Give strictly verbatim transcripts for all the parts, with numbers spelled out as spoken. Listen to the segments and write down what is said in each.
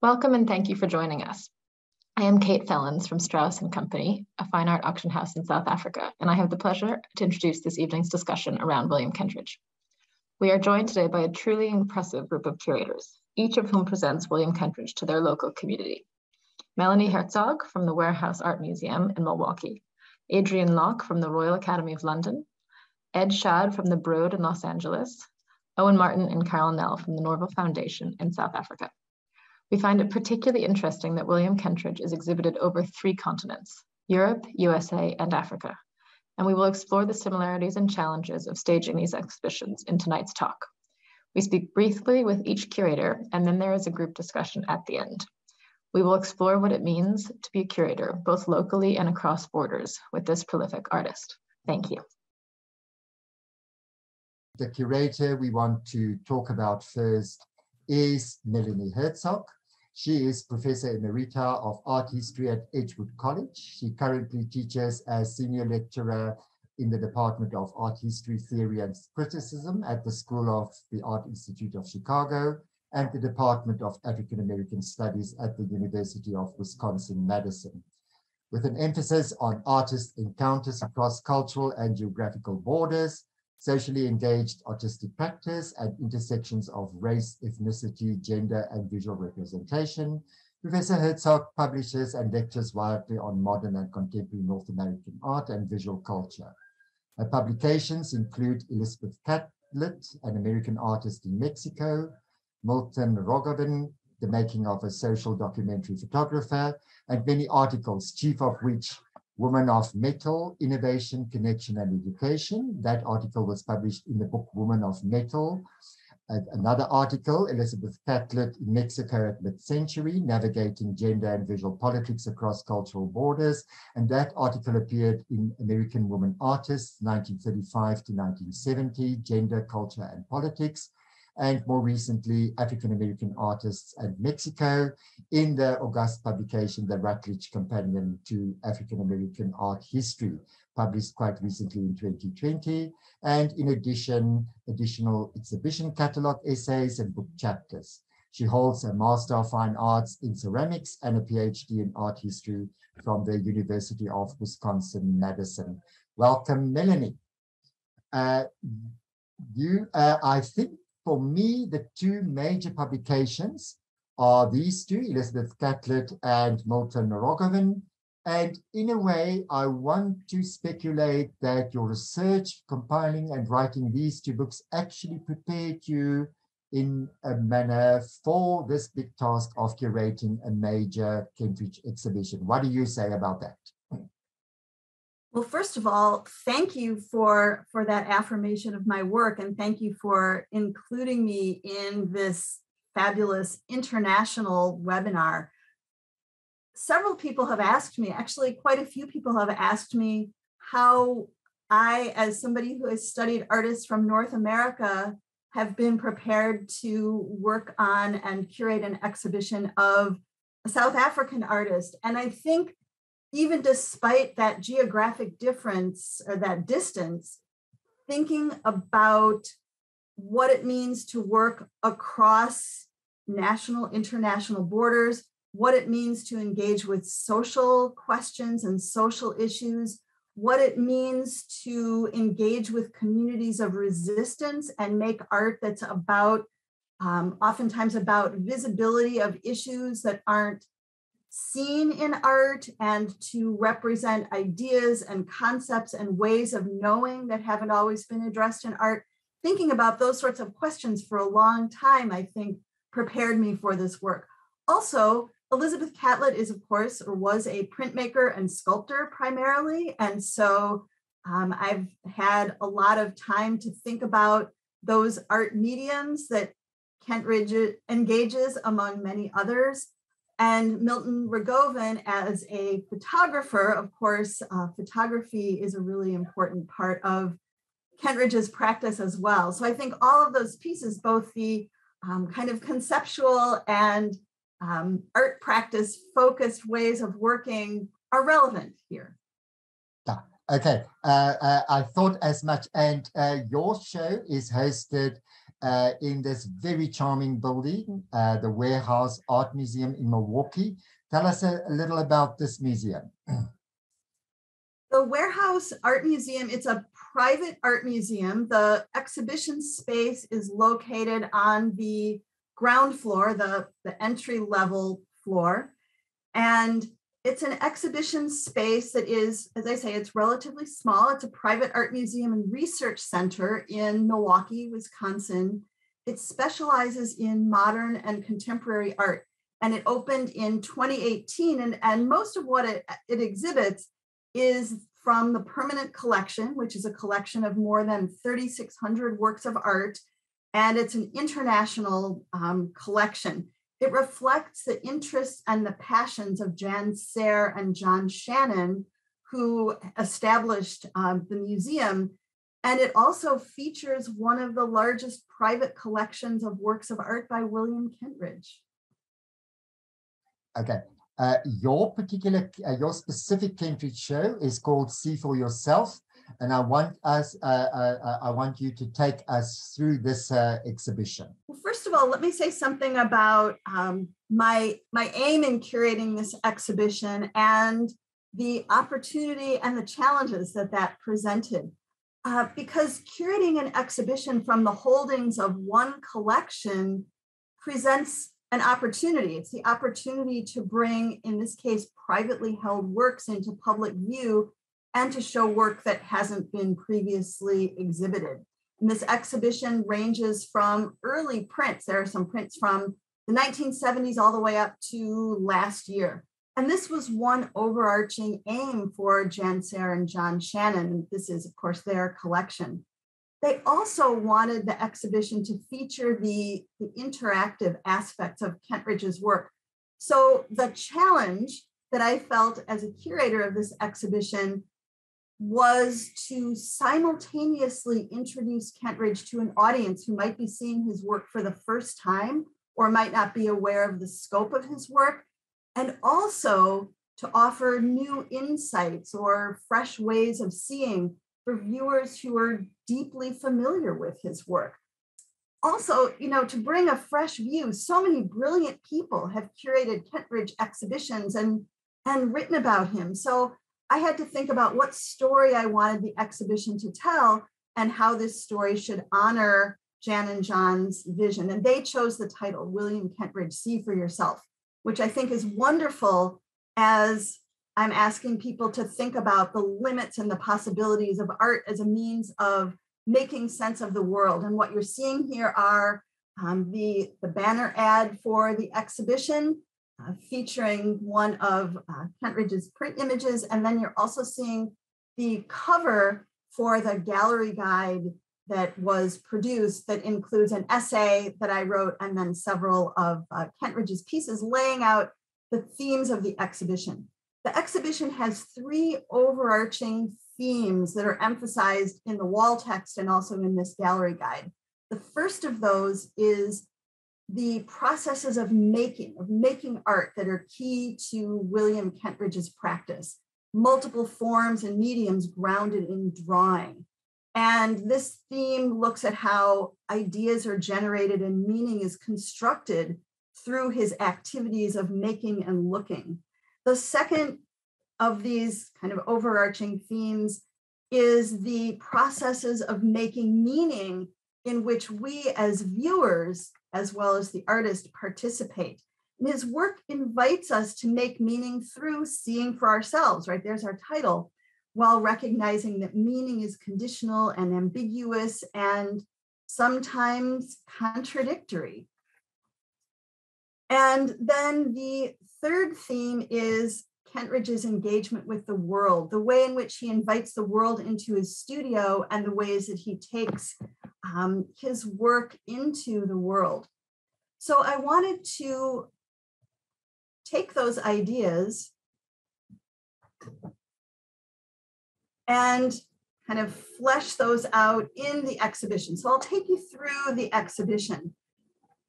Welcome and thank you for joining us. I am Kate Fellens from Strauss and Company, a fine art auction house in South Africa, and I have the pleasure to introduce this evening's discussion around William Kentridge. We are joined today by a truly impressive group of curators, each of whom presents William Kentridge to their local community. Melanie Herzog from the Warehouse Art Museum in Milwaukee, Adrian Locke from the Royal Academy of London, Ed Schad from the Broad in Los Angeles, Owen Martin and Karel Nel from the Norval Foundation in South Africa. We find it particularly interesting that William Kentridge is exhibited over three continents, Europe, U S A, and Africa. And we will explore the similarities and challenges of staging these exhibitions in tonight's talk. We speak briefly with each curator, and then there is a group discussion at the end. We will explore what it means to be a curator, both locally and across borders, with this prolific artist. Thank you. The curator we want to talk about first is Melanie Herzog. She is Professor Emerita of Art History at Edgewood College. She currently teaches as Senior Lecturer in the Department of Art History, Theory and Criticism at the School of the Art Institute of Chicago and the Department of African American Studies at the University of Wisconsin-Madison, with an emphasis on artist encounters across cultural and geographical borders, socially engaged artistic practice, and intersections of race, ethnicity, gender, and visual representation. Professor Herzog publishes and lectures widely on modern and contemporary North American art and visual culture. Her publications include Elizabeth Catlett, an American artist in Mexico, Milton Rogovin, The Making of a Social Documentary Photographer, and many articles, chief of which Women of Metal, Innovation, Connection, and Education. That article was published in the book Women of Metal. And another article, Elizabeth Catlett in Mexico at Mid-Century, Navigating Gender and Visual Politics Across Cultural Borders. And that article appeared in American Women Artists, nineteen thirty-five to nineteen seventy, Gender, Culture, and Politics. And more recently, African American Artists and Mexico, in the august publication, The Rutledge Companion to African American Art History, published quite recently in twenty twenty. And in addition, additional exhibition catalog essays and book chapters. She holds a Master of Fine Arts in Ceramics and a PhD in Art History from the University of Wisconsin-Madison. Welcome, Melanie. Uh, you, uh, I think, for me, the two major publications are these two, Elizabeth Catlett and Milton Rogovin. And in a way, I want to speculate that your research, compiling and writing these two books actually prepared you in a manner for this big task of curating a major Kentridge exhibition. What do you say about that? Well, first of all, thank you for, for that affirmation of my work, and thank you for including me in this fabulous international webinar. Several people have asked me, actually quite a few people have asked me how I, as somebody who has studied artists from North America, have been prepared to work on and curate an exhibition of a South African artist. And I think even despite that geographic difference or that distance, thinking about what it means to work across national, international borders, what it means to engage with social questions and social issues, what it means to engage with communities of resistance and make art that's about, um, oftentimes about visibility of issues that aren't seen in art, and to represent ideas and concepts and ways of knowing that haven't always been addressed in art. Thinking about those sorts of questions for a long time, I think, prepared me for this work. Also, Elizabeth Catlett is, of course, or was a printmaker and sculptor primarily. And so um, I've had a lot of time to think about those art mediums that Kentridge engages, among many others. And Milton Rogovin, as a photographer, of course, uh, photography is a really important part of Kentridge's practice as well. So I think all of those pieces, both the um, kind of conceptual and um, art practice focused ways of working, are relevant here. Yeah. Okay, uh, uh, I thought as much. And uh, your show is hosted uh, in this very charming building, uh, the Warehouse Art Museum in Milwaukee. Tell us a, a little about this museum. The Warehouse Art Museum, it's a private art museum. The exhibition space is located on the ground floor, the, the entry level floor. And it's an exhibition space that is, as I say, it's relatively small. It's a private art museum and research center in Milwaukee, Wisconsin. It specializes in modern and contemporary art. And it opened in twenty eighteen. And, and most of what it, it exhibits is from the permanent collection, which is a collection of more than thirty-six hundred works of art. And it's an international um, collection. It reflects the interests and the passions of Jan Serre and John Shannon, who established um, the museum. And it also features one of the largest private collections of works of art by William Kentridge. Okay. Uh, your particular, uh, your specific Kentridge show is called See For Yourself. And I want us, uh, uh, I want you to take us through this uh, exhibition. Well, first of all, let me say something about um, my my aim in curating this exhibition and the opportunity and the challenges that that presented. Uh, because curating an exhibition from the holdings of one collection presents an opportunity. It's the opportunity to bring, in this case, privately held works into public view and to show work that hasn't been previously exhibited. And this exhibition ranges from early prints. There are some prints from the nineteen seventies all the way up to last year. And this was one overarching aim for Jan Serre and John Shannon. This is, of course, their collection. They also wanted the exhibition to feature the, the interactive aspects of Kentridge's work. So the challenge that I felt as a curator of this exhibition was to simultaneously introduce Kentridge to an audience who might be seeing his work for the first time or might not be aware of the scope of his work, and also to offer new insights or fresh ways of seeing for viewers who are deeply familiar with his work. Also, you know, to bring a fresh view, so many brilliant people have curated Kentridge exhibitions and, and written about him. So I had to think about what story I wanted the exhibition to tell and how this story should honor Jan and John's vision. And they chose the title, William Kentridge, See For Yourself, which I think is wonderful as I'm asking people to think about the limits and the possibilities of art as a means of making sense of the world. And what you're seeing here are um, the, the banner ad for the exhibition, Uh, featuring one of uh, Kentridge's print images. And then you're also seeing the cover for the gallery guide that was produced that includes an essay that I wrote and then several of uh, Kentridge's pieces laying out the themes of the exhibition. The exhibition has three overarching themes that are emphasized in the wall text and also in this gallery guide. The first of those is the processes of making, of making art that are key to William Kentridge's practice, multiple forms and mediums grounded in drawing. And this theme looks at how ideas are generated and meaning is constructed through his activities of making and looking. The second of these kind of overarching themes is the processes of making meaning in which we as viewers, as well as the artist, participate. And his work invites us to make meaning through seeing for ourselves, right? There's our title, while recognizing that meaning is conditional and ambiguous and sometimes contradictory. And then the third theme is Kentridge's engagement with the world, the way in which he invites the world into his studio and the ways that he takes Um, his work into the world. So I wanted to take those ideas and kind of flesh those out in the exhibition. So I'll take you through the exhibition.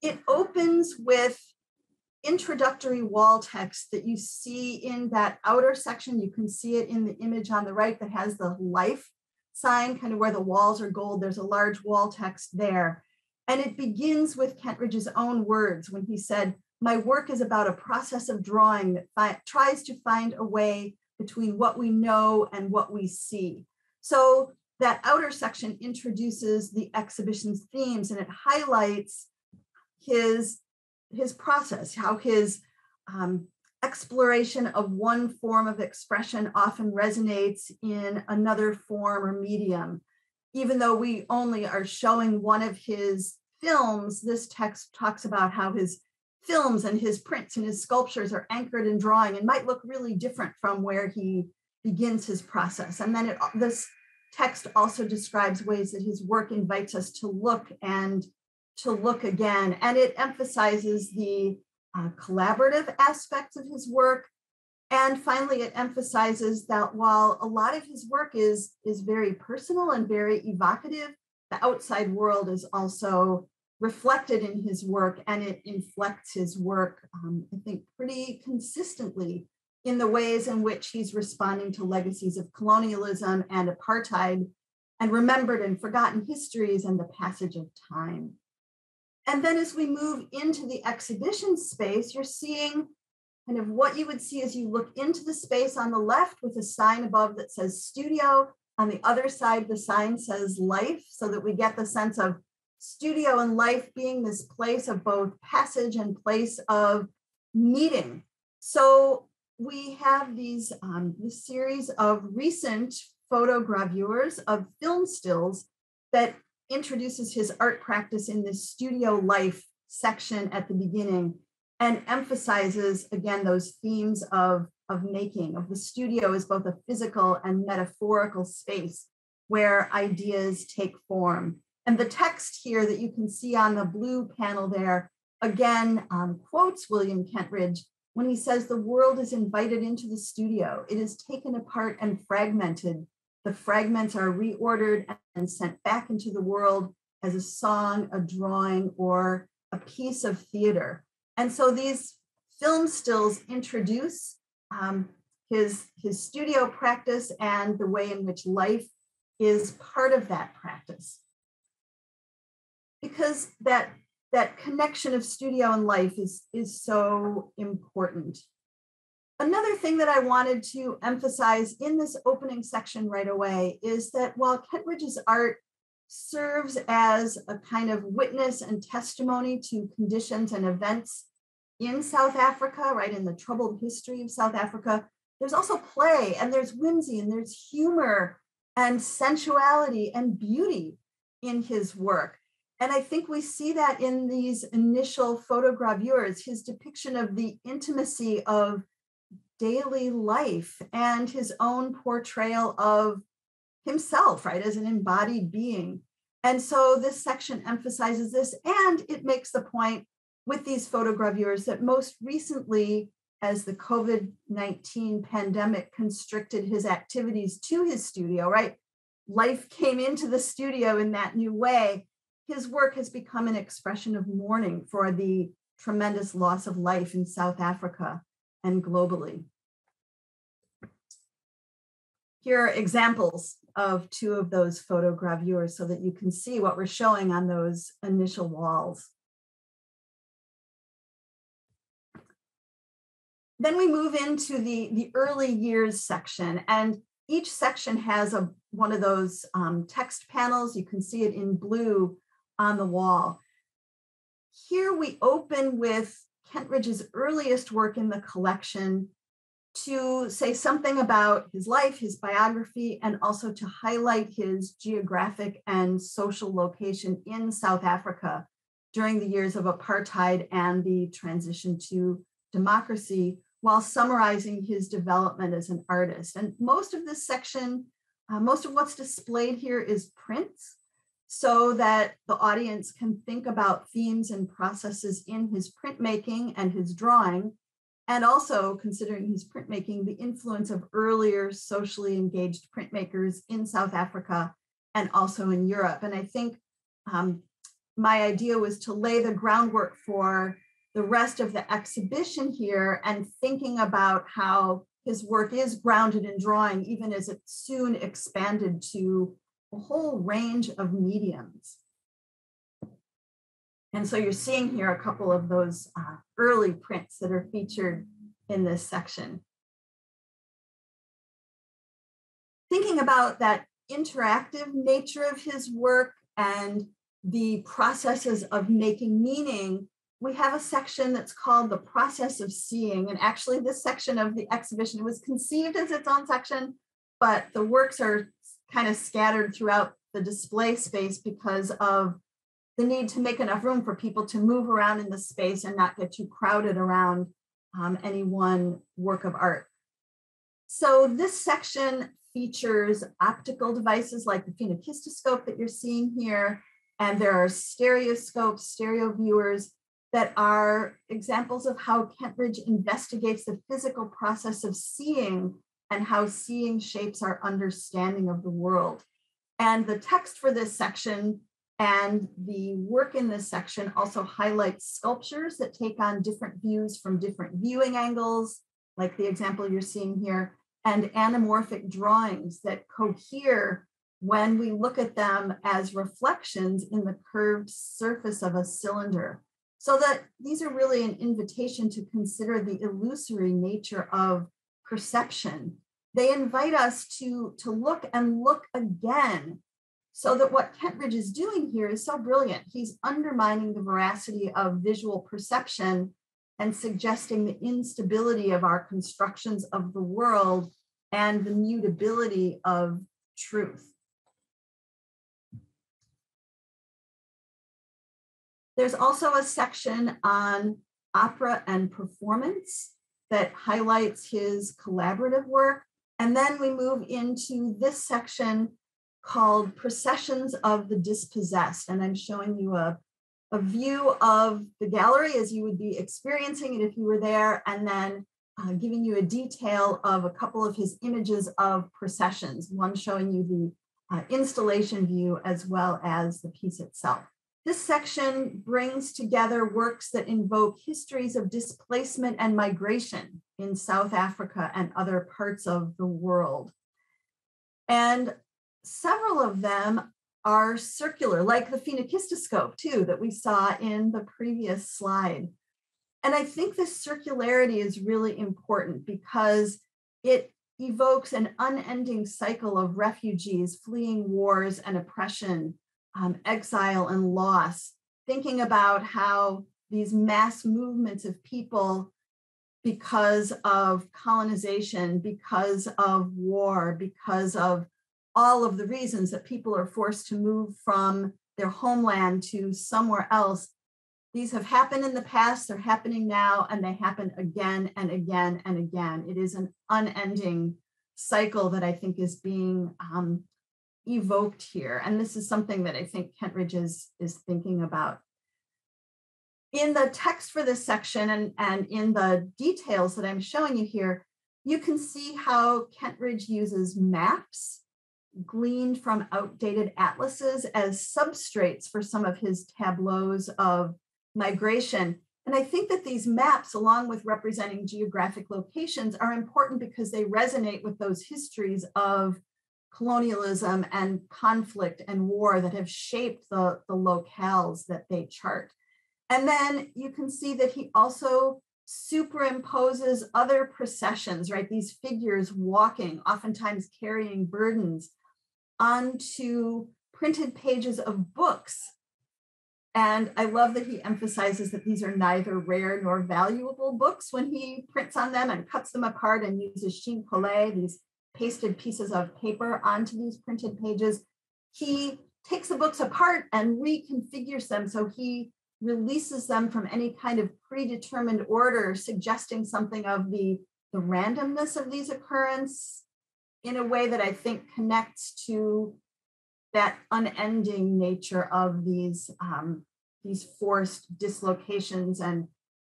It opens with introductory wall text that you see in that outer section. You can see it in the image on the right that has the life sign, kind of where the walls are gold. There's a large wall text there. And it begins with Kentridge's own words when he said, "My work is about a process of drawing that fi- tries to find a way between what we know and what we see." So that outer section introduces the exhibition's themes, and it highlights his, his process, how his um, exploration of one form of expression often resonates in another form or medium. Even though we only are showing one of his films, this text talks about how his films and his prints and his sculptures are anchored in drawing and might look really different from where he begins his process. And then it, this text also describes ways that his work invites us to look and to look again. And it emphasizes the uh, collaborative aspects of his work. And finally, it emphasizes that while a lot of his work is, is very personal and very evocative, the outside world is also reflected in his work, and it inflects his work, um, I think, pretty consistently in the ways in which he's responding to legacies of colonialism and apartheid and remembered and forgotten histories and the passage of time. And then as we move into the exhibition space, you're seeing kind of what you would see as you look into the space on the left with a sign above that says studio. On the other side, the sign says life, so that we get the sense of studio and life being this place of both passage and place of meeting. So we have these um, this series of recent photogravures of film stills that introduces his art practice in this studio life section at the beginning, and emphasizes, again, those themes of, of making, of the studio as both a physical and metaphorical space where ideas take form. And the text here that you can see on the blue panel there, again, um, quotes William Kentridge when he says, "The world is invited into the studio. It is taken apart and fragmented. The fragments are reordered and sent back into the world as a song, a drawing, or a piece of theater." And so these film stills introduce um, his, his studio practice and the way in which life is part of that practice. Because that, that connection of studio and life is, is so important. Another thing that I wanted to emphasize in this opening section right away is that while Kentridge's art serves as a kind of witness and testimony to conditions and events in South Africa, right, in the troubled history of South Africa, there's also play, and there's whimsy, and there's humor and sensuality and beauty in his work. And I think we see that in these initial photogravures, his depiction of the intimacy of daily life and his own portrayal of himself, right, as an embodied being. And so this section emphasizes this, and it makes the point with these photogravures that most recently, as the COVID nineteen pandemic constricted his activities to his studio, right, life came into the studio in that new way, his work has become an expression of mourning for the tremendous loss of life in South Africa and globally. Here are examples of two of those photogravures so that you can see what we're showing on those initial walls. Then we move into the, the early years section, and each section has a, one of those um, text panels. You can see it in blue on the wall. Here we open with Kentridge's earliest work in the collection to say something about his life, his biography, and also to highlight his geographic and social location in South Africa during the years of apartheid and the transition to democracy, while summarizing his development as an artist. And most of this section, uh, most of what's displayed here is prints, so that the audience can think about themes and processes in his printmaking and his drawing, and also, considering his printmaking, the influence of earlier socially engaged printmakers in South Africa and also in Europe. And I think um, my idea was to lay the groundwork for the rest of the exhibition here, and thinking about how his work is grounded in drawing, even as it soon expanded to a whole range of mediums. And so you're seeing here a couple of those uh, early prints that are featured in this section. Thinking about that interactive nature of his work and the processes of making meaning, we have a section that's called The Process of Seeing. And actually this section of the exhibition was conceived as its own section, but the works are kind of scattered throughout the display space because of the need to make enough room for people to move around in the space and not get too crowded around um, any one work of art. So this section features optical devices like the phenakistoscope that you're seeing here, and there are stereoscopes, stereo viewers that are examples of how Kentridge investigates the physical process of seeing and how seeing shapes our understanding of the world. And the text for this section and the work in this section also highlights sculptures that take on different views from different viewing angles, like the example you're seeing here, and anamorphic drawings that cohere when we look at them as reflections in the curved surface of a cylinder. So that these are really an invitation to consider the illusory nature of perception. They invite us to, to look and look again, so that what Kentridge is doing here is so brilliant. He's undermining the veracity of visual perception and suggesting the instability of our constructions of the world and the mutability of truth. There's also a section on opera and performance that highlights his collaborative work. And then we move into this section called Processions of the Dispossessed. And I'm showing you a, a view of the gallery as you would be experiencing it if you were there, and then uh, giving you a detail of a couple of his images of processions, one showing you the uh, installation view as well as the piece itself. This section brings together works that invoke histories of displacement and migration in South Africa and other parts of the world. And several of them are circular, like the phenakistoscope too, that we saw in the previous slide. And I think this circularity is really important because it evokes an unending cycle of refugees fleeing wars and oppression, um, exile and loss, thinking about how these mass movements of people, because of colonization, because of war, because of all of the reasons that people are forced to move from their homeland to somewhere else. These have happened in the past, they're happening now, and they happen again and again and again. It is an unending cycle that I think is being um, evoked here. And this is something that I think Kentridge is, is thinking about. In the text for this section and, and in the details that I'm showing you here, you can see how Kentridge uses maps gleaned from outdated atlases as substrates for some of his tableaus of migration. And I think that these maps, along with representing geographic locations, are important because they resonate with those histories of colonialism and conflict and war that have shaped the, the locales that they chart. And then you can see that he also superimposes other processions, right? These figures walking, oftentimes carrying burdens, onto printed pages of books. And I love that he emphasizes that these are neither rare nor valuable books when he prints on them and cuts them apart and uses chine collé, these pasted pieces of paper, onto these printed pages. He takes the books apart and reconfigures them, so he releases them from any kind of predetermined order, suggesting something of the, the randomness of these occurrences in a way that I think connects to that unending nature of these, um, these forced dislocations and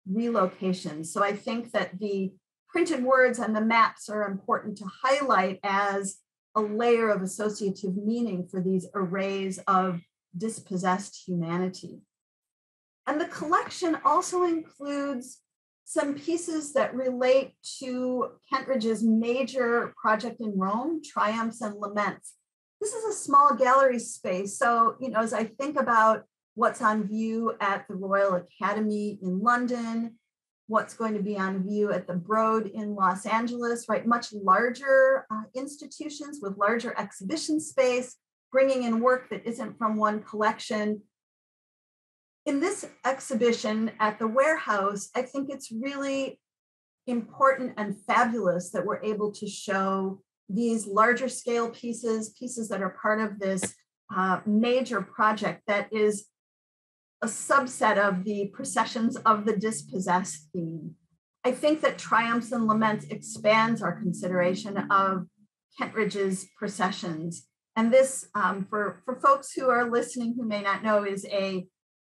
relocations. So I think that the printed words and the maps are important to highlight as a layer of associative meaning for these arrays of dispossessed humanity. And the collection also includes some pieces that relate to Kentridge's major project in Rome, Triumphs and Laments. This is a small gallery space. So, you know, as I think about what's on view at the Royal Academy in London, what's going to be on view at the Broad in Los Angeles, right? Much larger uh, institutions with larger exhibition space, bringing in work that isn't from one collection. In this exhibition at the Warehouse, I think it's really important and fabulous that we're able to show these larger scale pieces, pieces that are part of this uh, major project that is a subset of the Processions of the Dispossessed theme. I think that Triumphs and Laments expands our consideration of Kentridge's Processions. And this, um, for, for folks who are listening who may not know, is a,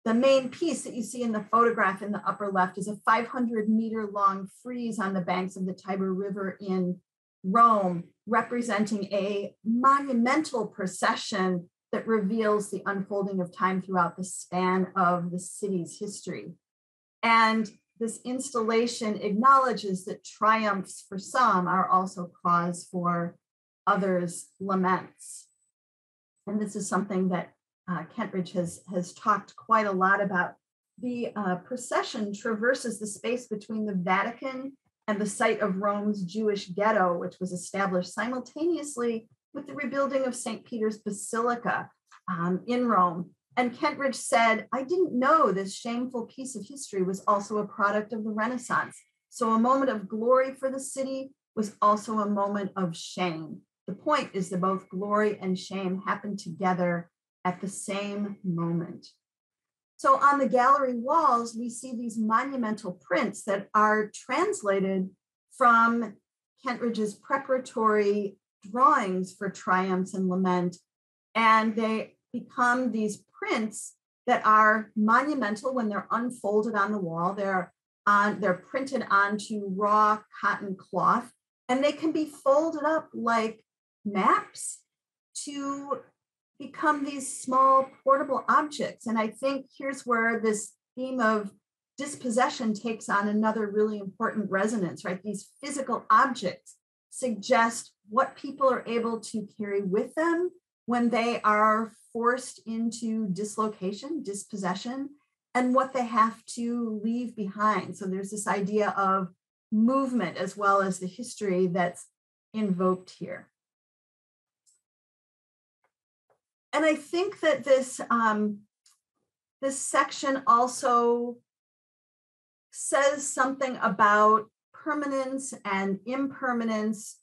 the main piece that you see in the photograph in the upper left is a five hundred meter long frieze on the banks of the Tiber River in Rome, representing a monumental procession that reveals the unfolding of time throughout the span of the city's history. And this installation acknowledges that triumphs for some are also cause for others' laments. And this is something that uh, Kentridge has, has talked quite a lot about. The uh, procession traverses the space between the Vatican and the site of Rome's Jewish ghetto, which was established simultaneously with the rebuilding of Saint Peter's Basilica um, in Rome. And Kentridge said, I didn't know this shameful piece of history was also a product of the Renaissance. So a moment of glory for the city was also a moment of shame. The point is that both glory and shame happened together at the same moment. So on the gallery walls, we see these monumental prints that are translated from Kentridge's preparatory drawings for Triumphs and Lament, and they become these prints that are monumental when they're unfolded on the wall. They're on, they're printed onto raw cotton cloth, and they can be folded up like maps to become these small portable objects. And I think here's where this theme of dispossession takes on another really important resonance, right? These physical objects suggest what people are able to carry with them when they are forced into dislocation, dispossession, and what they have to leave behind. So there's this idea of movement as well as the history that's invoked here. And I think that this, um, this section also says something about permanence and impermanence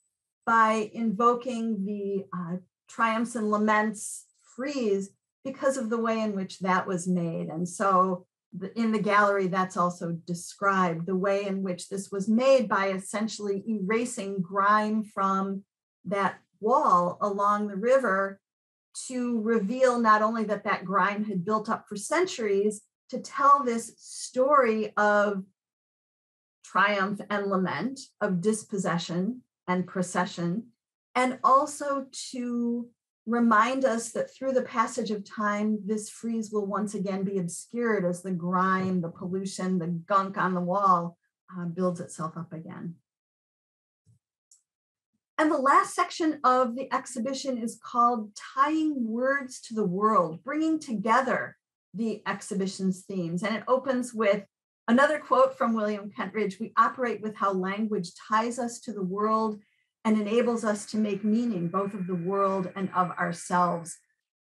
by invoking the uh, Triumphs and Laments frieze because of the way in which that was made. And so the, in the gallery, that's also described, the way in which this was made by essentially erasing grime from that wall along the river to reveal not only that that grime had built up for centuries, to tell this story of triumph and lament, of dispossession and procession, and also to remind us that through the passage of time, this frieze will once again be obscured as the grime, the pollution, the gunk on the wall uh, builds itself up again. And the last section of the exhibition is called Tying Words to the World, bringing together the exhibition's themes. And it opens with another quote from William Kentridge: we operate with how language ties us to the world and enables us to make meaning both of the world and of ourselves.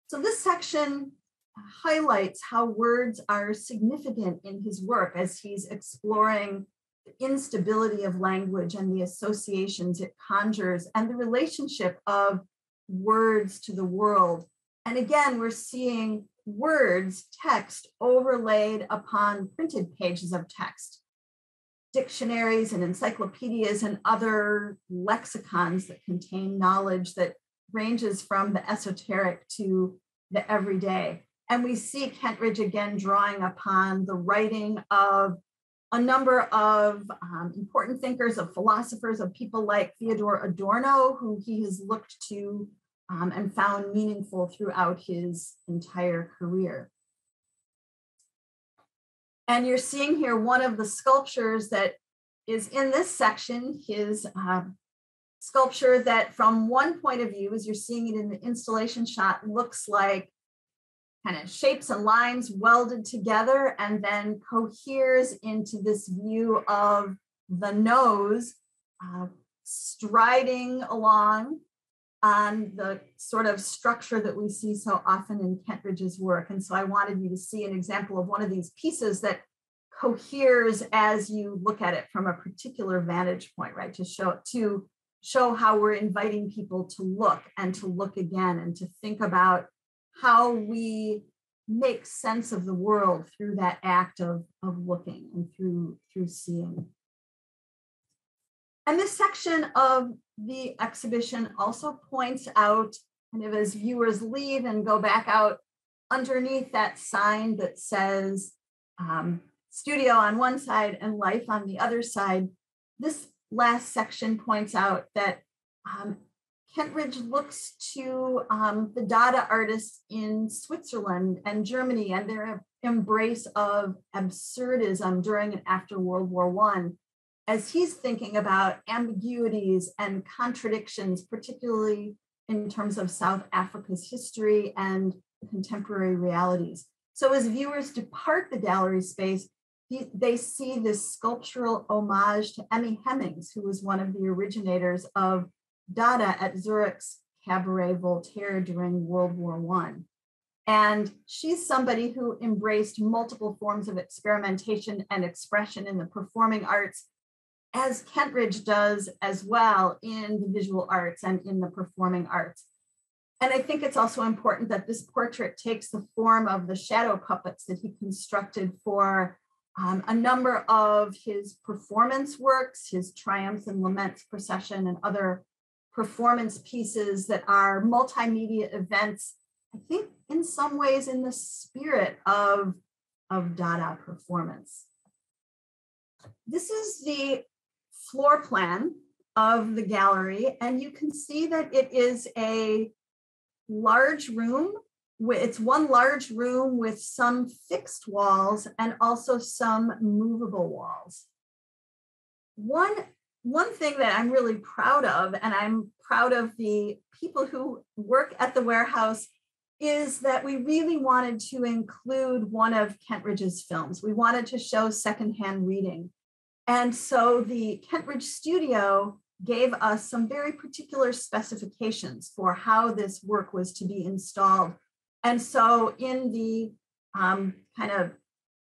So this section highlights how words are significant in his work as he's exploring the instability of language and the associations it conjures and the relationship of words to the world. And again, we're seeing words, text, overlaid upon printed pages of text, dictionaries and encyclopedias and other lexicons that contain knowledge that ranges from the esoteric to the everyday. And we see Kentridge again drawing upon the writing of a number of um, important thinkers, of philosophers, of people like Theodore Adorno, who he has looked to Um, and found meaningful throughout his entire career. And you're seeing here one of the sculptures that is in this section, his uh, sculpture that from one point of view, as you're seeing it in the installation shot, looks like kind of shapes and lines welded together and then coheres into this view of the nose uh, striding along on the sort of structure that we see so often in Kentridge's work. And so I wanted you to see an example of one of these pieces that coheres as you look at it from a particular vantage point, right? To show, to show how we're inviting people to look and to look again and to think about how we make sense of the world through that act of, of looking and through, through seeing. And this section of the exhibition also points out, kind of as viewers leave and go back out underneath that sign that says um, studio on one side and life on the other side, this last section points out that um, Kentridge looks to um, the Dada artists in Switzerland and Germany and their embrace of absurdism during and after World War One, as he's thinking about ambiguities and contradictions, particularly in terms of South Africa's history and contemporary realities. So as viewers depart the gallery space, he, they see this sculptural homage to Emmy Hemmings, who was one of the originators of Dada at Zurich's Cabaret Voltaire during World War One. And she's somebody who embraced multiple forms of experimentation and expression in the performing arts, as Kentridge does as well in the visual arts and in the performing arts. And I think it's also important that this portrait takes the form of the shadow puppets that he constructed for um, a number of his performance works, his Triumphs and Laments procession and other performance pieces that are multimedia events, I think in some ways in the spirit of, of Dada performance. This is the floor plan of the gallery, and you can see that it is a large room. It's one large room with some fixed walls and also some movable walls. One, one thing that I'm really proud of, and I'm proud of the people who work at the warehouse, is that we really wanted to include one of Kentridge's films. We wanted to show Secondhand Reading. And so the Kentridge Studio gave us some very particular specifications for how this work was to be installed. And so in the um, kind of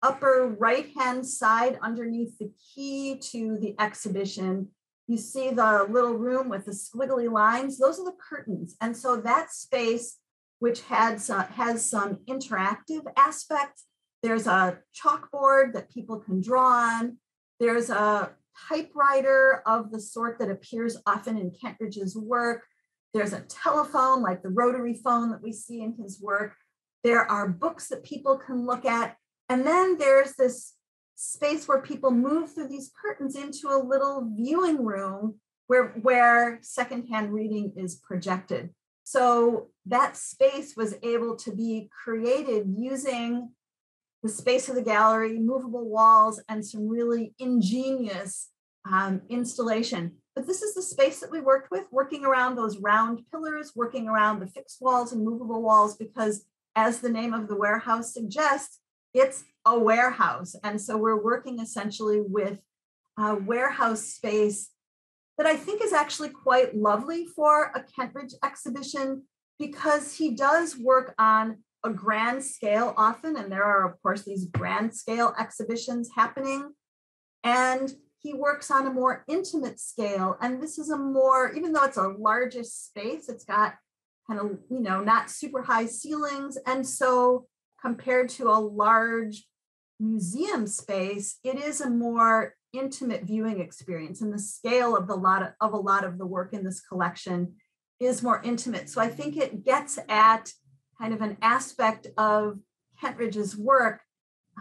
upper right-hand side underneath the key to the exhibition, you see the little room with the squiggly lines. Those are the curtains. And so that space, which had some, has some interactive aspects. There's a chalkboard that people can draw on. There's a typewriter of the sort that appears often in Kentridge's work. There's a telephone, like the rotary phone that we see in his work. There are books that people can look at. And then there's this space where people move through these curtains into a little viewing room where, where secondhand reading is projected. So that space was able to be created using the space of the gallery, movable walls, and some really ingenious um, installation. But this is the space that we worked with, working around those round pillars, working around the fixed walls and movable walls, because as the name of the warehouse suggests, it's a warehouse. And so we're working essentially with a warehouse space that I think is actually quite lovely for a Kentridge exhibition, because he does work on a grand scale often, and there are, of course, these grand scale exhibitions happening, and he works on a more intimate scale, and this is a more, even though it's a larger space, it's got kind of, you know, not super high ceilings, and so compared to a large museum space, it is a more intimate viewing experience, and the scale of the lot of, of a lot of the work in this collection is more intimate. So I think it gets at kind of an aspect of Kentridge's work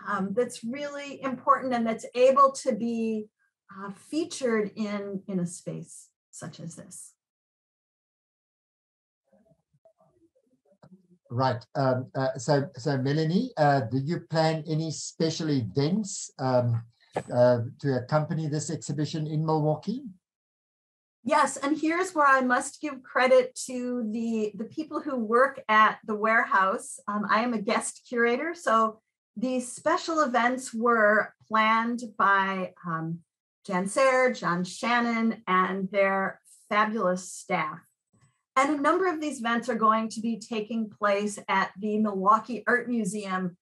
um, that's really important and that's able to be uh, featured in, in a space such as this. Right. Um, uh, so, so Melanie, uh, do you plan any special events um, Uh, to accompany this exhibition in Milwaukee? Yes, and here's where I must give credit to the, the people who work at the warehouse. Um, I am a guest curator, so these special events were planned by um, Jan Serre, John Shannon, and their fabulous staff. And a number of these events are going to be taking place at the Milwaukee Art Museum.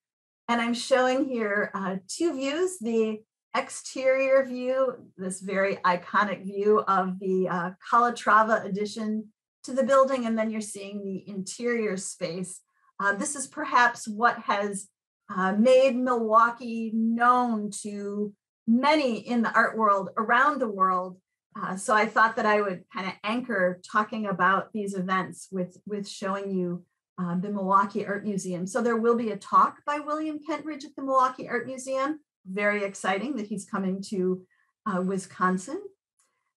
And I'm showing here uh, two views, the exterior view, this very iconic view of the uh, Calatrava addition to the building, and then you're seeing the interior space. Uh, this is perhaps what has uh, made Milwaukee known to many in the art world around the world. Uh, so I thought that I would kind of anchor talking about these events with, with showing you uh, the Milwaukee Art Museum. So there will be a talk by William Kentridge at the Milwaukee Art Museum. Very exciting that he's coming to uh, Wisconsin.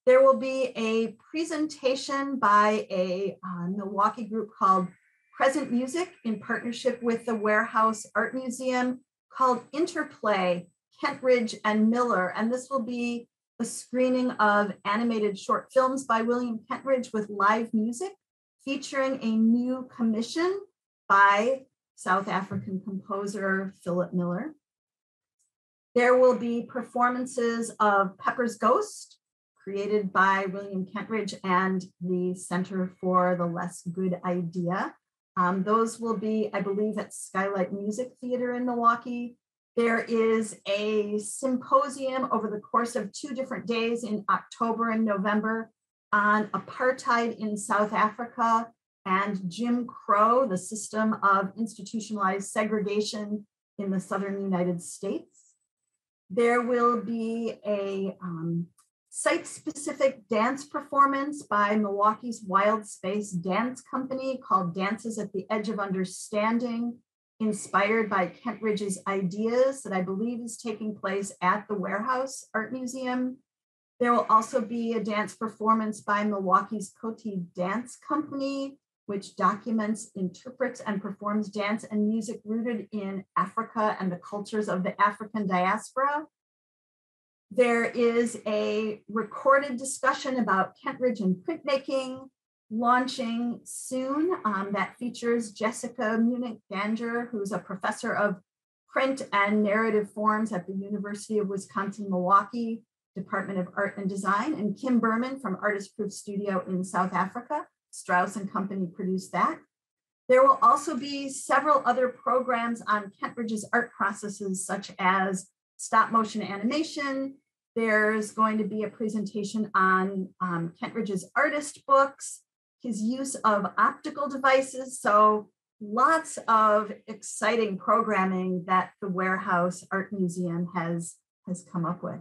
There will be a presentation by a uh, Milwaukee group called Present Music in partnership with the Warehouse Art Museum called Interplay, Kentridge and Miller. And this will be a screening of animated short films by William Kentridge with live music featuring a new commission by South African composer Philip Miller. There will be performances of Pepper's Ghost, created by William Kentridge and the Center for the Less Good Idea. Um, those will be, I believe, at Skylight Music Theater in Milwaukee. There is a symposium over the course of two different days in October and November on apartheid in South Africa and Jim Crow, the system of institutionalized segregation in the Southern United States. There will be a um, site-specific dance performance by Milwaukee's Wild Space Dance Company called Dances at the Edge of Understanding, inspired by Kentridge's ideas, that I believe is taking place at the Warehouse Art Museum. There will also be a dance performance by Milwaukee's Koti Dance Company, which documents, interprets, and performs dance and music rooted in Africa and the cultures of the African diaspora. There is a recorded discussion about Kentridge and printmaking launching soon um, that features Jessica Munich-Danger, who's a professor of print and narrative forms at the University of Wisconsin-Milwaukee, Department of Art and Design, and Kim Berman from Artist Proof Studio in South Africa. Strauss and Company produced that. There will also be several other programs on Kentridge's art processes, such as stop motion animation. There's going to be a presentation on um, Kentridge's artist books, his use of optical devices. So lots of exciting programming that the Warehouse Art Museum has, has come up with.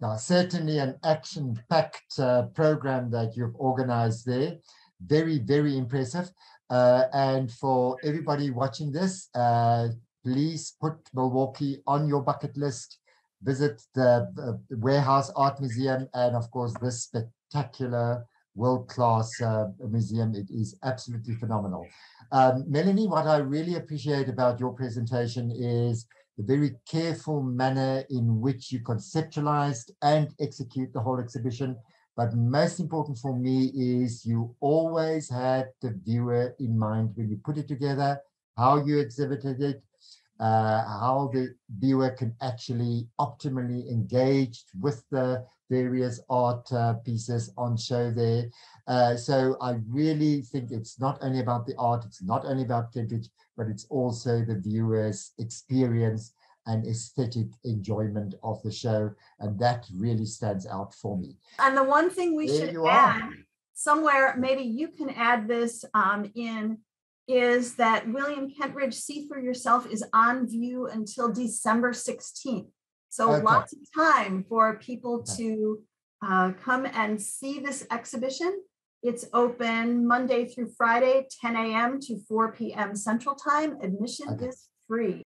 Now, certainly an action-packed uh, program that you've organized there. Very, very impressive. Uh, and for everybody watching this, uh, please put Milwaukee on your bucket list. Visit the uh, Warehouse Art Museum and, of course, this spectacular world-class uh, museum. It is absolutely phenomenal. Um, Melanie, what I really appreciate about your presentation is the very careful manner in which you conceptualized and execute the whole exhibition. But most important for me is you always had the viewer in mind when you put it together, how you exhibited it, uh, how the viewer can actually optimally engage with the various art uh, pieces on show there. Uh, so I really think it's not only about the art, it's not only about Kentridge, but it's also the viewer's experience and aesthetic enjoyment of the show. And that really stands out for me. And the one thing we there should add are. somewhere, maybe you can add this um, in, is that William Kentridge See For Yourself is on view until December sixteenth. So okay. Lots of time for people okay. to uh, come and see this exhibition. It's open Monday through Friday, ten a m to four p m Central Time. Admission okay. is free.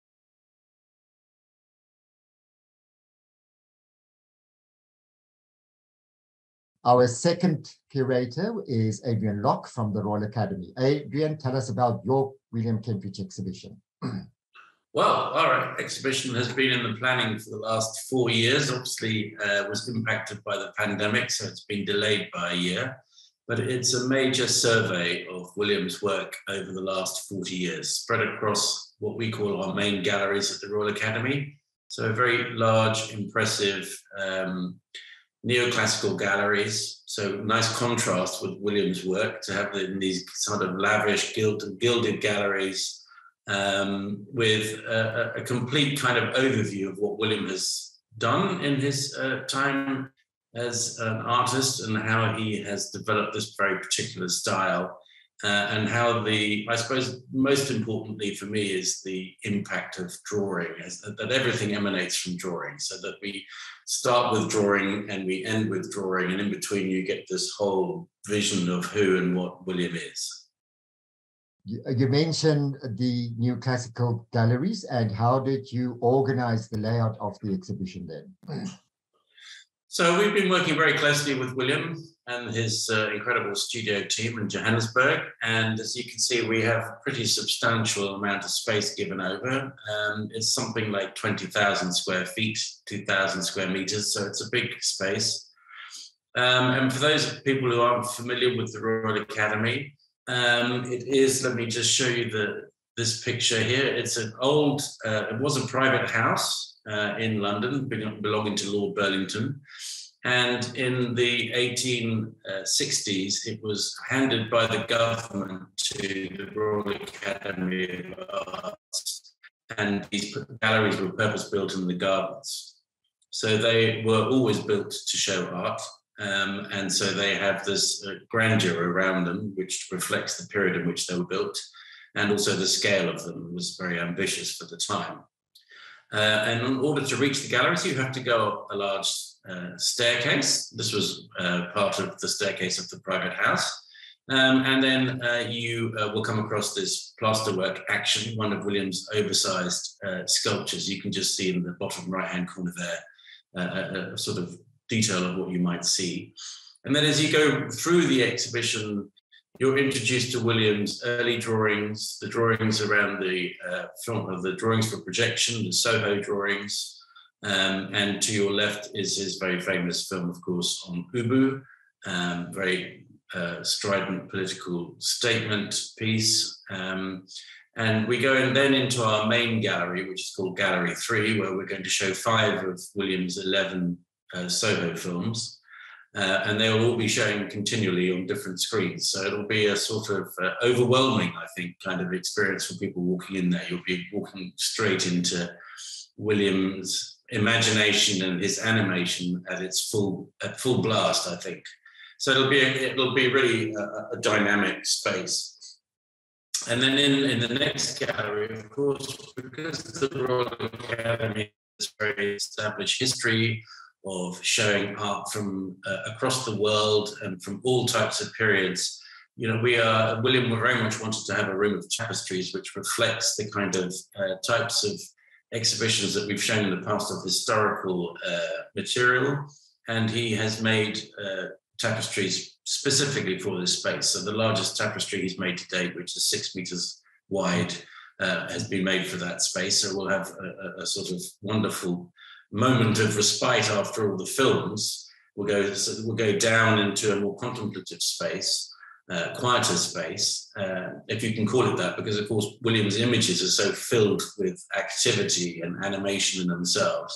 Our second curator is Adrian Locke from the Royal Academy. Adrian, tell us about your William Kentridge exhibition. Well, all right, exhibition has been in the planning for the last four years. Obviously, uh, was impacted by the pandemic, so it's been delayed by a year. But it's a major survey of William's work over the last forty years, spread across what we call our main galleries at the Royal Academy. So very large, impressive um, neoclassical galleries. So nice contrast with William's work to have in these sort of lavish gilded, gilded galleries um, with a, a complete kind of overview of what William has done in his uh, time as an artist and how he has developed this very particular style uh, and how the, I suppose most importantly for me is the impact of drawing, as that, that everything emanates from drawing, so that we start with drawing and we end with drawing, and in between you get this whole vision of who and what William is. You mentioned the neoclassical galleries, and how did you organize the layout of the exhibition then? So we've been working very closely with William and his uh, incredible studio team in Johannesburg. And as you can see, we have a pretty substantial amount of space given over. Um, it's something like twenty thousand square feet, two thousand square meters. So it's a big space. Um, and for those people who aren't familiar with the Royal Academy, um, it is, let me just show you the this picture here. It's an old, uh, it was a private house Uh, in London, belonging to Lord Burlington. And in the eighteen sixties, it was handed by the government to the Royal Academy of Arts. And these galleries were purpose-built in the gardens. So they were always built to show art. Um, and so they have this uh, grandeur around them, which reflects the period in which they were built. And also the scale of them was very ambitious for the time. Uh, and in order to reach the galleries, you have to go up a large uh, staircase. This was uh, part of the staircase of the private house. Um, and then uh, you uh, will come across this plasterwork action, one of William's oversized uh, sculptures. You can just see in the bottom right-hand corner there, uh, a, a sort of detail of what you might see. And then as you go through the exhibition, you're introduced to William's early drawings, the drawings around the uh, film, the drawings for projection, the Soho drawings, um, and to your left is his very famous film, of course, on Ubu, um, very uh, strident political statement piece. Um, and we go in then into our main gallery, which is called Gallery Three, where we're going to show five of William's eleven uh, Soho films. Uh, and they will all be showing continually on different screens. So it'll be a sort of uh, overwhelming, I think, kind of experience for people walking in there. You'll be walking straight into William's imagination and his animation at its full at full blast, I think. So it'll be a, it'll be really a, a dynamic space. And then in, in the next gallery, of course, because the Royal Academy has very established history of showing art from uh, across the world and from all types of periods. You know, we are, William very much wanted to have a room of tapestries which reflects the kind of uh, types of exhibitions that we've shown in the past of historical uh, material. And he has made uh, tapestries specifically for this space. So the largest tapestry he's made to date, which is six meters wide, uh, has been made for that space. So we'll have a, a sort of wonderful moment of respite after all the films. We'll go, so we'll go down into a more contemplative space, uh, quieter space, uh, if you can call it that, because of course William's images are so filled with activity and animation in themselves.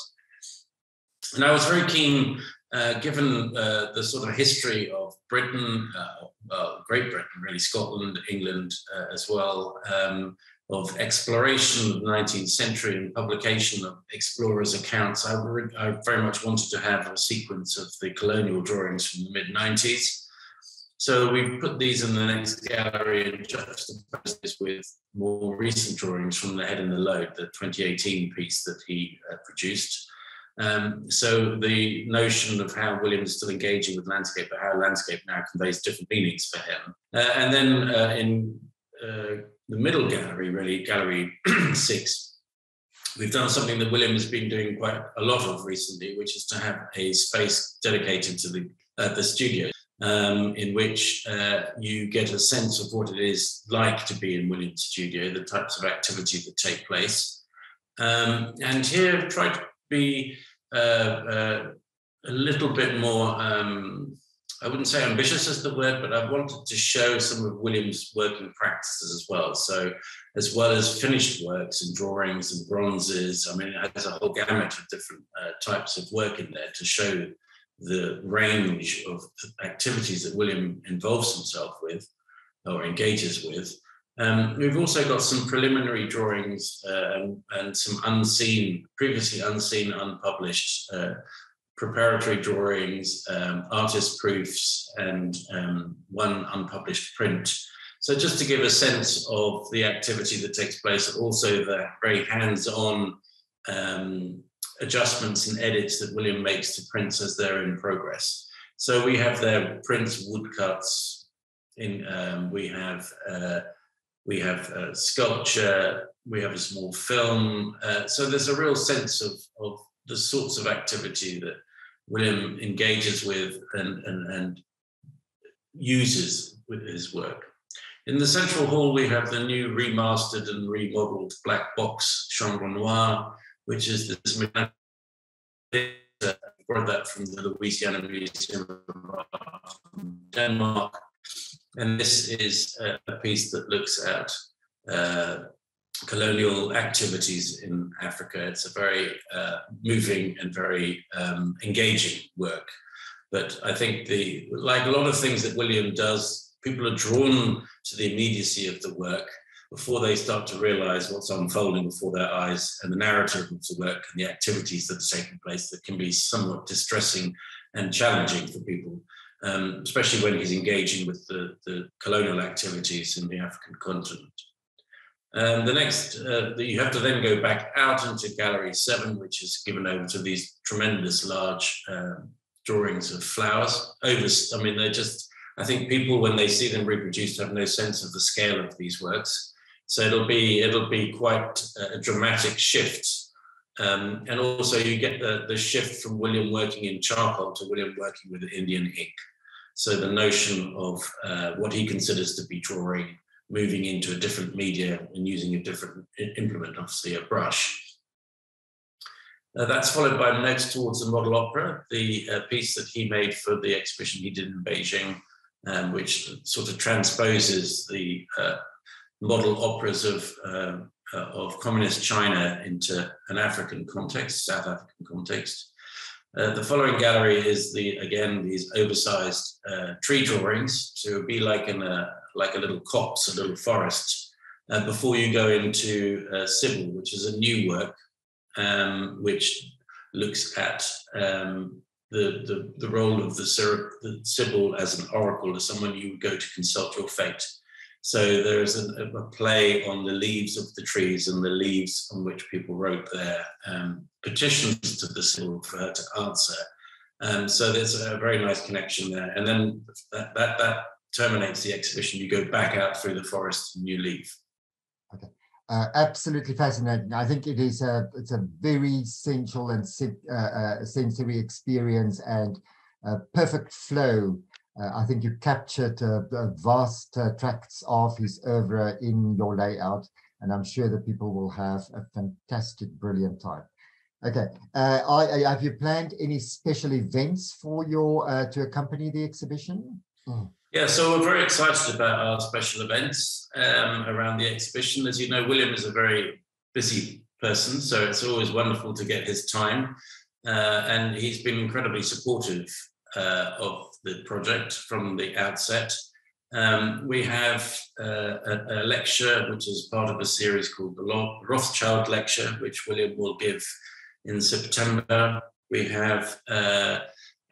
And I was very keen, uh, given uh, the sort of history of Britain, uh, well, Great Britain, really, Scotland, England uh, as well, um, of exploration of the nineteenth century and publication of explorers' accounts. I, re I very much wanted to have a sequence of the colonial drawings from the mid nineties. So we put these in the next gallery and juxtaposed this with more recent drawings from the Head and the Load, the twenty eighteen piece that he uh, produced. Um, so the notion of how William is still engaging with landscape, but how landscape now conveys different meanings for him. Uh, and then uh, in uh, the middle gallery, really, gallery six, we've done something that William has been doing quite a lot of recently, which is to have a space dedicated to the, uh, the studio, um, in which uh, you get a sense of what it is like to be in William's studio, the types of activity that take place. Um, and here I've tried to be uh, uh, a little bit more, um, I wouldn't say ambitious is the word, but I wanted to show some of William's working practices as well. So as well as finished works and drawings and bronzes, I mean, it has a whole gamut of different uh, types of work in there to show the range of activities that William involves himself with or engages with. Um, we've also got some preliminary drawings uh, and some unseen, previously unseen, unpublished uh, preparatory drawings, um, artist proofs, and um, one unpublished print. So just to give a sense of the activity that takes place, and also the very hands-on um, adjustments and edits that William makes to prints as they're in progress. So we have their prints, woodcuts, in, um, we have uh, we have uh, sculpture, we have a small film. Uh, so there's a real sense of, of the sorts of activity that William engages with and, and, and uses with his work. In the central hall, we have the new remastered and remodeled Black Box Chambre Noire, which is this, I brought that from the Louisiana Museum of Art in Denmark. And this is a piece that looks at uh, colonial activities in Africa. It's a very uh, moving and very um, engaging work. But I think, the like a lot of things that William does, people are drawn to the immediacy of the work before they start to realize what's unfolding before their eyes, and the narrative of the work and the activities that are taking place that can be somewhat distressing and challenging for people, um, especially when he's engaging with the, the colonial activities in the African continent. Um, the next, uh, you have to then go back out into Gallery seven, which is given over to these tremendous large uh, drawings of flowers. Over, I mean, they're just, I think people, when they see them reproduced, have no sense of the scale of these works. So it'll be it'll be quite a dramatic shift. Um, and also you get the, the shift from William working in charcoal to William working with Indian ink. So the notion of uh, what he considers to be drawing, moving into a different media and using a different implement, obviously a brush. Uh, that's followed by Next Towards the Model Opera, the uh, piece that he made for the exhibition he did in Beijing, um, which sort of transposes the uh, model operas of, uh, uh, of communist China into an African context, South African context. Uh, the following gallery is, the again, these oversized uh, tree drawings, so it would be like in a like a little copse, a little forest, uh, before you go into uh, Sybil, which is a new work, um, which looks at um, the, the, the role of the, the Sybil as an oracle, as someone you would go to consult your fate. So there is a, a play on the leaves of the trees and the leaves on which people wrote their um, petitions to the Sybil for her to answer. Um, so there's a very nice connection there. And then that, that, that terminates the exhibition. You go back out through the forest and you leave. Okay. Uh, absolutely fascinating. I think it is a, it's a very sensual and uh, uh, sensory experience and a perfect flow. Uh, I think you captured uh, vast uh, tracts of his oeuvre in your layout, and I'm sure that people will have a fantastic, brilliant time. Okay, uh, I, I, have you planned any special events for your uh, to accompany the exhibition? Mm. Yeah, so we're very excited about our special events um, around the exhibition. As you know, William is a very busy person, so it's always wonderful to get his time. Uh, and he's been incredibly supportive uh, of the project from the outset. Um, we have uh, a, a lecture, which is part of a series called the Rothschild Lecture, which William will give in September. We have uh,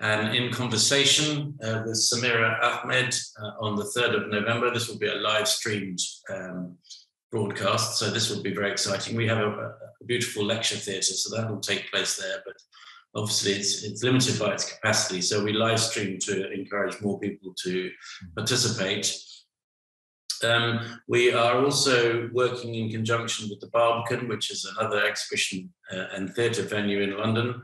And in conversation uh, with Samira Ahmed uh, on the third of November. This will be a live streamed um, broadcast, so this will be very exciting. We have a, a beautiful lecture theatre, so that will take place there, but obviously it's, it's limited by its capacity, so we live stream to encourage more people to participate. Um, we are also working in conjunction with the Barbican, which is another exhibition uh, and theatre venue in London.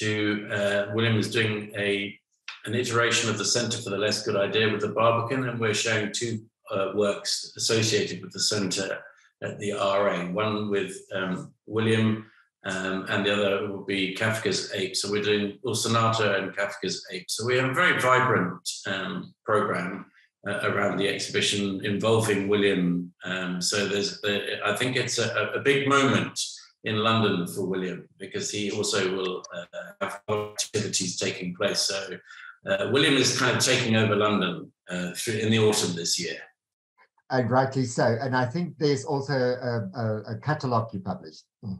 To uh, William is doing a an iteration of the Center for the Less Good Idea with the Barbican, and we're showing two uh, works associated with the center at the R A, one with um, William um, and the other will be Kafka's Ape. So we're doing Ulcinata and Kafka's Ape. So we have a very vibrant um, program uh, around the exhibition involving William. Um, so there's, the, I think it's a, a big moment in London for William, because he also will uh, have activities taking place. So uh, William is kind of taking over London uh, in the autumn this year. And rightly so. And I think there's also a, a, a catalogue you published. Mm.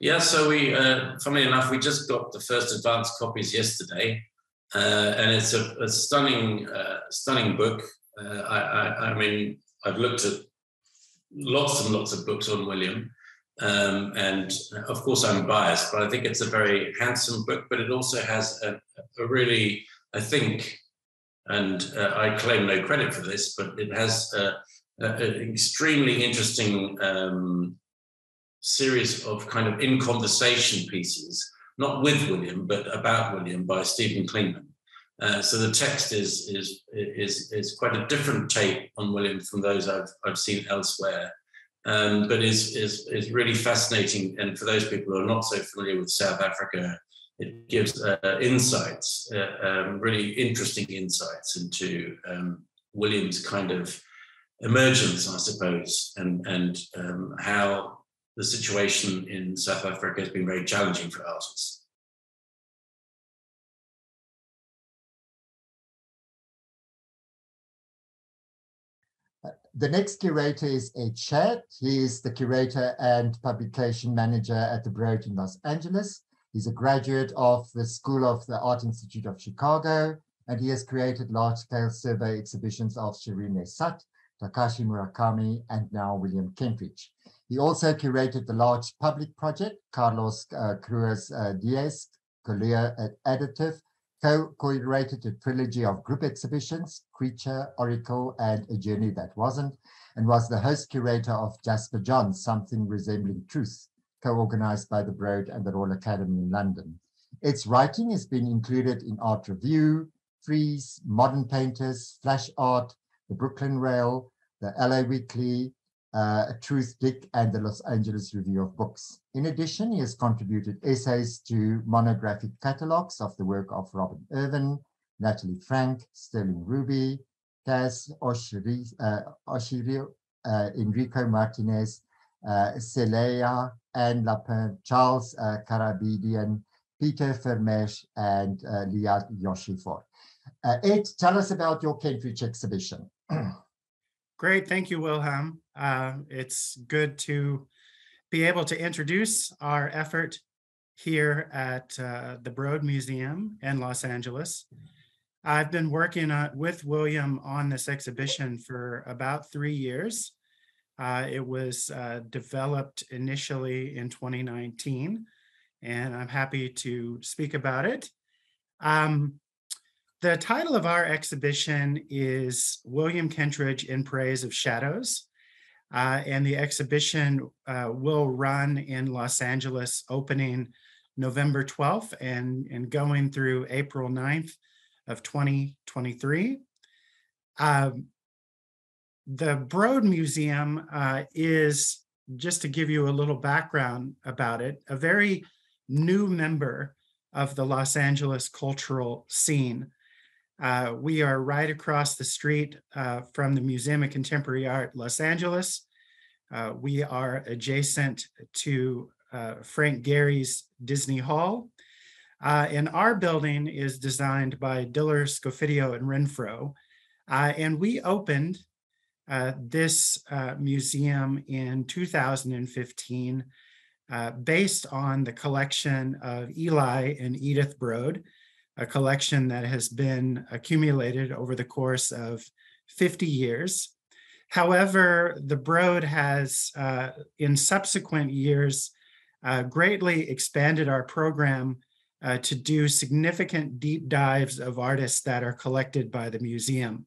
Yeah, so we, uh, funnily enough, we just got the first advanced copies yesterday. Uh, and it's a, a stunning, uh, stunning book. Uh, I, I, I mean, I've looked at lots and lots of books on William. Um, and of course, I'm biased, but I think it's a very handsome book, but it also has a, a really, I think, and uh, I claim no credit for this, but it has an extremely interesting um, series of kind of in conversation pieces, not with William, but about William by Stephen Klingman. Uh, so the text is, is, is, is quite a different take on William from those I've, I've seen elsewhere. Um, but is, is, is really fascinating. And for those people who are not so familiar with South Africa, it gives uh, insights, uh, um, really interesting insights into um, William's kind of emergence, I suppose, and, and um, how the situation in South Africa has been very challenging for artists. The next curator is Ed Schad. He is the curator and publication manager at the Broad in Los Angeles. He's a graduate of the School of the Art Institute of Chicago, and he has created large-scale survey exhibitions of Shirin Esat, Takashi Murakami, and now William Kentridge. He also curated the large public project, Carlos uh, Cruz uh, Diaz, Collier at Additive, co-curated a trilogy of group exhibitions, Creature, Oracle, and A Journey That Wasn't, and was the host curator of Jasper John's Something Resembling Truth, co-organized by the Broad and the Royal Academy in London. Its writing has been included in Art Review, Freeze, Modern Painters, Flash Art, the Brooklyn Rail, the L A Weekly, uh, Truth Dick, and the Los Angeles Review of Books. In addition, he has contributed essays to monographic catalogues of the work of Robin Irvin, Natalie Frank, Sterling Ruby, Taz Oshiri, uh, Oshiri uh, Enrico Martinez, uh, Seleya, Anne Lapin, Charles uh, Karabedian, Peter Vermeersch, and uh, Liad Yoshifor. Uh, Ed, tell us about your Kentridge exhibition. Great, thank you, Wilhelm. Uh, it's good to be able to introduce our effort here at uh, the Broad Museum in Los Angeles. I've been working uh, with William on this exhibition for about three years. Uh, it was uh, developed initially in twenty nineteen, and I'm happy to speak about it. Um, the title of our exhibition is William Kentridge, In Praise of Shadows. Uh, and the exhibition uh, will run in Los Angeles, opening November twelfth and, and going through April ninth of twenty twenty-three. Uh, the Broad Museum uh, is, just to give you a little background about it, a very new member of the Los Angeles cultural scene. Uh, we are right across the street uh, from the Museum of Contemporary Art, Los Angeles. Uh, we are adjacent to uh, Frank Gehry's Disney Hall. Uh, and our building is designed by Diller, Scofidio, and Renfro. Uh, and we opened uh, this uh, museum in two thousand fifteen uh, based on the collection of Eli and Edith Broad, a collection that has been accumulated over the course of fifty years. However, the Broad has, uh, in subsequent years, uh, greatly expanded our program uh, to do significant deep dives of artists that are collected by the museum.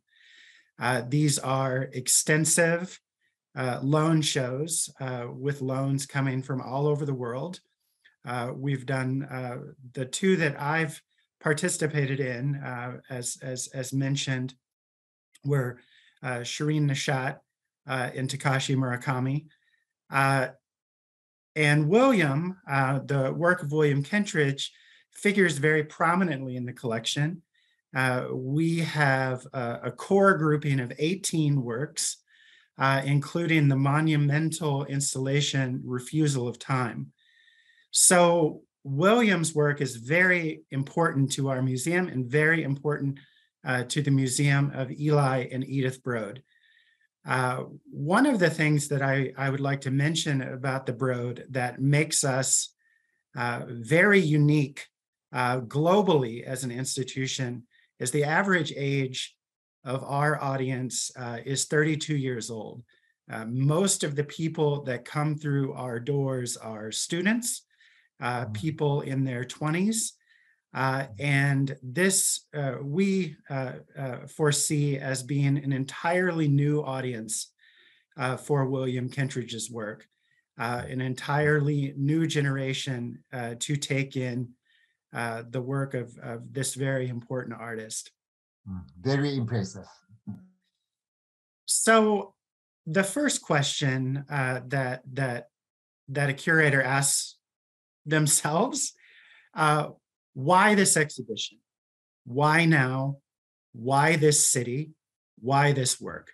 Uh, these are extensive uh, loan shows uh, with loans coming from all over the world. Uh, we've done uh, the two that I've participated in, uh, as, as, as mentioned, were uh, Shirin Esat uh, and Takashi Murakami. Uh, and William, uh, the work of William Kentridge, figures very prominently in the collection. Uh, we have a, a core grouping of eighteen works, uh, including the monumental installation Refusal of Time. So William's work is very important to our museum and very important uh, to the Museum of Eli and Edith Broad. Uh, one of the things that I, I would like to mention about the Broad that makes us uh, very unique uh, globally as an institution is the average age of our audience uh, is thirty-two years old. Uh, most of the people that come through our doors are students, uh, people in their twenties. Uh, and this uh, we uh, uh, foresee as being an entirely new audience uh, for William Kentridge's work, uh, an entirely new generation uh, to take in uh, the work of, of this very important artist. Very impressive. So the first question uh, that, that, that a curator asks themselves, uh, why this exhibition? Why now? Why this city? Why this work?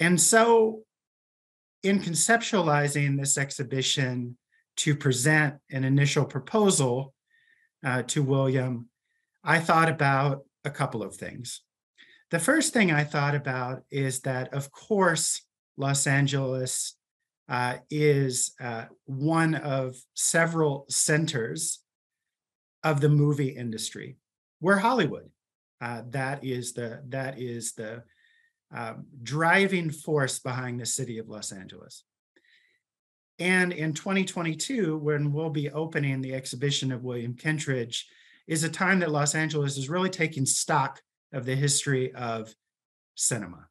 And so in conceptualizing this exhibition to present an initial proposal uh, to William, I thought about a couple of things. The first thing I thought about is that, of course, Los Angeles uh, is uh, one of several centers of the movie industry. We're Hollywood. Uh, that is the that is the um, driving force behind the city of Los Angeles. And in twenty twenty-two, when we'll be opening the exhibition of William Kentridge, is a time that Los Angeles is really taking stock of the history of cinema.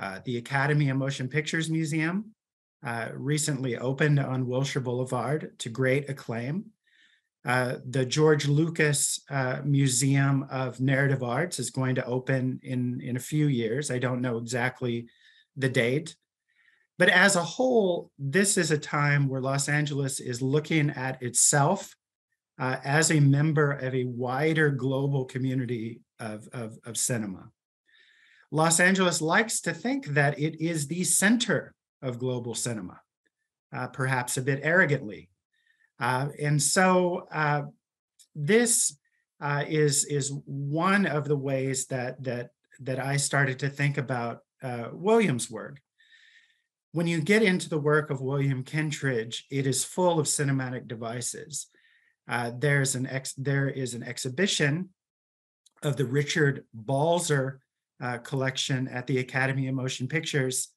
Uh, the Academy of Motion Pictures Museum uh, recently opened on Wilshire Boulevard to great acclaim. Uh, the George Lucas uh, Museum of Narrative Arts is going to open in, in a few years. I don't know exactly the date. But as a whole, this is a time where Los Angeles is looking at itself uh, as a member of a wider global community of, of, of cinema. Los Angeles likes to think that it is the center of global cinema, uh, perhaps a bit arrogantly. Uh, and so uh, this uh, is is one of the ways that that that I started to think about uh, William's work. When you get into the work of William Kentridge, it is full of cinematic devices. Uh, there's an ex there is an exhibition of the Richard Balzer uh, collection at the Academy of Motion Pictures.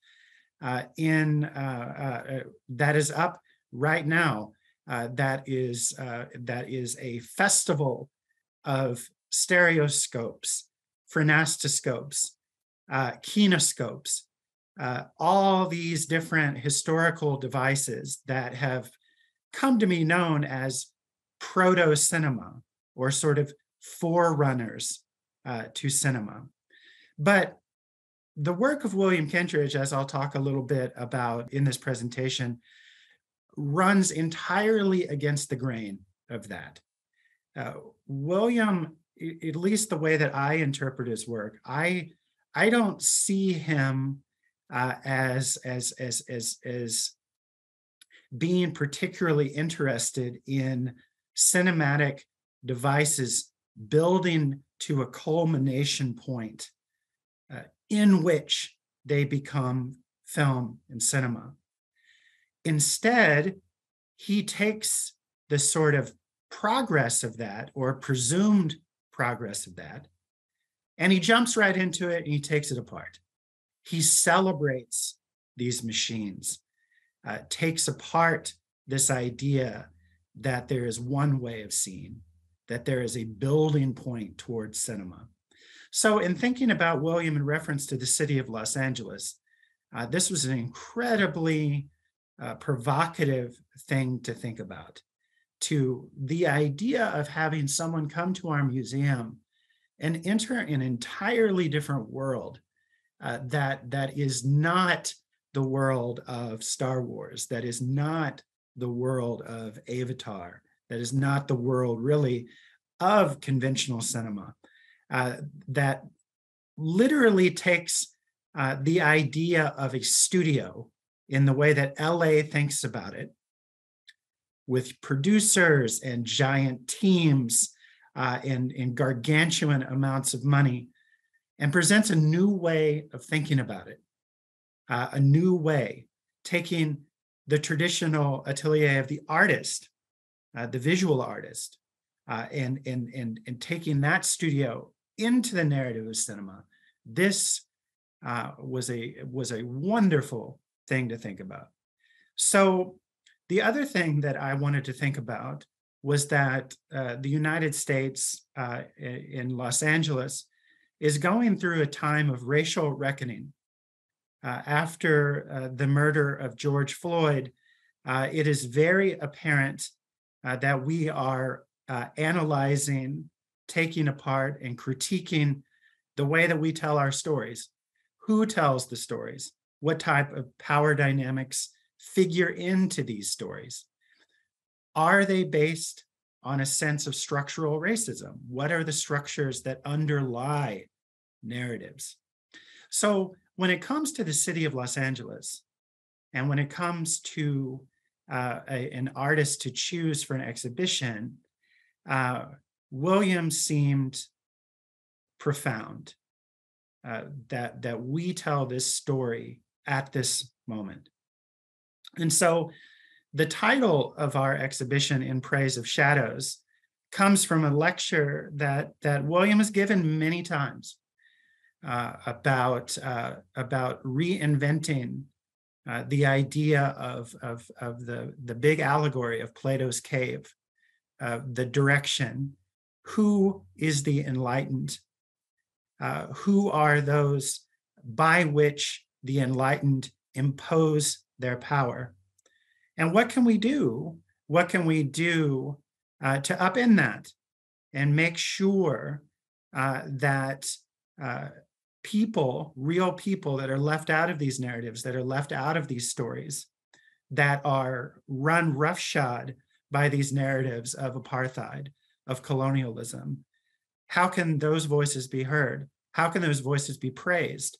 Uh, in uh, uh, that is up right now. Uh, that is uh, that is a festival of stereoscopes, frenastoscopes, uh, kinescopes, uh, all these different historical devices that have come to be known as proto-cinema or sort of forerunners uh, to cinema. But the work of William Kentridge, as I'll talk a little bit about in this presentation, runs entirely against the grain of that. Uh, William, at least the way that I interpret his work, I I don't see him uh, as as as as as being particularly interested in cinematic devices building to a culmination point uh, in which they become film and cinema. Instead, he takes the sort of progress of that or presumed progress of that, and he jumps right into it and he takes it apart. He celebrates these machines, uh, takes apart this idea that there is one way of seeing, that there is a building point towards cinema. So in thinking about William in reference to the city of Los Angeles, uh, this was an incredibly Uh, provocative thing to think about, to the idea of having someone come to our museum and enter an entirely different world uh, that that is not the world of Star Wars, that is not the world of Avatar, that is not the world really of conventional cinema, uh, that literally takes uh, the idea of a studio in the way that L A thinks about it, with producers and giant teams uh, and, and gargantuan amounts of money, and presents a new way of thinking about it, uh, a new way, taking the traditional atelier of the artist, uh, the visual artist, uh, and, and, and, and taking that studio into the narrative of cinema. This uh, was a was a wonderful thing to think about. So the other thing that I wanted to think about was that uh, the United States uh, in Los Angeles is going through a time of racial reckoning. Uh, after uh, the murder of George Floyd, uh, it is very apparent uh, that we are uh, analyzing, taking apart, and critiquing the way that we tell our stories. Who tells the stories? What type of power dynamics figure into these stories? Are they based on a sense of structural racism? What are the structures that underlie narratives? So when it comes to the city of Los Angeles, and when it comes to uh, a, an artist to choose for an exhibition, uh, William seemed profound, uh, that, that we tell this story at this moment. And so the title of our exhibition, In Praise of Shadows, comes from a lecture that, that William has given many times uh, about, uh, about reinventing uh, the idea of, of, of the, the big allegory of Plato's cave, uh, the direction. Who is the enlightened? Uh, who are those by which the enlightened impose their power? And what can we do? What can we do uh, to upend that and make sure uh, that uh, people, real people that are left out of these narratives, that are left out of these stories, that are run roughshod by these narratives of apartheid, of colonialism, how can those voices be heard? How can those voices be praised?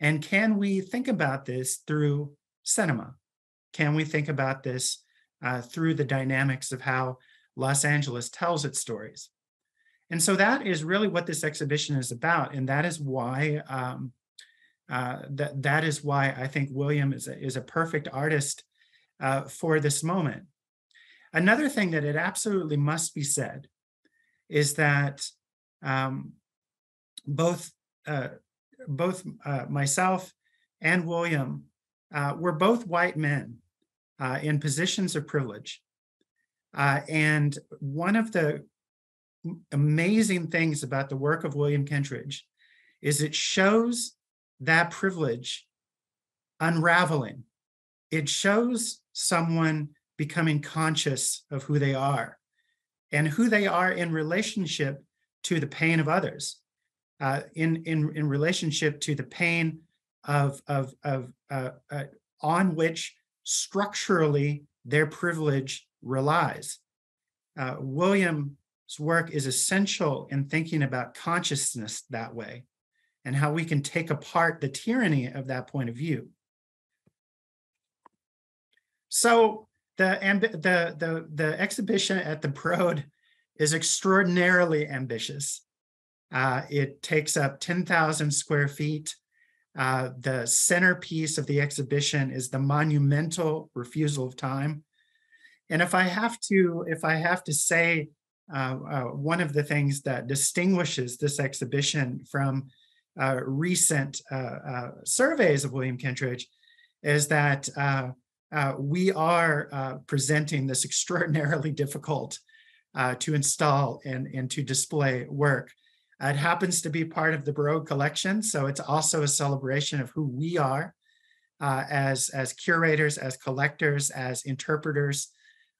And can we think about this through cinema? Can we think about this uh, through the dynamics of how Los Angeles tells its stories? And so that is really what this exhibition is about, and that is why um, uh, that that is why I think William is a, is a perfect artist uh, for this moment. Another thing that it absolutely must be said is that um, both uh, both uh, myself and William uh, were both white men uh, in positions of privilege. Uh, and one of the amazing things about the work of William Kentridge is it shows that privilege unraveling. It shows someone becoming conscious of who they are and who they are in relationship to the pain of others, uh, in, in, in relationship to the pain of, of, of uh, uh, on which structurally their privilege relies. Uh, William's work is essential in thinking about consciousness that way and how we can take apart the tyranny of that point of view. So the, the, the, the exhibition at the Broad is extraordinarily ambitious. Uh, it takes up ten thousand square feet. Uh, the centerpiece of the exhibition is the monumental Refusal of Time. And if I have to, if I have to say uh, uh, one of the things that distinguishes this exhibition from uh, recent uh, uh, surveys of William Kentridge is that uh, uh, we are uh, presenting this extraordinarily difficult uh, to install and, and to display work. It happens to be part of the Broad collection, so it's also a celebration of who we are uh, as, as curators, as collectors, as interpreters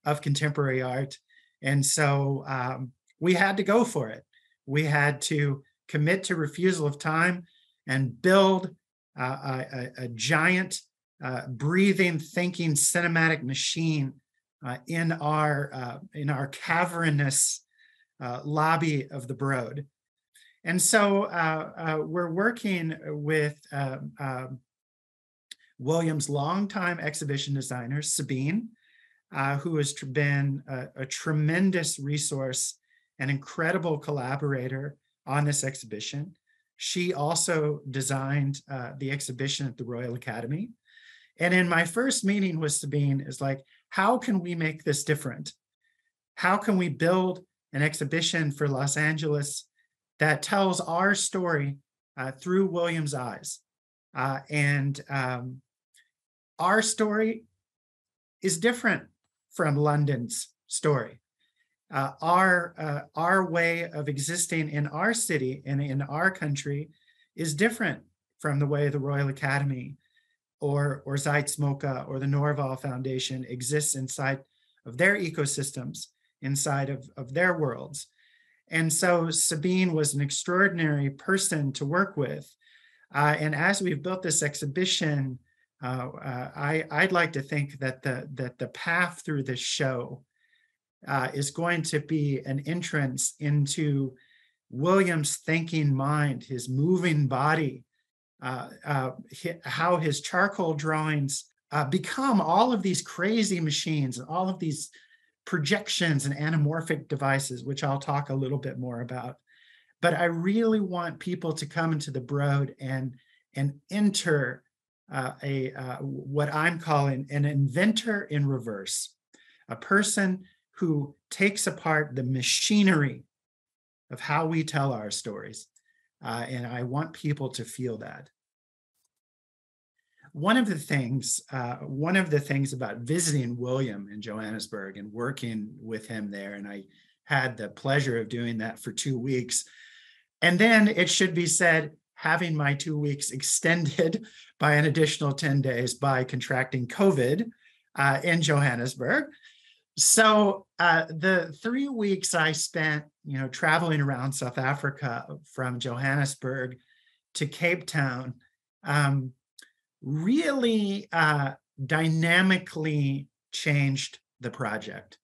of contemporary art. And so um, we had to go for it. We had to commit to Refusal of Time and build uh, a, a giant uh, breathing, thinking, cinematic machine uh, in our uh, in our cavernous uh, lobby of the Broad. And so uh, uh, we're working with uh, uh, William's longtime exhibition designer, Sabine, uh, who has been a, a tremendous resource, an incredible collaborator on this exhibition. She also designed uh, the exhibition at the Royal Academy. And in my first meeting with Sabine is like, how can we make this different? How can we build an exhibition for Los Angeles that tells our story uh, through William's eyes? Uh, and um, our story is different from London's story. Uh, our uh, our way of existing in our city and in our country is different from the way the Royal Academy or or Zeitz Mokka or the Norval Foundation exists inside of their ecosystems, inside of, of their worlds. And so Sabine was an extraordinary person to work with. Uh, and as we've built this exhibition, uh, uh, I, I'd like to think that the that the path through this show Uh, is going to be an entrance into William's thinking mind, his moving body, uh, uh, hi, how his charcoal drawings uh, become all of these crazy machines and all of these projections and anamorphic devices, which I'll talk a little bit more about. But I really want people to come into the Broad and, and enter uh, a uh, what I'm calling an inventor in reverse, a person who takes apart the machinery of how we tell our stories. Uh, and I want people to feel that. One of the things, uh, one of the things about visiting William in Johannesburg and working with him there, and I had the pleasure of doing that for two weeks. And then it should be said, having my two weeks extended by an additional ten days by contracting COVID uh, in Johannesburg. So uh, the three weeks I spent, you know, traveling around South Africa from Johannesburg to Cape Town, um, really uh, dynamically changed the project,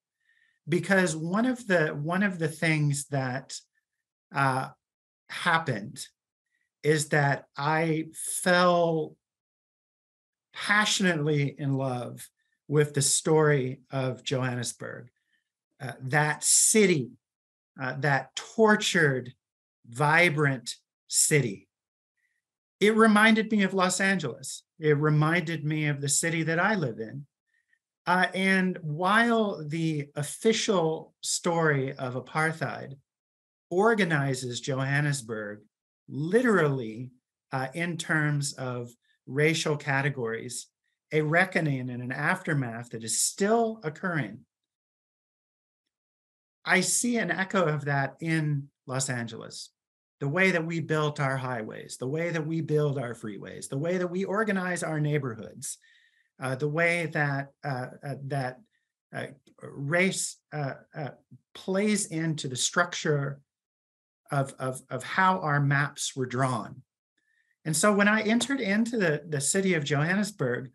because one of the one of the things that uh, happened is that I fell passionately in love with the story of Johannesburg, uh, that city, uh, that tortured, vibrant city. It reminded me of Los Angeles. It reminded me of the city that I live in. Uh, and while the official story of apartheid organizes Johannesburg literally uh, in terms of racial categories, a reckoning and an aftermath that is still occurring, I see an echo of that in Los Angeles. The way that we built our highways, the way that we build our freeways, the way that we organize our neighborhoods, uh, the way that uh, uh, that uh, race uh, uh, plays into the structure of, of, of how our maps were drawn. And so when I entered into the, the city of Johannesburg,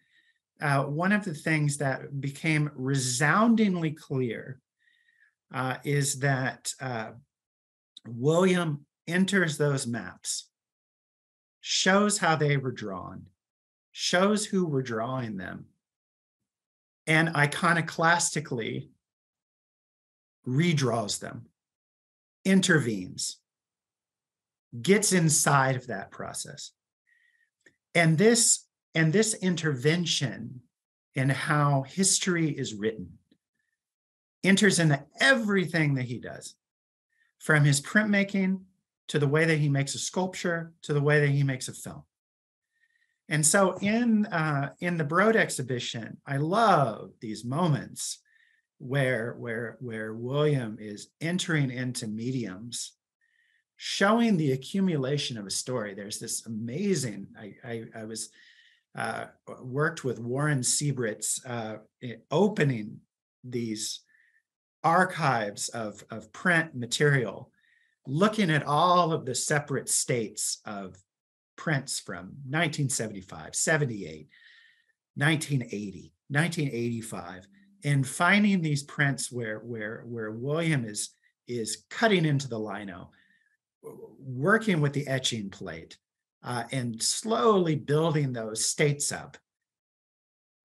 Uh, one of the things that became resoundingly clear uh, is that uh, William enters those maps, shows how they were drawn, shows who were drawing them, and iconoclastically redraws them, intervenes, gets inside of that process. And this And this intervention in how history is written enters into everything that he does, from his printmaking to the way that he makes a sculpture to the way that he makes a film. And so in, uh, in the Broad exhibition, I love these moments where, where, where William is entering into mediums, showing the accumulation of a story. There's this amazing, I, I, I was... Uh, worked with Warren Siebert's uh, opening these archives of, of print material, looking at all of the separate states of prints from nineteen seventy-five, seventy-eight, nineteen eighty, nineteen eighty-five, and finding these prints where where where William is is cutting into the lino, working with the etching plate, uh, and slowly building those states up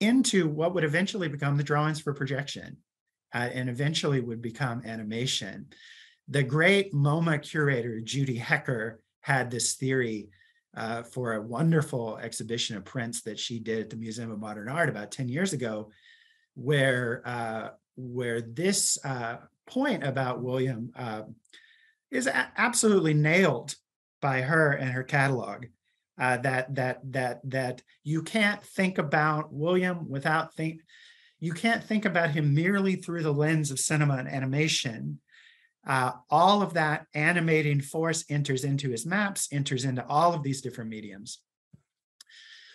into what would eventually become the drawings for projection, uh, and eventually would become animation. The great MoMA curator Judy Hecker had this theory uh, for a wonderful exhibition of prints that she did at the Museum of Modern Art about ten years ago, where uh, where this uh, point about William uh, is a- absolutely nailed by her and her catalog. Uh, that that that that you can't think about William without think, you can't think about him merely through the lens of cinema and animation. Uh, all of that animating force enters into his maps, enters into all of these different mediums.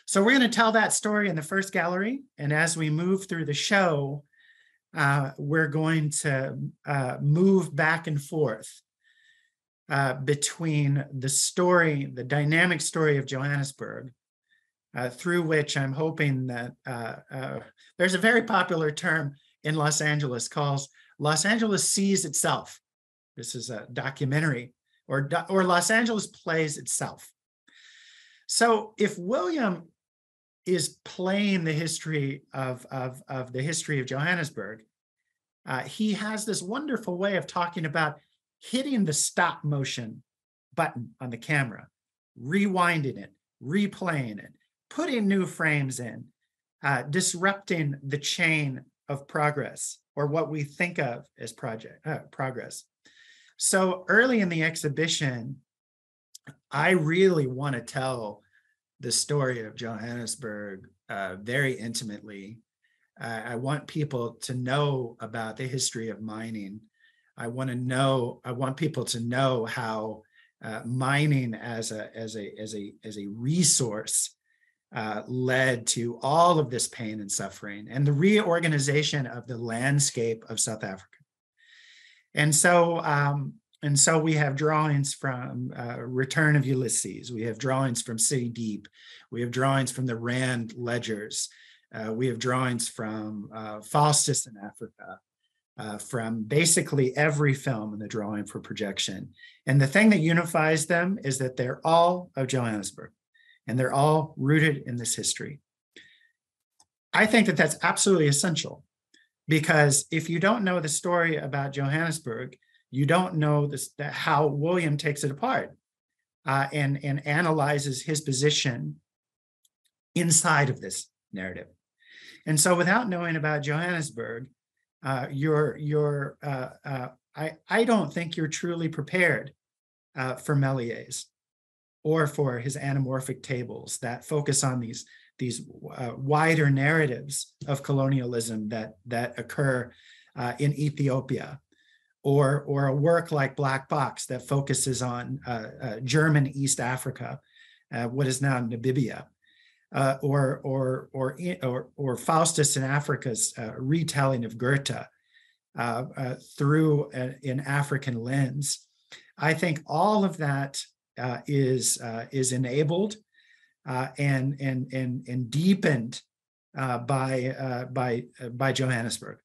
So we're going to tell that story in the first gallery. And as we move through the show, uh, we're going to uh, move back and forth uh, between the story, the dynamic story of Johannesburg, uh, through which I'm hoping that uh, uh, there's a very popular term in Los Angeles called Los Angeles Sees Itself. This is a documentary, or, or Los Angeles Plays Itself. So if William is playing the history of, of, of the history of Johannesburg, uh, he has this wonderful way of talking about hitting the stop motion button on the camera, rewinding it, replaying it, putting new frames in, uh, disrupting the chain of progress, or what we think of as project uh, progress. So early in the exhibition, I really want to tell the story of Johannesburg uh, very intimately. Uh, I want people to know about the history of mining. I want to know. I want people to know how uh, mining, as a as a as a as a resource, uh, led to all of this pain and suffering and the reorganization of the landscape of South Africa. And so. Um, And so we have drawings from uh, Return of Ulysses. We have drawings from City Deep. We have drawings from the Rand Ledgers. Uh, we have drawings from uh, Faustus in Africa, uh, from basically every film in the drawing for projection. And the thing that unifies them is that they're all of Johannesburg, and they're all rooted in this history. I think that that's absolutely essential, because if you don't know the story about Johannesburg, you don't know this, how William takes it apart uh, and, and analyzes his position inside of this narrative. And so without knowing about Johannesburg, uh, you're, you're, uh, uh, I, I don't think you're truly prepared uh, for Méliès or for his anamorphic tables that focus on these, these uh, wider narratives of colonialism that, that occur uh, in Ethiopia. Or, or a work like Black Box that focuses on uh, uh, German East Africa, uh, what is now Namibia, uh, or, or, or, or, or Faustus in Africa's uh, retelling of Goethe uh, uh, through a, an African lens. I think all of that uh, is, uh, is enabled uh, and, and, and, and deepened uh, by, uh, by, uh, by Johannesburg.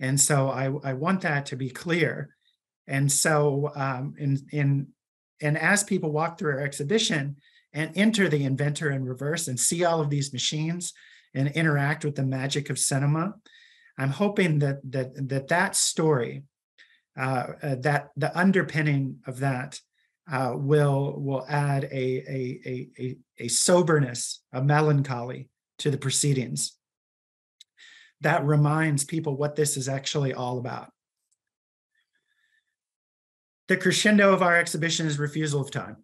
And so I, I want that to be clear. And so um, in, in, and as people walk through our exhibition and enter the inventor in reverse and see all of these machines and interact with the magic of cinema, I'm hoping that that that, that story, uh, uh, that the underpinning of that uh, will, will add a, a, a, a soberness, a melancholy to the proceedings. That reminds people what this is actually all about. The crescendo of our exhibition is Refusal of Time.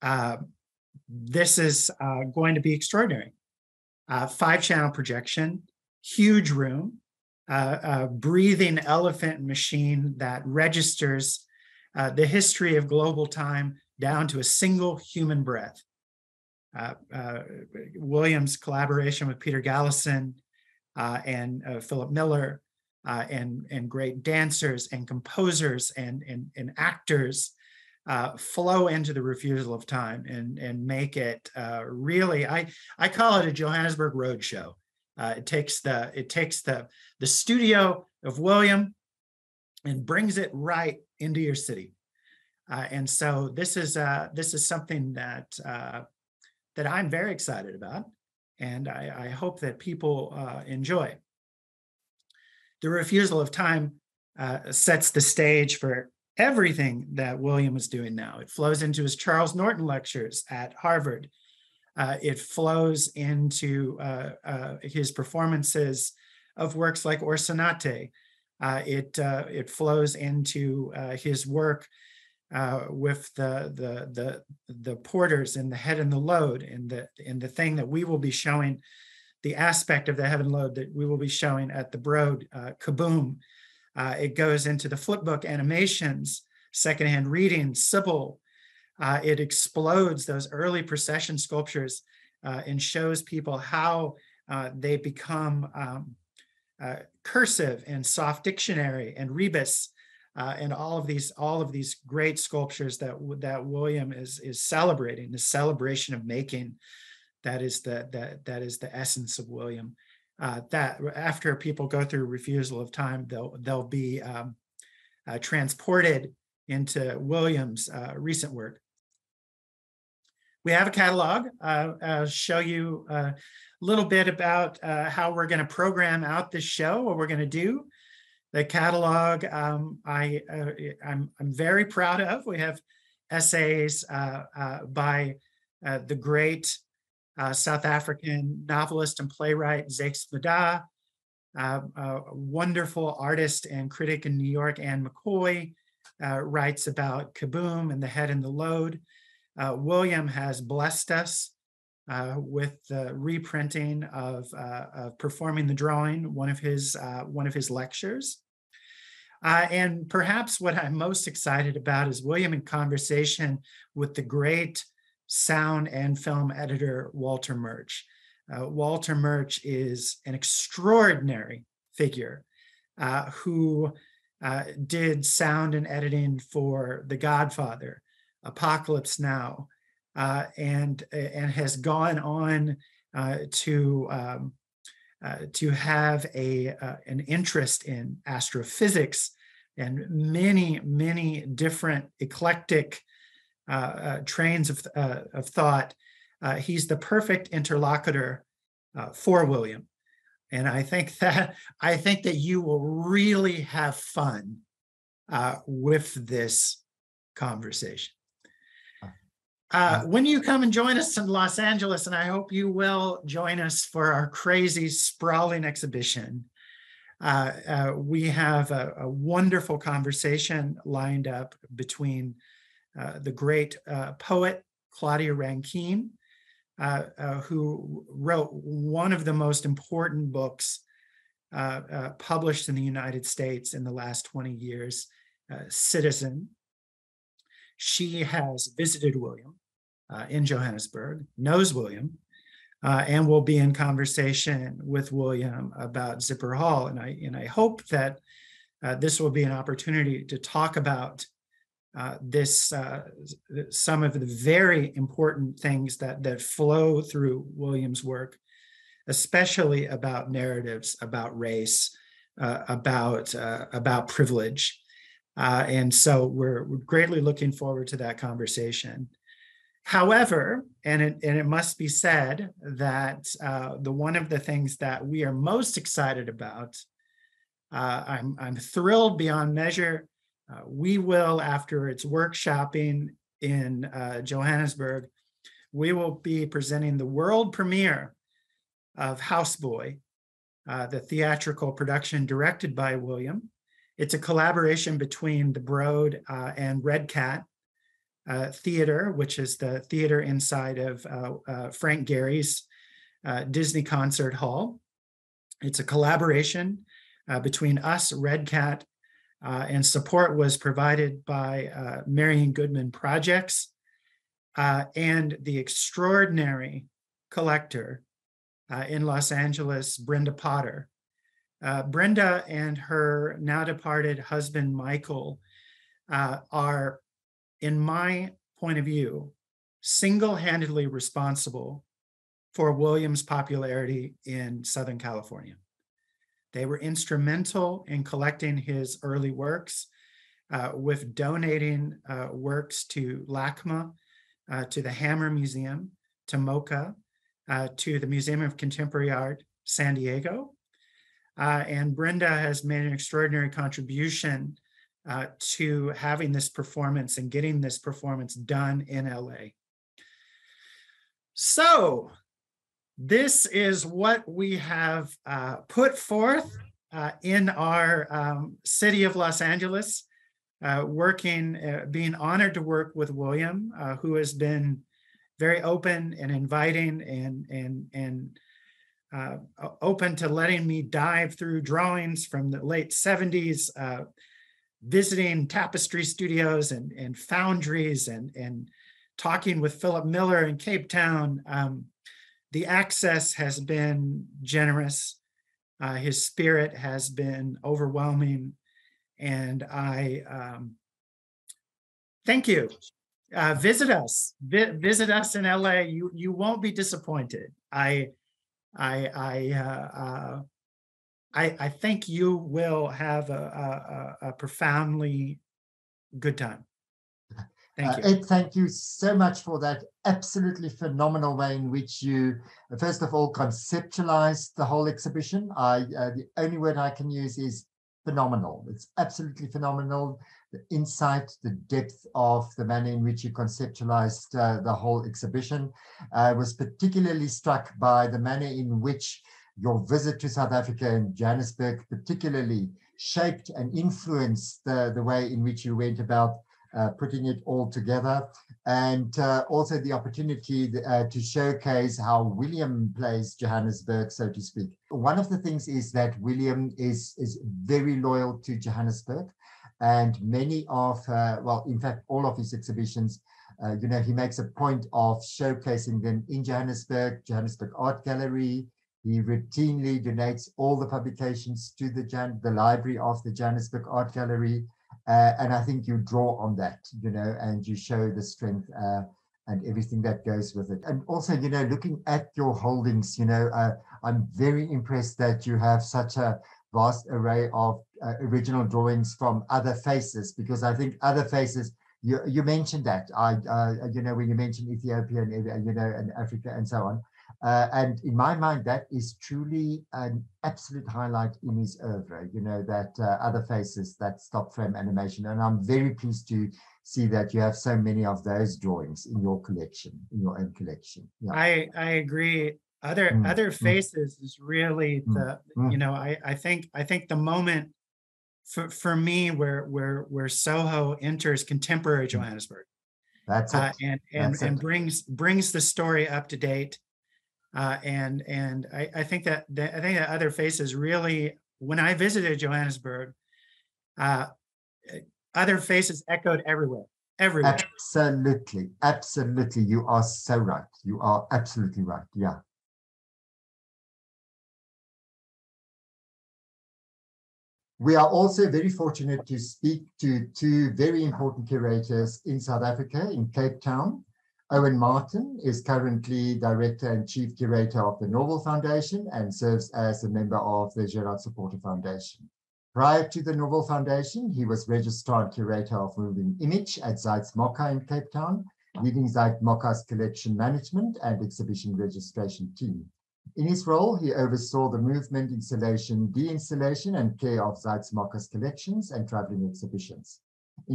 Uh, this is uh, going to be extraordinary. Uh, five-channel projection, huge room, a uh, uh, breathing elephant machine that registers uh, the history of global time down to a single human breath. Uh, uh, William's collaboration with Peter Gallison, Uh, and uh, Philip Miller, uh, and, and great dancers and composers and, and, and actors uh, flow into the Refusal of Time and, and make it uh, really, I, I call it a Johannesburg roadshow. Uh, it takes the it takes the the studio of William and brings it right into your city, uh, and so this is uh, this is something that uh, that I'm very excited about, and I, I hope that people uh, enjoy. The Refusal of Time uh, sets the stage for everything that William is doing now. It flows into his Charles Norton lectures at Harvard. Uh, it flows into uh, uh, his performances of works like Orsanate. Uh, it uh, it flows into uh, his work uh, with the, the the the porters in The Head and the Load, in the in the thing that we will be showing, the aspect of The Head and Load that we will be showing at the Broad, uh, Kaboom. Uh, it goes into the flipbook animations, secondhand reading, Sybil. Uh, it explodes those early procession sculptures uh, and shows people how uh, they become um, uh, cursive and soft dictionary and rebus uh, and all of these all of these great sculptures that that William is is celebrating, the celebration of making. That is the that that is the essence of William. Uh, that after people go through Refusal of Time, they'll they'll be um, uh, transported into William's uh, recent work. We have a catalog. Uh, I'll show you a little bit about uh, how we're going to program out this show, what we're going to do. The catalog um, I, uh, I'm, I'm very proud of. We have essays uh, uh, by uh, the great uh, South African novelist and playwright Zeitz Mokka, uh, a wonderful artist and critic in New York, Anne McCoy, uh, writes about Kaboom and The Head and the Load. Uh, William has blessed us uh, with the reprinting of, uh, of Performing the Drawing, one of his uh, one of his lectures. Uh, and perhaps what I'm most excited about is William in conversation with the great sound and film editor, Walter Murch. Uh, Walter Murch is an extraordinary figure uh, who uh, did sound and editing for The Godfather, Apocalypse Now, uh, and and has gone on uh, to um, uh, to have a uh, an interest in astrophysics and many many different eclectic uh, uh, trains of uh, of thought. Uh, he's the perfect interlocutor uh, for William, and I think that I think that you will really have fun uh, with this conversation. Uh, when you come and join us in Los Angeles, and I hope you will join us for our crazy, sprawling exhibition, uh, uh, we have a, a wonderful conversation lined up between uh, the great uh, poet Claudia Rankine, uh, uh, who wrote one of the most important books uh, uh, published in the United States in the last twenty years, uh, Citizen. She has visited William uh, in Johannesburg, knows William, uh, and will be in conversation with William about Zipper Hall. And I, and I hope that uh, this will be an opportunity to talk about uh, this, uh, some of the very important things that, that flow through William's work, especially about narratives, about race, uh, about, uh, about privilege. Uh, and so we're, we're greatly looking forward to that conversation. However, and it, and it must be said that uh, the one of the things that we are most excited about, uh, I'm, I'm thrilled beyond measure. Uh, we will, after its workshopping in uh, Johannesburg, we will be presenting the world premiere of Houseboy, uh, the theatrical production directed by William. It's a collaboration between the Broad uh, and Red Cat uh, Theater, which is the theater inside of uh, uh, Frank Gehry's uh, Disney Concert Hall. It's a collaboration uh, between us, Red Cat, uh, and support was provided by uh, Marion Goodman Projects uh, and the extraordinary collector uh, in Los Angeles, Brenda Potter. Uh, Brenda and her now departed husband, Michael, uh, are in my point of view, single-handedly responsible for William's popularity in Southern California. They were instrumental in collecting his early works, uh, with donating uh, works to LACMA, uh, to the Hammer Museum, to MoCA, uh, to the Museum of Contemporary Art, San Diego. Uh, and Brenda has made an extraordinary contribution uh, to having this performance and getting this performance done in L A. So this is what we have uh, put forth uh, in our um, city of Los Angeles, uh, working, uh, being honored to work with William, uh, who has been very open and inviting and, and, and uh, open to letting me dive through drawings from the late seventies, uh, visiting tapestry studios and, and foundries and, and talking with Philip Miller in Cape Town. Um, The access has been generous. Uh, his spirit has been overwhelming. And I um, thank you. Uh, visit us. Vi- visit us in L A. You, you won't be disappointed. I, I, I, uh, uh, I, I think you will have a, a, a profoundly good time. Thank you. Uh, Ed, thank you so much for that absolutely phenomenal way in which you, first of all, conceptualized the whole exhibition. I uh, the only word I can use is phenomenal. It's absolutely phenomenal, the insight, the depth of the manner in which you conceptualized uh, the whole exhibition. I was particularly struck by the manner in which your visit to South Africa and Johannesburg particularly shaped and influenced the, the way in which you went about Uh, putting it all together, and uh, also the opportunity uh, to showcase how William plays Johannesburg, so to speak. One of the things is that William is, is very loyal to Johannesburg, and many of, uh, well, in fact, all of his exhibitions, uh, you know, he makes a point of showcasing them in Johannesburg, Johannesburg Art Gallery. He routinely donates all the publications to the, Jan- the library of the Johannesburg Art Gallery. Uh, and I think you draw on that, you know, and you show the strength uh, and everything that goes with it. And also, you know, looking at your holdings, you know, uh, I'm very impressed that you have such a vast array of uh, original drawings from other faces, because I think other faces, you, you mentioned that, I, uh, you know, when you mentioned Ethiopia and, you know, and Africa and so on. Uh, and in my mind, that is truly an absolute highlight in his oeuvre, you know, that uh, other faces, that stop frame animation. And I'm very pleased to see that you have so many of those drawings in your collection, in your own collection. Yeah. I, I agree. Other mm. other faces mm. is really the, mm. you know, I, I think I think the moment for, for me where where where Soho enters contemporary Johannesburg. That's it. Uh, and and, That's and it. brings brings the story up to date. Uh, and and I, I think that, that I think that other faces really, when I visited Johannesburg, uh, other faces echoed everywhere, everywhere. Absolutely, absolutely. You are so right. You are absolutely right. Yeah. We are also very fortunate to speak to two very important curators in South Africa, in Cape Town. Owen Martin is currently Director and Chief Curator of the Norval Foundation and serves as a member of the Gerard Supporter Foundation. Prior to the Norval Foundation, he was Registrar and Curator of Moving Image at Zeitz Mokka in Cape Town, leading Zeitz Mokka's collection management and exhibition registration team. In his role, he oversaw the movement, installation, deinstallation, and care of Zeitz Mokka's collections and traveling exhibitions.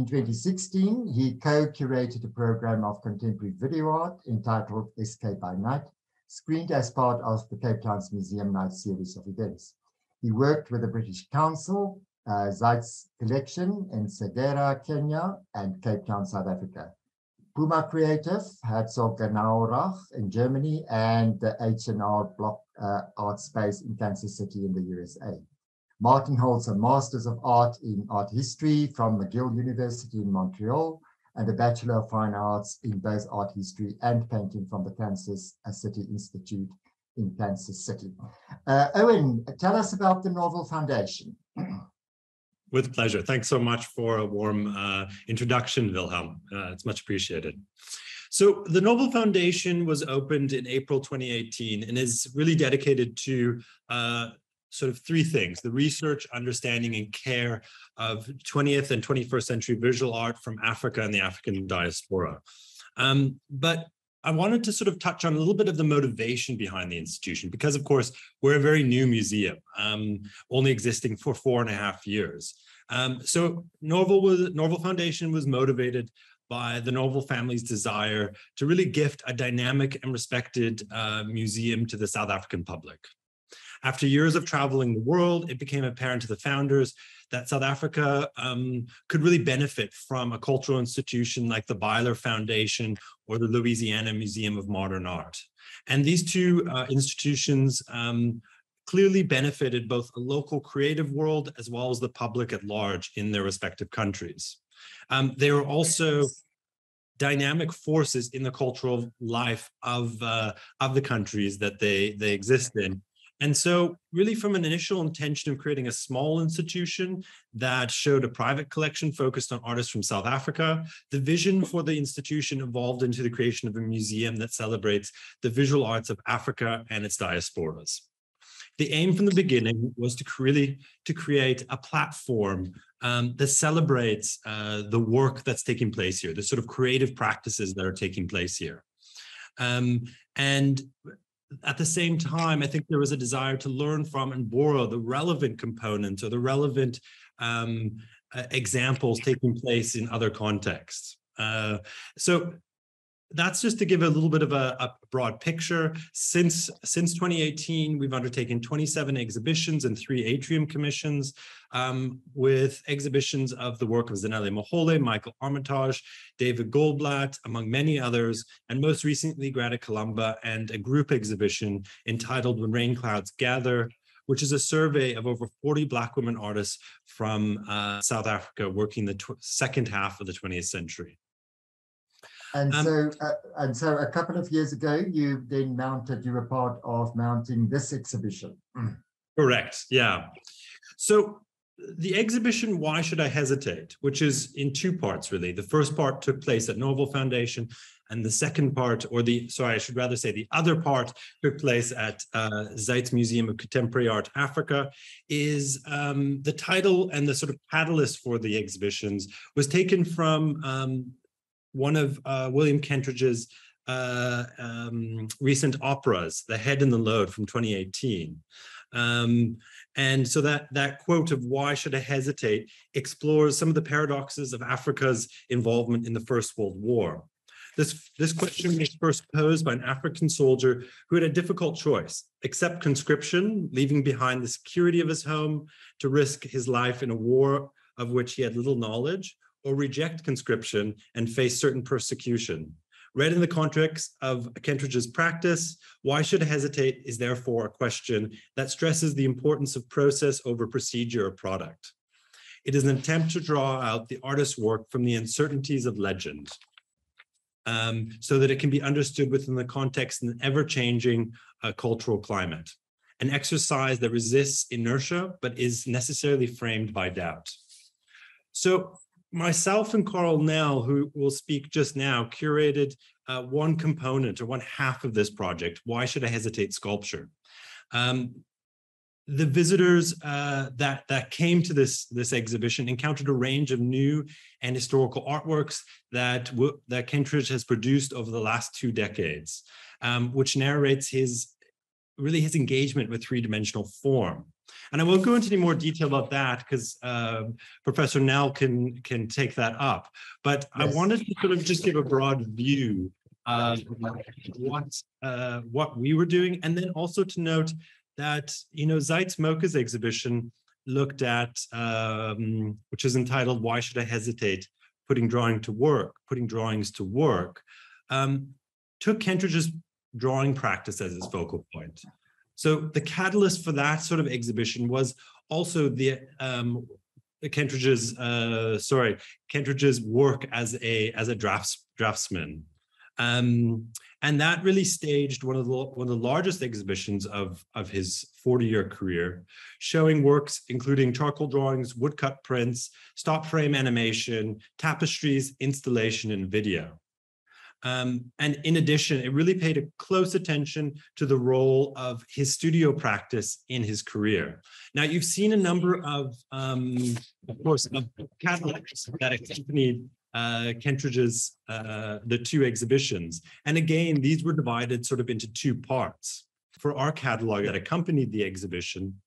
In twenty sixteen, he co-curated a program of contemporary video art entitled Escape by Night, screened as part of the Cape Town's Museum Night series of events. He worked with the British Council, uh, Zeitz Collection in Segera, Kenya, and Cape Town, South Africa. Puma Creative, Herzog and Naurach in Germany, and the H and R Block uh, Art Space in Kansas City in the U S A. Martin holds a Master's of Art in Art History from McGill University in Montreal and a Bachelor of Fine Arts in both Art History and Painting from the Kansas City Institute in Kansas City. Uh, Owen, tell us about the Norval Foundation. With pleasure. Thanks so much for a warm uh, introduction, Wilhelm. Uh, it's much appreciated. So the Norval Foundation was opened in April twenty eighteen and is really dedicated to uh, sort of three things: the research, understanding, and care of twentieth and twenty-first century visual art from Africa and the African diaspora. Um, but I wanted to sort of touch on a little bit of the motivation behind the institution, because of course, we're a very new museum, um, only existing for four and a half years. Um, so Norval, was, Norval Foundation was motivated by the Norval family's desire to really gift a dynamic and respected uh, museum to the South African public. After years of traveling the world, it became apparent to the founders that South Africa um, could really benefit from a cultural institution like the Beiler Foundation or the Louisiana Museum of Modern Art. And these two uh, institutions um, clearly benefited both the local creative world as well as the public at large in their respective countries. Um, they were also dynamic forces in the cultural life of, uh, of the countries that they, they exist in. And so really from an initial intention of creating a small institution that showed a private collection focused on artists from South Africa, the vision for the institution evolved into the creation of a museum that celebrates the visual arts of Africa and its diasporas. The aim from the beginning was to really to create a platform um, that celebrates uh, the work that's taking place here, the sort of creative practices that are taking place here. Um, and At the same time, I think there was a desire to learn from and borrow the relevant components or the relevant um, uh, examples taking place in other contexts. Uh, so that's just to give a little bit of a, a broad picture. Since, since twenty eighteen, we've undertaken twenty-seven exhibitions and three atrium commissions um, with exhibitions of the work of Zenele Mohole, Michael Armitage, David Goldblatt, among many others, and most recently Greta Columba and a group exhibition entitled When Rain Clouds Gather, which is a survey of over forty Black women artists from uh, South Africa working the second half of the twentieth century. And um, so, uh, and so, a couple of years ago, you then mounted. You were part of mounting this exhibition. Correct. Yeah. So, the exhibition "Why Should I Hesitate," which is in two parts, really. The first part took place at Norval Foundation, and the second part, or the sorry, I should rather say the other part, took place at uh, Zeitz Museum of Contemporary Art Africa. Is um, the title and the sort of catalyst for the exhibitions was taken from. Um, one of uh, William Kentridge's uh, um, recent operas, The Head and the Load from twenty eighteen. Um, and so that, that quote of "Why should I hesitate" explores some of the paradoxes of Africa's involvement in the First World War. This, this question was first posed by an African soldier who had a difficult choice: accept conscription, leaving behind the security of his home to risk his life in a war of which he had little knowledge, or reject conscription and face certain persecution. Read in the context of Kentridge's practice, "Why Should I Hesitate" is therefore a question that stresses the importance of process over procedure or product. It is an attempt to draw out the artist's work from the uncertainties of legend, um, so that it can be understood within the context and ever-changing uh, cultural climate, an exercise that resists inertia but is necessarily framed by doubt. So, myself and Karel Nel, who will speak just now, curated uh, one component or one half of this project, "Why Should I Hesitate" sculpture. Um, the visitors uh, that, that came to this, this exhibition encountered a range of new and historical artworks that, that Kentridge has produced over the last two decades, um, which narrates his, really his engagement with three-dimensional form. And I won't go into any more detail about that because uh, Professor Nel can, can take that up. But yes. I wanted to sort of just give a broad view of what, uh, what we were doing. And then also to note that, you know, Zeitz Mokka's exhibition looked at, um, which is entitled "Why Should I Hesitate? Putting Drawing to Work, Putting Drawings to Work," um, took Kentridge's drawing practice as its focal point. So the catalyst for that sort of exhibition was also the um, Kentridge's uh, sorry Kentridge's work as a as a drafts, draftsman, Um, and that really staged one of the one of the largest exhibitions of, of his forty-year career, showing works including charcoal drawings, woodcut prints, stop frame animation, tapestries, installation, and video. Um, and in addition, it really paid a close attention to the role of his studio practice in his career. Now, you've seen a number of, um, of course, of catalogs that accompanied uh, Kentridge's, uh, the two exhibitions. And again, these were divided sort of into two parts. For our catalog that accompanied the exhibition,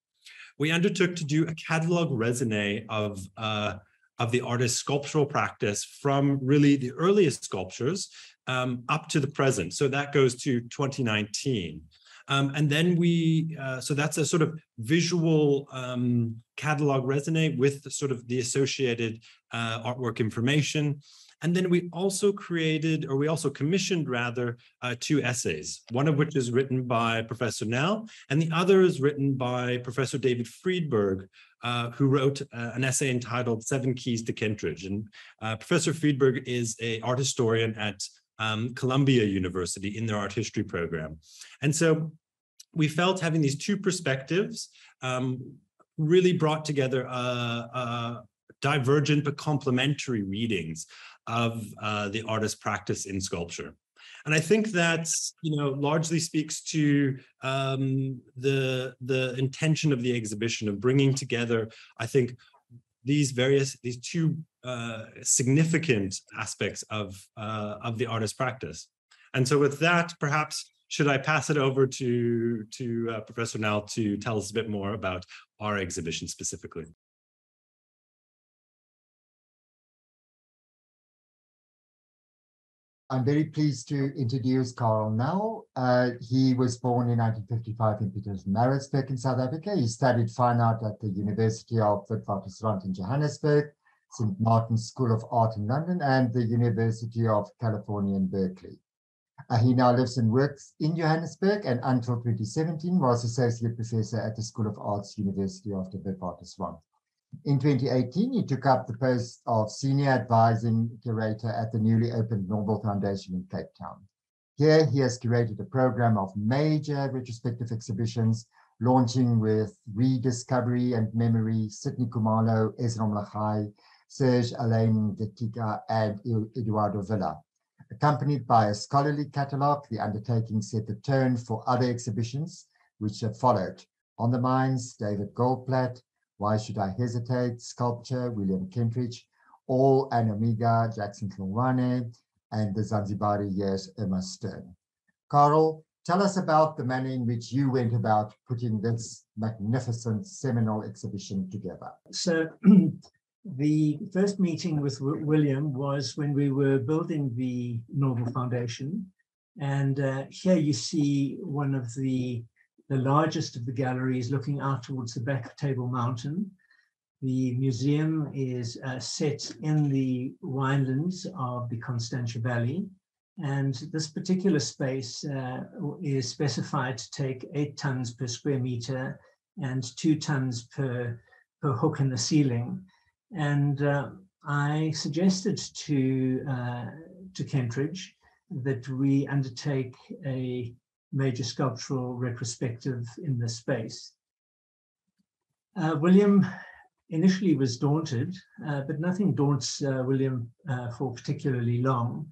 we undertook to do a catalog resume of uh, of the artist's sculptural practice from really the earliest sculptures um, up to the present. So that goes to twenty nineteen. Um, and then we, uh, so that's a sort of visual um, catalog resume with the sort of the associated uh, artwork information. And then we also created, or we also commissioned rather, uh, two essays, one of which is written by Professor Nel, and the other is written by Professor David Friedberg, uh, who wrote uh, an essay entitled Seven Keys to Kentridge. And uh, Professor Friedberg is an art historian at um, Columbia University in their art history program. And so we felt having these two perspectives um, really brought together a, a divergent but complementary readings of uh, the artist's practice in sculpture. And I think that's, you know, largely speaks to um, the, the intention of the exhibition of bringing together, I think, these various, these two uh, significant aspects of, uh, of the artist's practice. And so with that, perhaps, should I pass it over to, to uh, Professor Nel to tell us a bit more about our exhibition specifically? I'm very pleased to introduce Karel Nel. Uh, he was born in nineteen fifty-five in Pietermaritzburg in South Africa. He studied fine art at the University of Witwatersrand in Johannesburg, Saint Martin's School of Art in London, and the University of California in Berkeley. Uh, he now lives and works in Johannesburg, and until twenty seventeen was Associate Professor at the School of Arts, University of the Witwatersrand. In twenty eighteen, he took up the post of Senior Advising Curator at the newly opened Norval Foundation in Cape Town. Here, he has curated a program of major retrospective exhibitions, launching with Rediscovery and Memory, Sidney Khumalo, Ezra Mlachai, Serge Alain Detika, and Eduardo Villa. Accompanied by a scholarly catalogue, the undertaking set the tone for other exhibitions, which have followed. On the Mines, David Goldblatt, Why Should I Hesitate, Sculpture, William Kentridge, All and Omega, Jackson Tlungwane, and the Zanzibari Years, Irma Stern. Karel, tell us about the manner in which you went about putting this magnificent seminal exhibition together. So the first meeting with William was when we were building the Norval Foundation. And uh, here you see one of the the largest of the galleries looking out towards the back of Table Mountain. The museum is uh, set in the winelands of the Constantia Valley. And this particular space uh, is specified to take eight tons per square meter and two tons per, per hook in the ceiling. And uh, I suggested to, uh, to Kentridge that we undertake a major sculptural retrospective in this space. Uh, William initially was daunted, uh, but nothing daunts uh, William uh, for particularly long.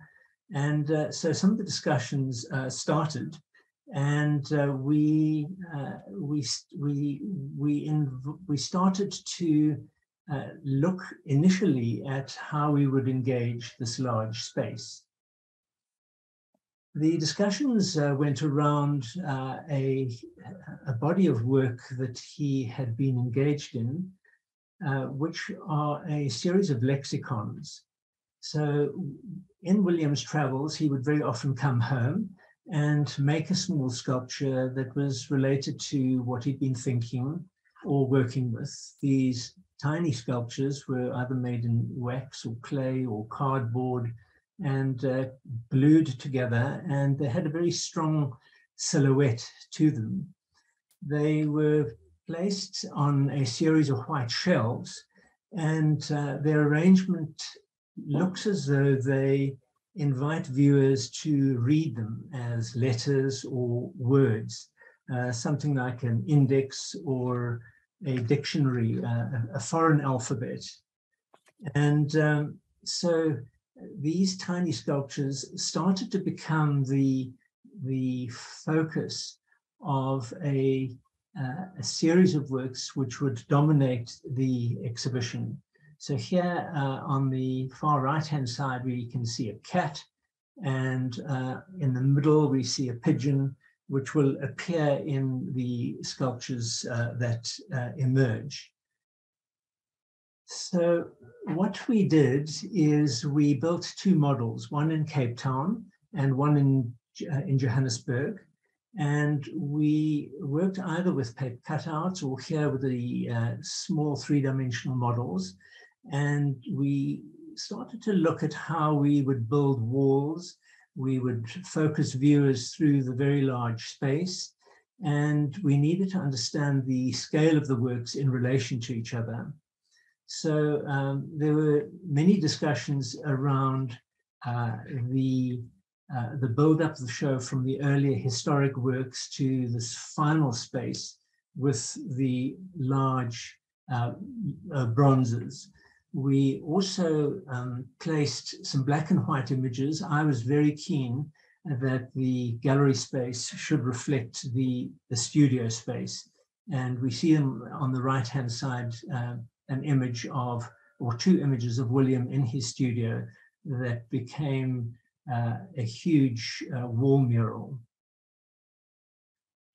And uh, so some of the discussions uh, started, and uh, we, uh, we we we we started to uh, look initially at how we would engage this large space. The discussions uh, went around uh, a, a body of work that he had been engaged in, uh, which are a series of lexicons. So in William's travels, he would very often come home and make a small sculpture that was related to what he'd been thinking or working with. These tiny sculptures were either made in wax or clay or cardboard, and uh, glued together, and they had a very strong silhouette to them. They were placed on a series of white shelves, and uh, their arrangement looks as though they invite viewers to read them as letters or words, uh, something like an index or a dictionary, uh, a foreign alphabet. And um, so these tiny sculptures started to become the, the focus of a, uh, a series of works which would dominate the exhibition. So here uh, on the far right-hand side, we can see a cat, and uh, in the middle, we see a pigeon, which will appear in the sculptures uh, that uh, emerge. So what we did is we built two models, one in Cape Town and one in, uh, in Johannesburg. And we worked either with paper cutouts or here with the uh, small three-dimensional models. And we started to look at how we would build walls. We would focus viewers through the very large space. And we needed to understand the scale of the works in relation to each other. So um, there were many discussions around uh, the, uh, the build-up of the show from the earlier historic works to this final space with the large uh, uh, bronzes. We also um, placed some black and white images. I was very keen that the gallery space should reflect the, the studio space. And we see them on the right-hand side, uh, an image of, or two images of William in his studio that became uh, a huge uh, wall mural.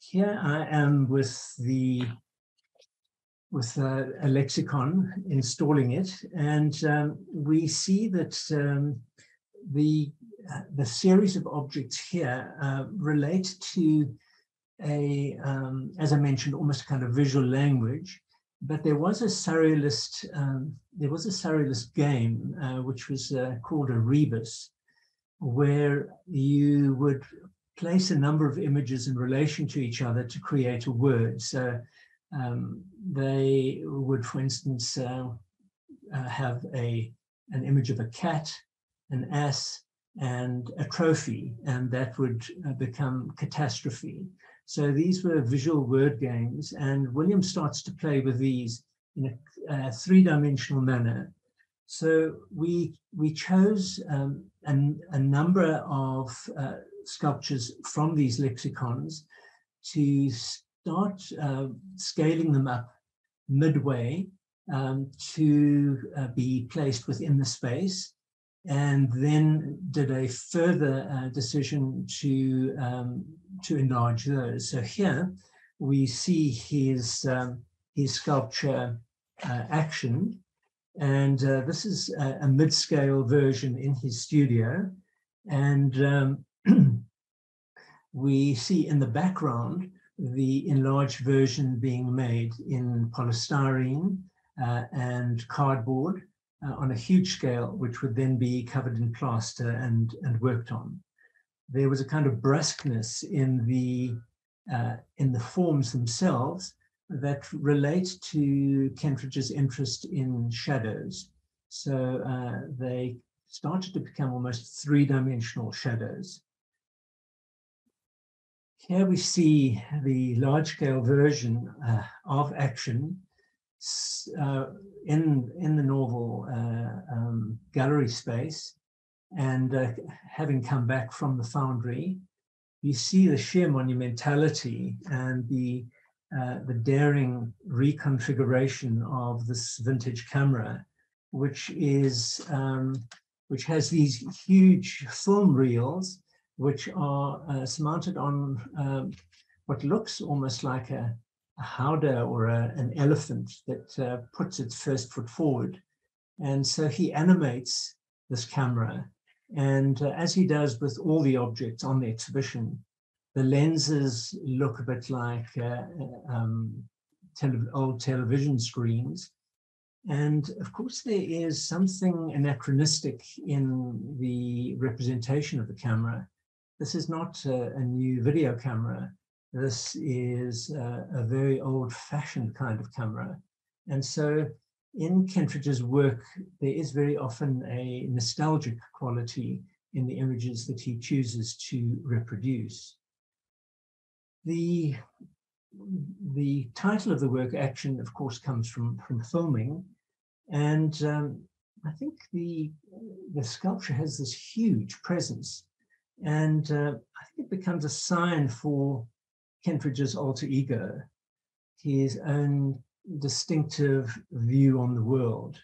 Here I am with the with uh, a lexicon, installing it. And um, we see that um, the, uh, the series of objects here uh, relate to a, um, as I mentioned, almost kind of visual language. But there was a surrealist, um, there was a surrealist game, uh, which was uh, called a rebus, where you would place a number of images in relation to each other to create a word. So, Um, they would, for instance, uh, uh, have a, an image of a cat, an ass, and a trophy, and that would uh, become catastrophe. So these were visual word games, and William starts to play with these in a, a three-dimensional manner. So we, we chose um, an, a number of uh, sculptures from these lexicons to start uh, scaling them up midway um, to uh, be placed within the space, and then did a further uh, decision to um, to enlarge those. So here we see his um, his sculpture uh, Action, and uh, this is a, a mid-scale version in his studio, and um, we see in the background the enlarged version being made in polystyrene uh, and cardboard uh, on a huge scale, which would then be covered in plaster and, and worked on. There was a kind of brusqueness in the, uh, in the forms themselves that relate to Kentridge's interest in shadows. So uh, they started to become almost three-dimensional shadows. Here we see the large-scale version uh, of Action uh, in, in the Norval uh, um, gallery space, and uh, having come back from the foundry, you see the sheer monumentality and the, uh, the daring reconfiguration of this vintage camera, which, is, um, which has these huge film reels which are uh, surmounted on um, what looks almost like a, a howdah or a, an elephant that uh, puts its first foot forward. And so he animates this camera. And uh, as he does with all the objects on the exhibition, the lenses look a bit like uh, um, tele- old television screens. And of course, there is something anachronistic in the representation of the camera. This is not a, a new video camera. This is a, a very old-fashioned kind of camera. And so in Kentridge's work, there is very often a nostalgic quality in the images that he chooses to reproduce. The, the title of the work, Action, of course, comes from, from filming. And um, I think the, the sculpture has this huge presence. And uh, I think it becomes a sign for Kentridge's alter ego, his own distinctive view on the world,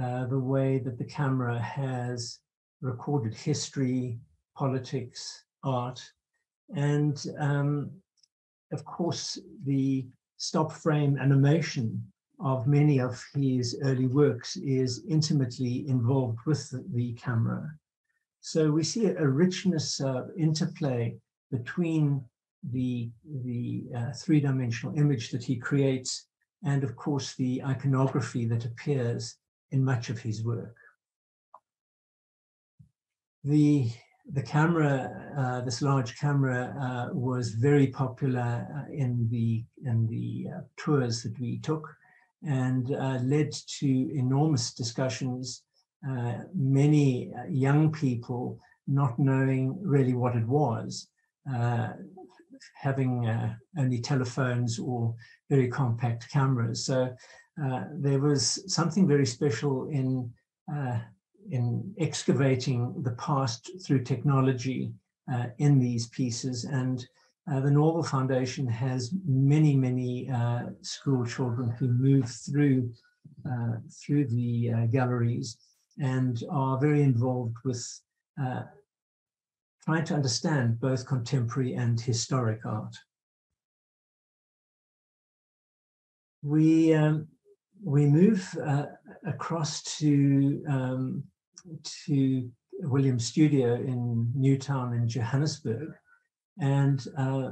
uh, the way that the camera has recorded history, politics, art, and um, of course the stop frame animation of many of his early works is intimately involved with the camera. So we see a richness of interplay between the, the uh, three-dimensional image that he creates and, of course, the iconography that appears in much of his work. The, the camera, uh, this large camera, uh, was very popular in the, in the uh, tours that we took and uh, led to enormous discussions, uh, many young people not knowing really what it was, uh, having uh, only telephones or very compact cameras. So uh, there was something very special in uh, in excavating the past through technology uh, in these pieces. And uh, the Norval Foundation has many, many uh, school children who move through, uh, through the uh, galleries and are very involved with uh, trying to understand both contemporary and historic art. We, um, we move uh, across to, um, to William's studio in Newtown in Johannesburg, and, uh,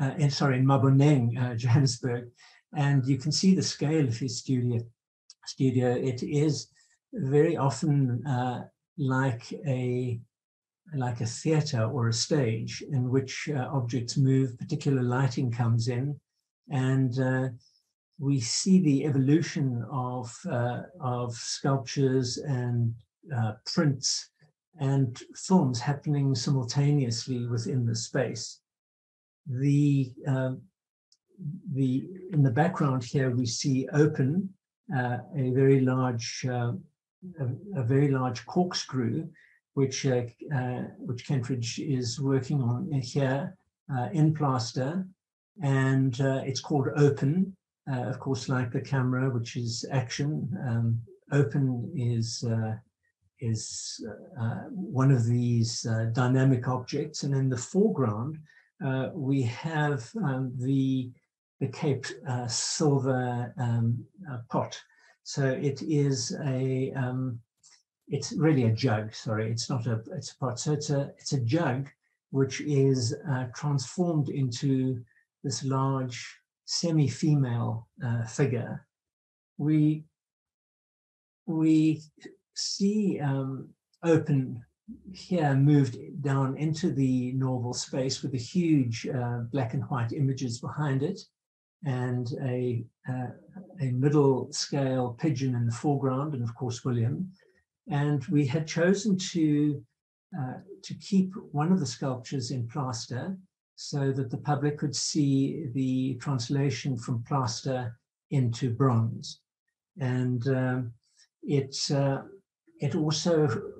uh, and sorry, in Maboneng, uh, Johannesburg, and you can see the scale of his studio. studio. It is very often uh, like a like a theater or a stage in which uh, objects move, particular lighting comes in, and uh, we see the evolution of, uh, of sculptures and uh, prints and films happening simultaneously within the space. The, uh, the, in the background here, we see open, uh, a very large, uh, a, a very large corkscrew, which uh, uh, which Kentridge is working on here uh, in plaster, and uh, it's called Open, uh, of course, like the camera, which is Action. Um, open is uh, is uh, one of these uh, dynamic objects, and in the foreground uh, we have um, the the Cape uh, silver um, uh, pot. So it is a um, It's really a jug, sorry, it's not a, it's a pot. So it's a, it's a jug which is uh, transformed into this large semi-female uh, figure. We, we see um, Open here moved down into the Norval space with a huge uh, black and white images behind it and a, uh, a middle scale pigeon in the foreground, and of course, William. And we had chosen to uh, to keep one of the sculptures in plaster so that the public could see the translation from plaster into bronze. And um, it, uh, it also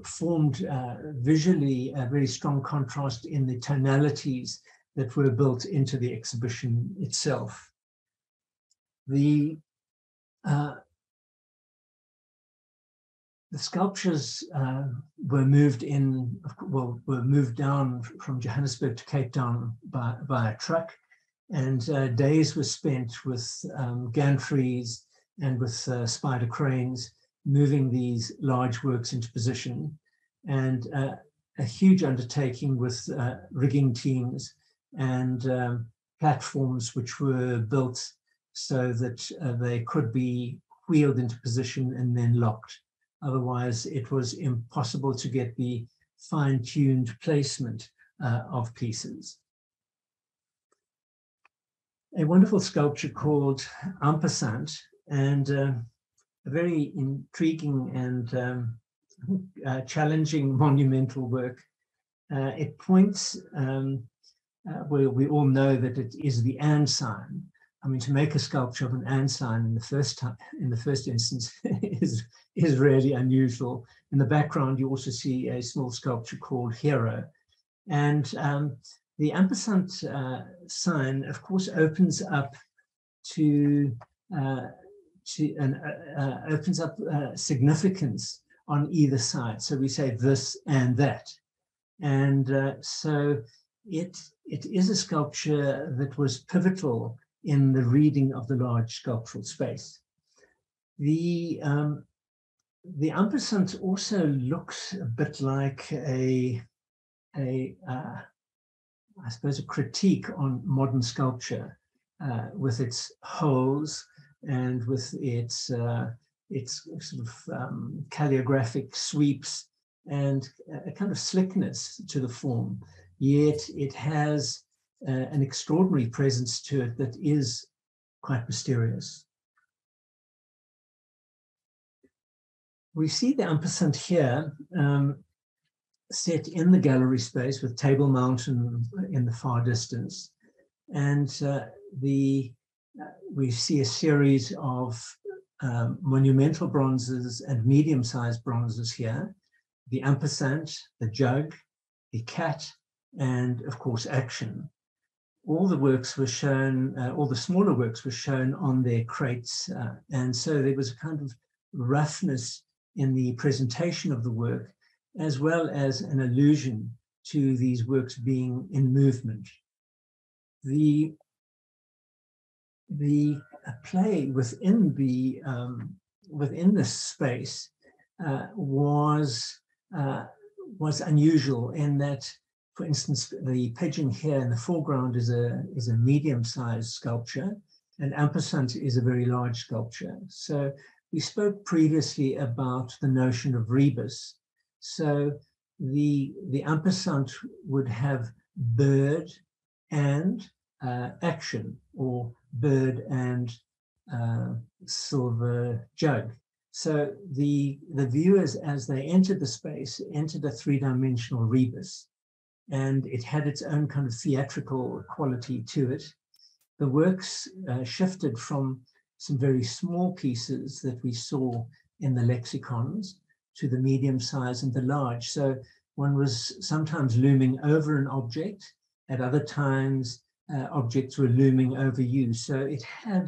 formed uh, visually a very strong contrast in the tonalities that were built into the exhibition itself. The uh, The sculptures uh, were moved in, well, were moved down from Johannesburg to Cape Town by, by a truck, and uh, days were spent with um, gantries and with uh, spider cranes moving these large works into position, and uh, a huge undertaking with uh, rigging teams and um, platforms which were built so that uh, they could be wheeled into position and then locked. Otherwise, it was impossible to get the fine-tuned placement uh, of pieces. A wonderful sculpture called Ampersand, and uh, a very intriguing and um, uh, challenging monumental work. Uh, it points um, uh, where we all know that it is the and sign. I mean, to make a sculpture of an and sign in the first time, in the first instance, is is really unusual. In the background, you also see a small sculpture called Hero, and um, the ampersand uh, sign, of course, opens up to uh, to and uh, uh, opens up uh, significance on either side. So we say this and that, and uh, so it it is a sculpture that was pivotal in the reading of the large sculptural space. The um, the ampersand also looks a bit like a a uh, I suppose a critique on modern sculpture, uh, with its holes and with its uh, its sort of um, calligraphic sweeps and a kind of slickness to the form. Yet it has Uh, an extraordinary presence to it that is quite mysterious. We see the ampersand here um, set in the gallery space with Table Mountain in the far distance, and uh, the uh, we see a series of um, monumental bronzes and medium-sized bronzes here: the ampersand, the jug, the cat, and of course Action. All the works were shown, uh, all the smaller works were shown on their crates. Uh, and so there was a kind of roughness in the presentation of the work, as well as an allusion to these works being in movement. The, the play within, the, um, within this space uh, was, uh, was unusual in that, for instance, the pigeon here in the foreground is a is a medium-sized sculpture, and ampersand is a very large sculpture. So we spoke previously about the notion of rebus. So the the ampersand would have bird and uh, action, or bird and uh, silver jug. So the the viewers, as they entered the space, entered a three-dimensional rebus. And it had its own kind of theatrical quality to it. The works uh, shifted from some very small pieces that we saw in the lexicons to the medium size and the large. So one was sometimes looming over an object, at other times uh, objects were looming over you. So it had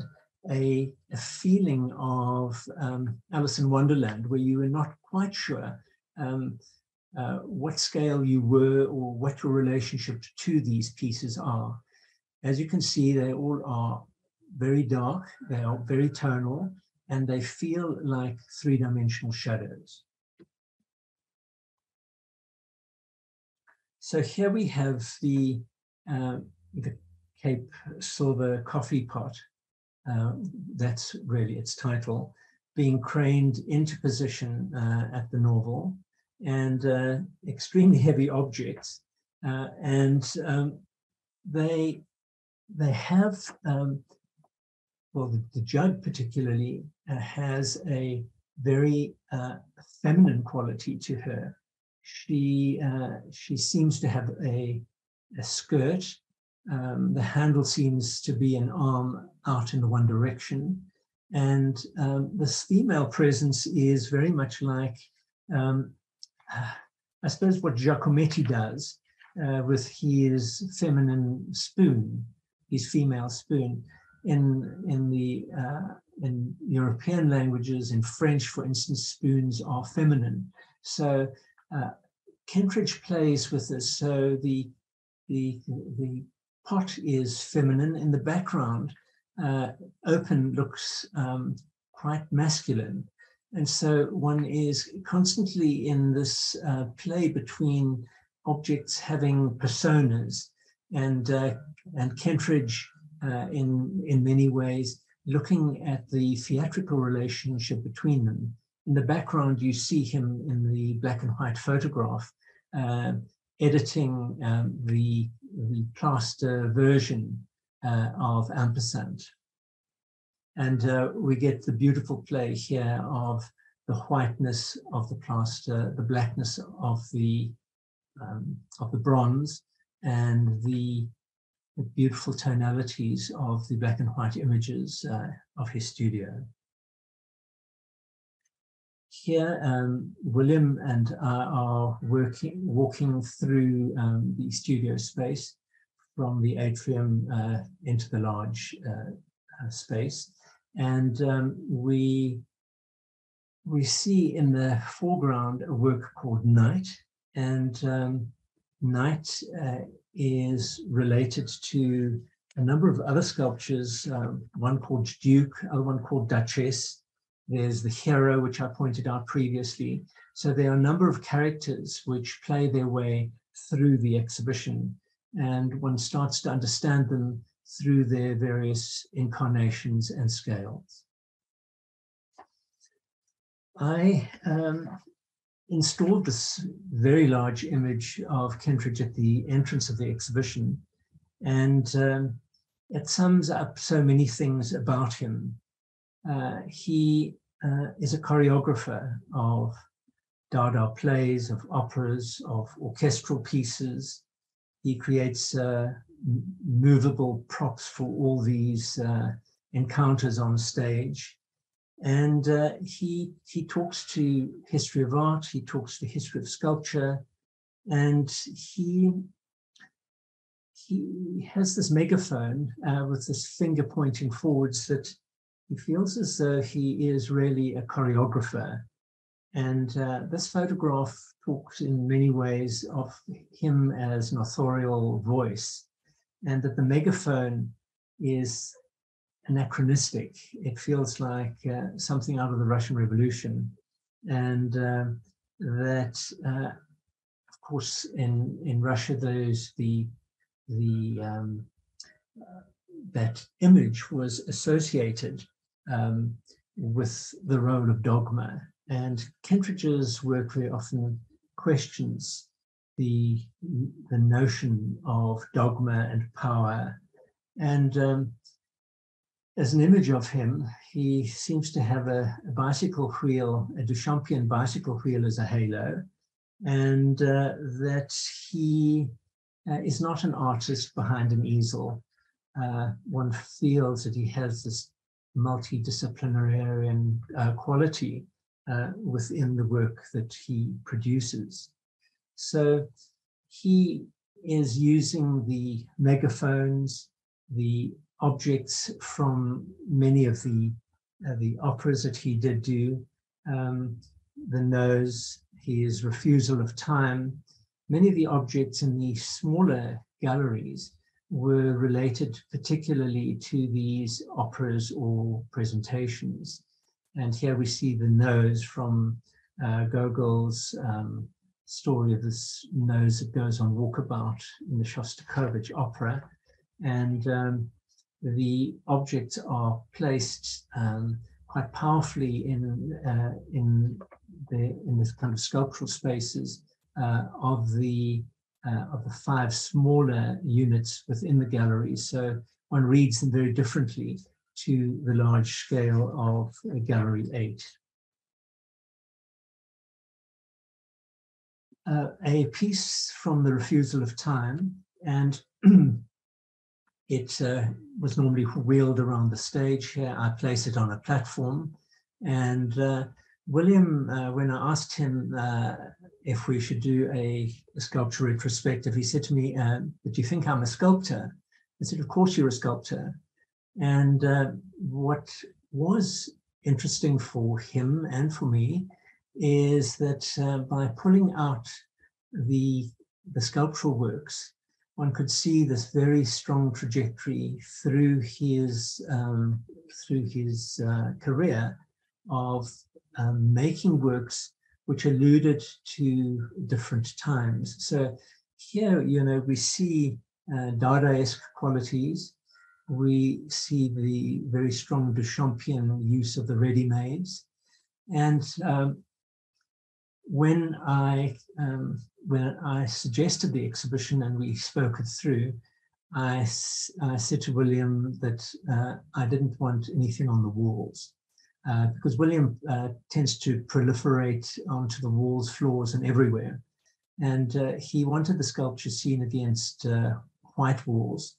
a, a feeling of um, Alice in Wonderland, where you were not quite sure um, Uh, what scale you were or what your relationship to these pieces are. As you can see, they all are very dark, they are very tonal, and they feel like three-dimensional shadows. So here we have the, uh, the Cape Silver coffee pot, uh, that's really its title, being craned into position uh, at the Norval. And uh, extremely heavy objects, uh, and um, they they have um, well, the, the jug particularly uh, has a very uh, feminine quality to her. She uh, she seems to have a, a skirt. Um, the handle seems to be an arm out in the one direction, and um, this female presence is very much like, Um, I suppose, what Giacometti does uh, with his feminine spoon, his female spoon. In in the uh, in European languages, in French, for instance, spoons are feminine. So uh, Kentridge plays with this. So the the the pot is feminine. In the background, uh, open looks um, quite masculine. And so one is constantly in this uh, play between objects having personas, and uh, and Kentridge, uh, in in many ways, looking at the theatrical relationship between them. In the background, you see him in the black and white photograph, uh, editing um, the, the plaster version uh, of ampersand. And uh, we get the beautiful play here of the whiteness of the plaster, the blackness of the um, of the bronze, and the, the beautiful tonalities of the black and white images uh, of his studio. Here, um, William and I are working, walking through um, the studio space from the atrium uh, into the large uh, space, and um, we we see in the foreground a work called Night, and um, Night uh, is related to a number of other sculptures. Uh, one called Duke, other one called Duchess. There's the hero, which I pointed out previously. So there are a number of characters which play their way through the exhibition, and one starts to understand them through their various incarnations and scales. I um, installed this very large image of Kentridge at the entrance of the exhibition, and um, it sums up so many things about him. Uh, he uh, is a choreographer of Dada plays, of operas, of orchestral pieces. He creates uh, movable props for all these uh, encounters on stage. And uh, he, he talks to history of art, he talks to history of sculpture, and he, he has this megaphone uh, with this finger pointing forwards that he feels as though he is really a choreographer. And uh, this photograph talks in many ways of him as an authorial voice, and that the megaphone is anachronistic. It feels like uh, something out of the Russian Revolution. And uh, that, uh, of course, in, in Russia, there's the, the um, uh, that image was associated Um, with the role of dogma, and Kentridge's work very often questions the the notion of dogma and power. And um, as an image of him, he seems to have a, a bicycle wheel, a Duchampian bicycle wheel as a halo, and uh, that he uh, is not an artist behind an easel. Uh, one feels that he has this multidisciplinarian uh, quality uh, within the work that he produces. So he is using the megaphones, the objects from many of the uh, the operas that he did do, um, the nose, his Refusal of Time. Many of the objects in the smaller galleries were related particularly to these operas or presentations. And here we see the nose from uh, Gogol's um, story of this nose that goes on walkabout in the Shostakovich opera. And um, the objects are placed um, quite powerfully in, uh, in, the, in this kind of sculptural spaces uh, of the Uh, of the five smaller units within the gallery. So one reads them very differently to the large scale of uh, Gallery eight. Uh, a piece from the Refusal of Time, and it uh, was normally wheeled around the stage. Here I place it on a platform, and uh, William, uh, when I asked him uh, if we should do a, a sculpture retrospective, he said to me, uh, "But you think I'm a sculptor?" I said, "Of course you're a sculptor." And uh, what was interesting for him and for me is that uh, by pulling out the, the sculptural works, one could see this very strong trajectory through his, um, through his uh, career of Um, making works which alluded to different times. So here, you know, we see uh, Dadaist qualities. We see the very strong Duchampian use of the ready-mades. And um, when I um, when I suggested the exhibition and we spoke it through, I, I said to William that uh, I didn't want anything on the walls. uh, because William uh, tends to proliferate onto the walls, floors, and everywhere. And uh, he wanted the sculpture seen against uh, white walls.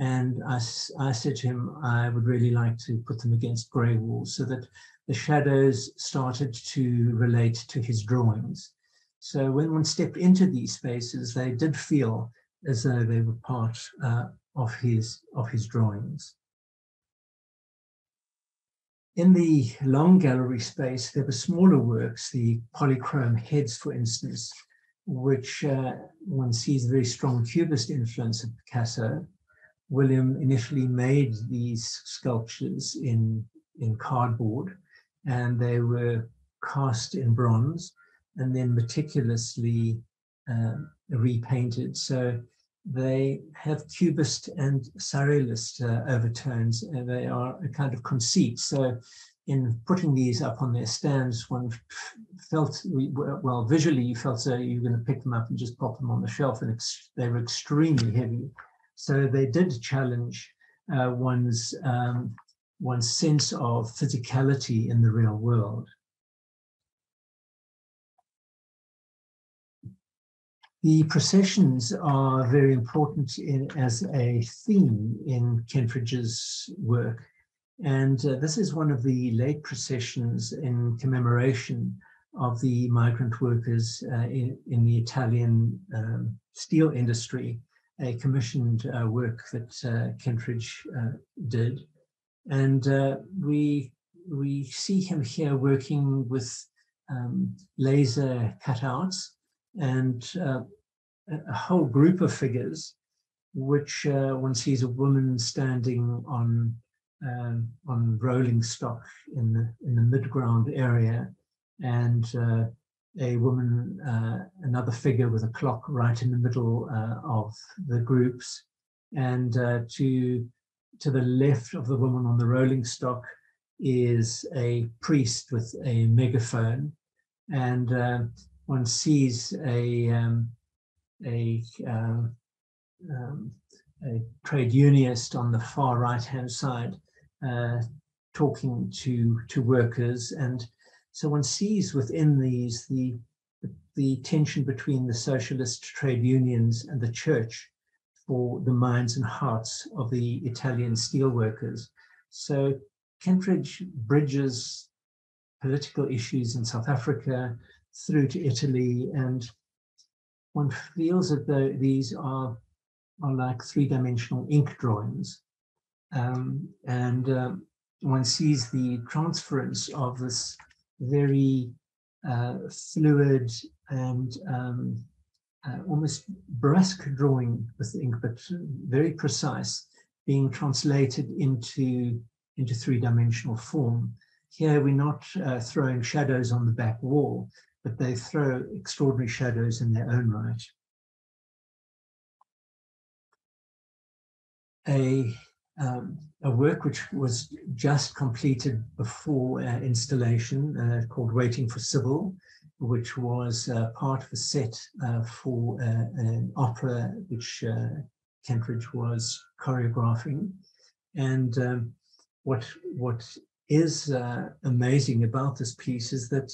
And I, I said to him, I would really like to put them against grey walls so that the shadows started to relate to his drawings. So when one stepped into these spaces, they did feel as though they were part uh, of his of his drawings. In the long gallery space, there were smaller works, the polychrome heads, for instance, which uh, one sees very strong Cubist influence of Picasso. William initially made these sculptures in, in cardboard, and they were cast in bronze and then meticulously uh, repainted. So they have Cubist and Surrealist uh, overtones, and they are a kind of conceit. So in putting these up on their stands, one felt, well, visually you felt so you're going to pick them up and just pop them on the shelf, and ex they were extremely heavy. So they did challenge uh, one's, um, one's sense of physicality in the real world. The processions are very important in, as a theme in Kentridge's work. And uh, this is one of the late processions in commemoration of the migrant workers uh, in, in the Italian um, steel industry, a commissioned uh, work that uh, Kentridge uh, did. And uh, we, we see him here working with um, laser cutouts and uh, a whole group of figures, which uh, one sees a woman standing on, uh, on rolling stock in the, in the mid-ground area, and uh, a woman, uh, another figure with a clock right in the middle uh, of the groups. And uh, to, to the left of the woman on the rolling stock is a priest with a megaphone. And uh, one sees a, um, a, uh, um, a trade unionist on the far right-hand side uh, talking to, to workers. And so one sees within these the, the tension between the socialist trade unions and the church for the minds and hearts of the Italian steelworkers. So Kentridge bridges political issues in South Africa through to Italy, and one feels that the, these are, are like three-dimensional ink drawings. Um, and um, one sees the transference of this very uh, fluid and um, uh, almost brusque drawing with ink, but very precise, being translated into, into three-dimensional form. Here we're not uh, throwing shadows on the back wall, but they throw extraordinary shadows in their own right. A Um, a work which was just completed before uh, installation uh, called Waiting for Sybil, which was uh, part of a set uh, for uh, an opera which uh, Kentridge was choreographing. And um, what, what is uh, amazing about this piece is that,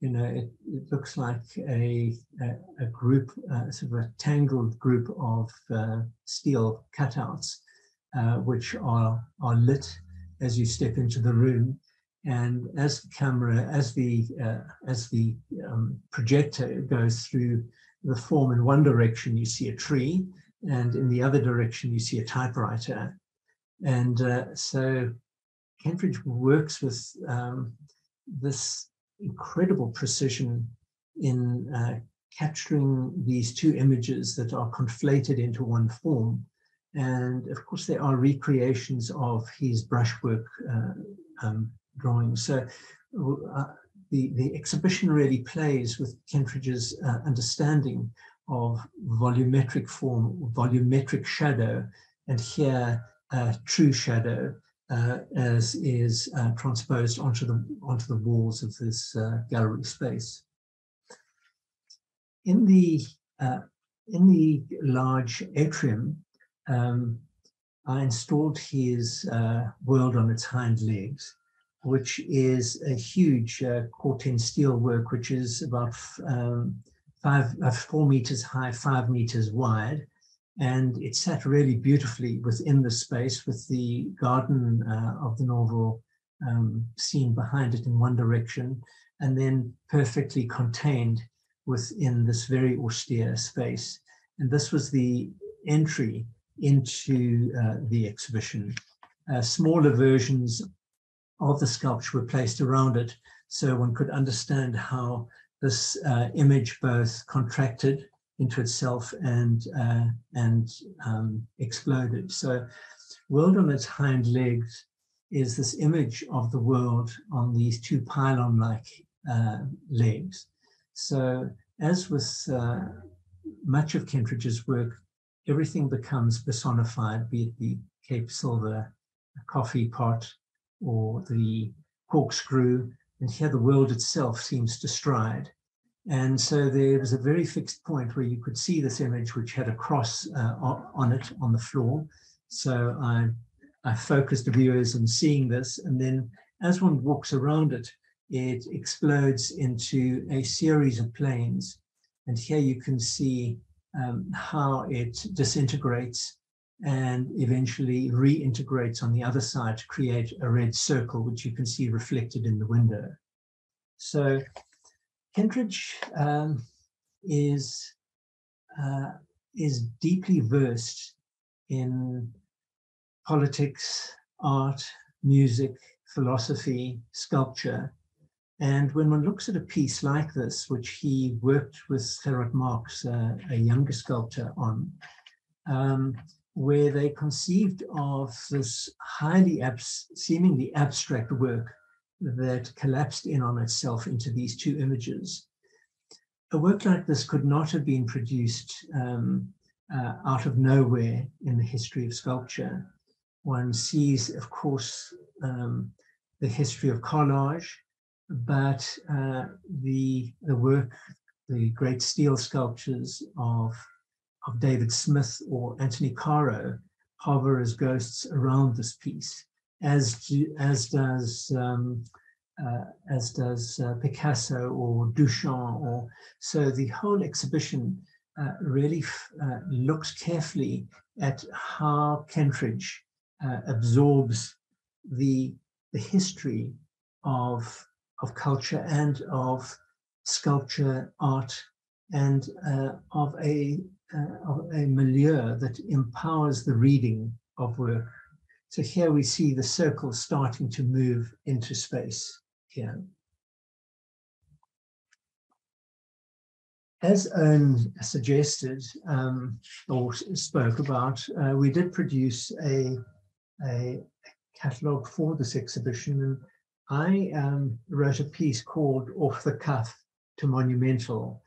you know, it, it looks like a, a, a group, uh, sort of a tangled group of uh, steel cutouts, Uh, which are, are lit as you step into the room. And as the camera, as the, uh, as the um, projector goes through the form in one direction, you see a tree, and in the other direction, you see a typewriter. And uh, so Kentridge works with um, this incredible precision in uh, capturing these two images that are conflated into one form. And of course, there are recreations of his brushwork uh, um, drawings. So uh, the, the exhibition really plays with Kentridge's uh, understanding of volumetric form, volumetric shadow, and here uh, true shadow uh, as is uh, transposed onto the, onto the walls of this uh, gallery space. In the, uh, in the large atrium, Um, I installed his uh, world on its hind legs, which is a huge uh, Corten steel work, which is about um, five, uh, four meters high, five meters wide. And it sat really beautifully within the space with the garden uh, of the Norval um, scene behind it in one direction, and then perfectly contained within this very austere space. And this was the entry into uh, the exhibition. Uh, smaller versions of the sculpture were placed around it, so one could understand how this uh, image both contracted into itself and uh, and um, exploded. So, World on its Hind Legs is this image of the world on these two pylon-like uh, legs. So, as with uh, much of Kentridge's work, everything becomes personified, be it the Cape Silver coffee pot or the corkscrew, and here the world itself seems to stride. And so there was a very fixed point where you could see this image, which had a cross uh, on it on the floor. So I, I focused the viewers on seeing this. And then as one walks around it, it explodes into a series of planes. And here you can see um, how it disintegrates and eventually reintegrates on the other side to create a red circle, which you can see reflected in the window. So Kentridge um, is, uh, is deeply versed in politics, art, music, philosophy, sculpture. And when one looks at a piece like this, which he worked with Gerard Marx, uh, a younger sculptor, on, um, where they conceived of this highly abs- seemingly abstract work that collapsed in on itself into these two images. A work like this could not have been produced um, uh, out of nowhere in the history of sculpture. One sees, of course, um, the history of collage, but uh, the, the work, the great steel sculptures of, of David Smith or Anthony Caro hover as ghosts around this piece. As do, as does um, uh, as does uh, Picasso or Duchamp, or so the whole exhibition uh, really f uh, looks carefully at how Kentridge uh, absorbs the the history of of culture and of sculpture, art, and uh, of a uh, of a milieu that empowers the reading of work. So here we see the circle starting to move into space here. As Owen suggested um, or spoke about, uh, we did produce a, a catalogue for this exhibition, and I um, wrote a piece called Off the Cuff to Monumental.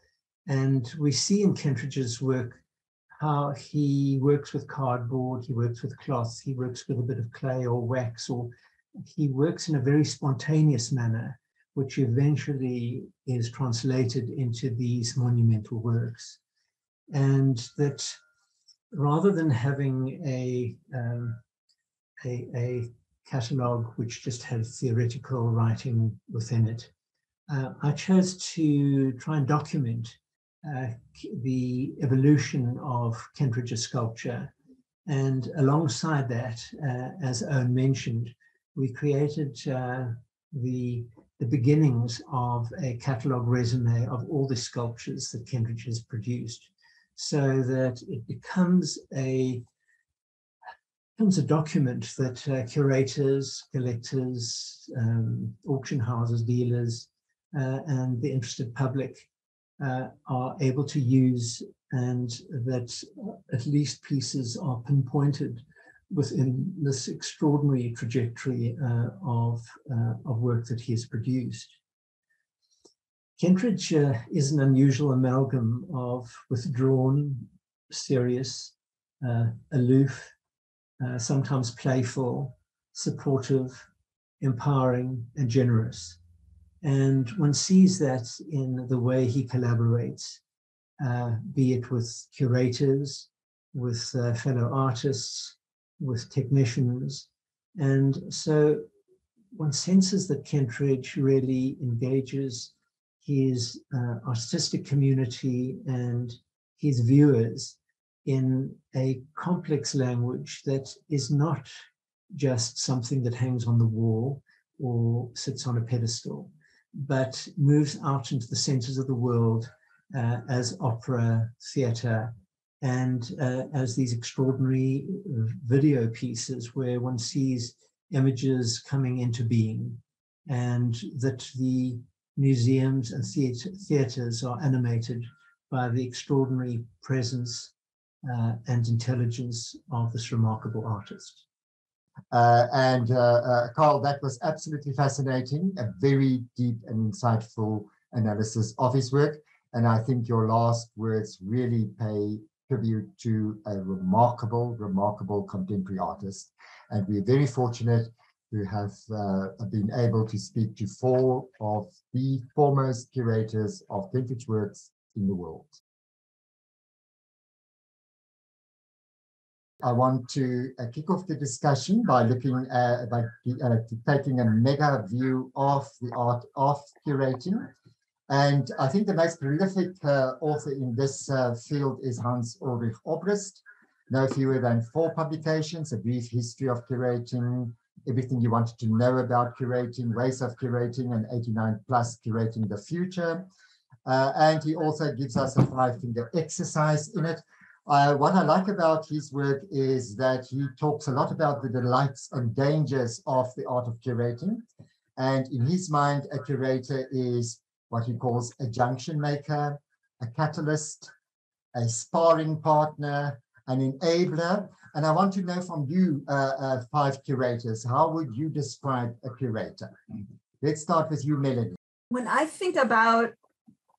And we see in Kentridge's work how he works with cardboard, he works with cloth, he works with a bit of clay or wax, or he works in a very spontaneous manner, which eventually is translated into these monumental works. And that rather than having a, um, a, a catalogue which just had theoretical writing within it, uh, I chose to try and document Uh, the evolution of Kentridge's sculpture. And alongside that, uh, as Owen mentioned, we created uh, the, the beginnings of a catalogue resume of all the sculptures that Kentridge has produced, so that it becomes a, becomes a document that uh, curators, collectors, um, auction houses, dealers, uh, and the interested public Uh, are able to use, and that at least pieces are pinpointed within this extraordinary trajectory uh, of, uh, of work that he has produced. Kentridge uh, is an unusual amalgam of withdrawn, serious, uh, aloof, uh, sometimes playful, supportive, empowering, and generous. And one sees that in the way he collaborates, uh, be it with curators, with uh, fellow artists, with technicians. And so one senses that Kentridge really engages his uh, artistic community and his viewers in a complex language that is not just something that hangs on the wall or sits on a pedestal, but moves out into the centers of the world uh, as opera, theater, and uh, as these extraordinary video pieces where one sees images coming into being, and that the museums and theater, theaters are animated by the extraordinary presence uh, and intelligence of this remarkable artist. Uh, and uh, uh, Karel, that was absolutely fascinating, a very deep and insightful analysis of his work. And I think your last words really pay tribute to a remarkable, remarkable contemporary artist. And we're very fortunate to have uh, been able to speak to four of the foremost curators of Kentridge works in the world. I want to uh, kick off the discussion by looking at, by uh, taking a mega view of the art of curating. And I think the most prolific uh, author in this uh, field is Hans Ulrich Obrist. No fewer than four publications: A Brief History of Curating, Everything You Wanted to Know About Curating, Ways of Curating, and eighty-nine plus Curating the Future. Uh, and he also gives us a five-finger exercise in it. Uh, what I like about his work is that he talks a lot about the delights and dangers of the art of curating. And in his mind, a curator is what he calls a junction maker, a catalyst, a sparring partner, an enabler. And I want to know from you, uh, uh, five curators, how would you describe a curator? Let's start with you, Melanie. When I think about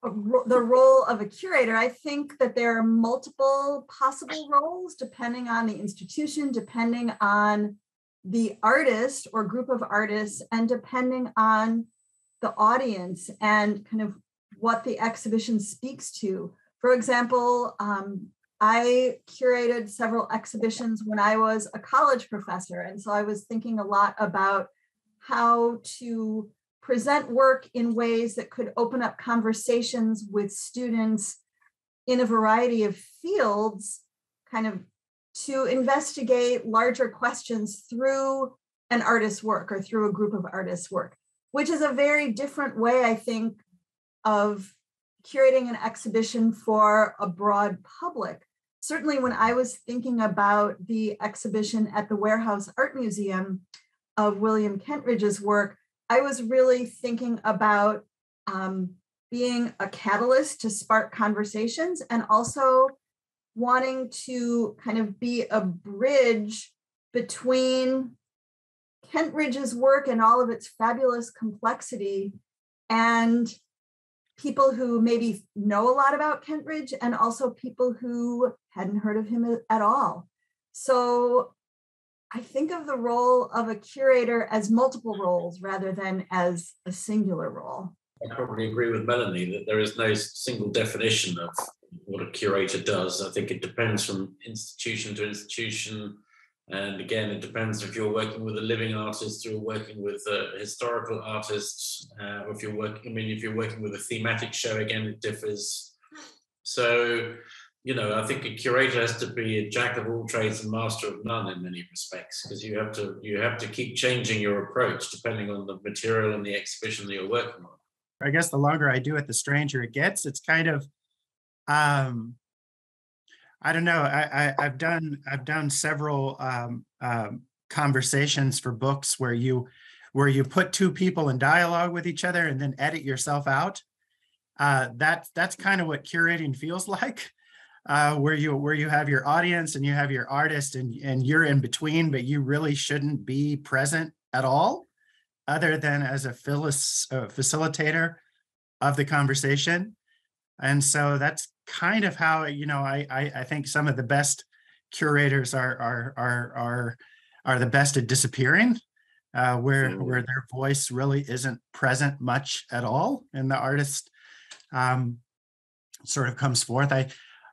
the role of a curator, I think that there are multiple possible roles depending on the institution, depending on the artist or group of artists, and depending on the audience and kind of what the exhibition speaks to. For example, um, I curated several exhibitions when I was a college professor, and so I was thinking a lot about how to present work in ways that could open up conversations with students in a variety of fields, kind of to investigate larger questions through an artist's work or through a group of artists' work, which is a very different way, I think, of curating an exhibition for a broad public. Certainly when I was thinking about the exhibition at the Warehouse Art Museum of William Kentridge's work, I was really thinking about um, being a catalyst to spark conversations, and also wanting to kind of be a bridge between Kentridge's work and all of its fabulous complexity and people who maybe know a lot about Kentridge, and also people who hadn't heard of him at all. So I think of the role of a curator as multiple roles rather than as a singular role. I probably agree with Melanie that there is no single definition of what a curator does. I think it depends from institution to institution. And again, it depends if you're working with a living artist, you're working with a historical artist, uh, or if you're working, I mean, if you're working with a thematic show, again, it differs. So, you know, I think a curator has to be a jack of all trades and master of none in many respects, because you have to you have to keep changing your approach depending on the material and the exhibition that you're working on. I guess the longer I do it, the stranger it gets. It's kind of, um, I don't know. I, I, I've done I've done several um, um, conversations for books where you where you put two people in dialogue with each other and then edit yourself out. Uh, that that's kind of what curating feels like. Uh, where you where you have your audience and you have your artist, and, and you're in between, but you really shouldn't be present at all other than as a philis, uh, facilitator of the conversation. And so that's kind of how, you know, I, I, I think some of the best curators are are are are, are the best at disappearing, uh, where, where their voice really isn't present much at all, and the artist um, sort of comes forth. I,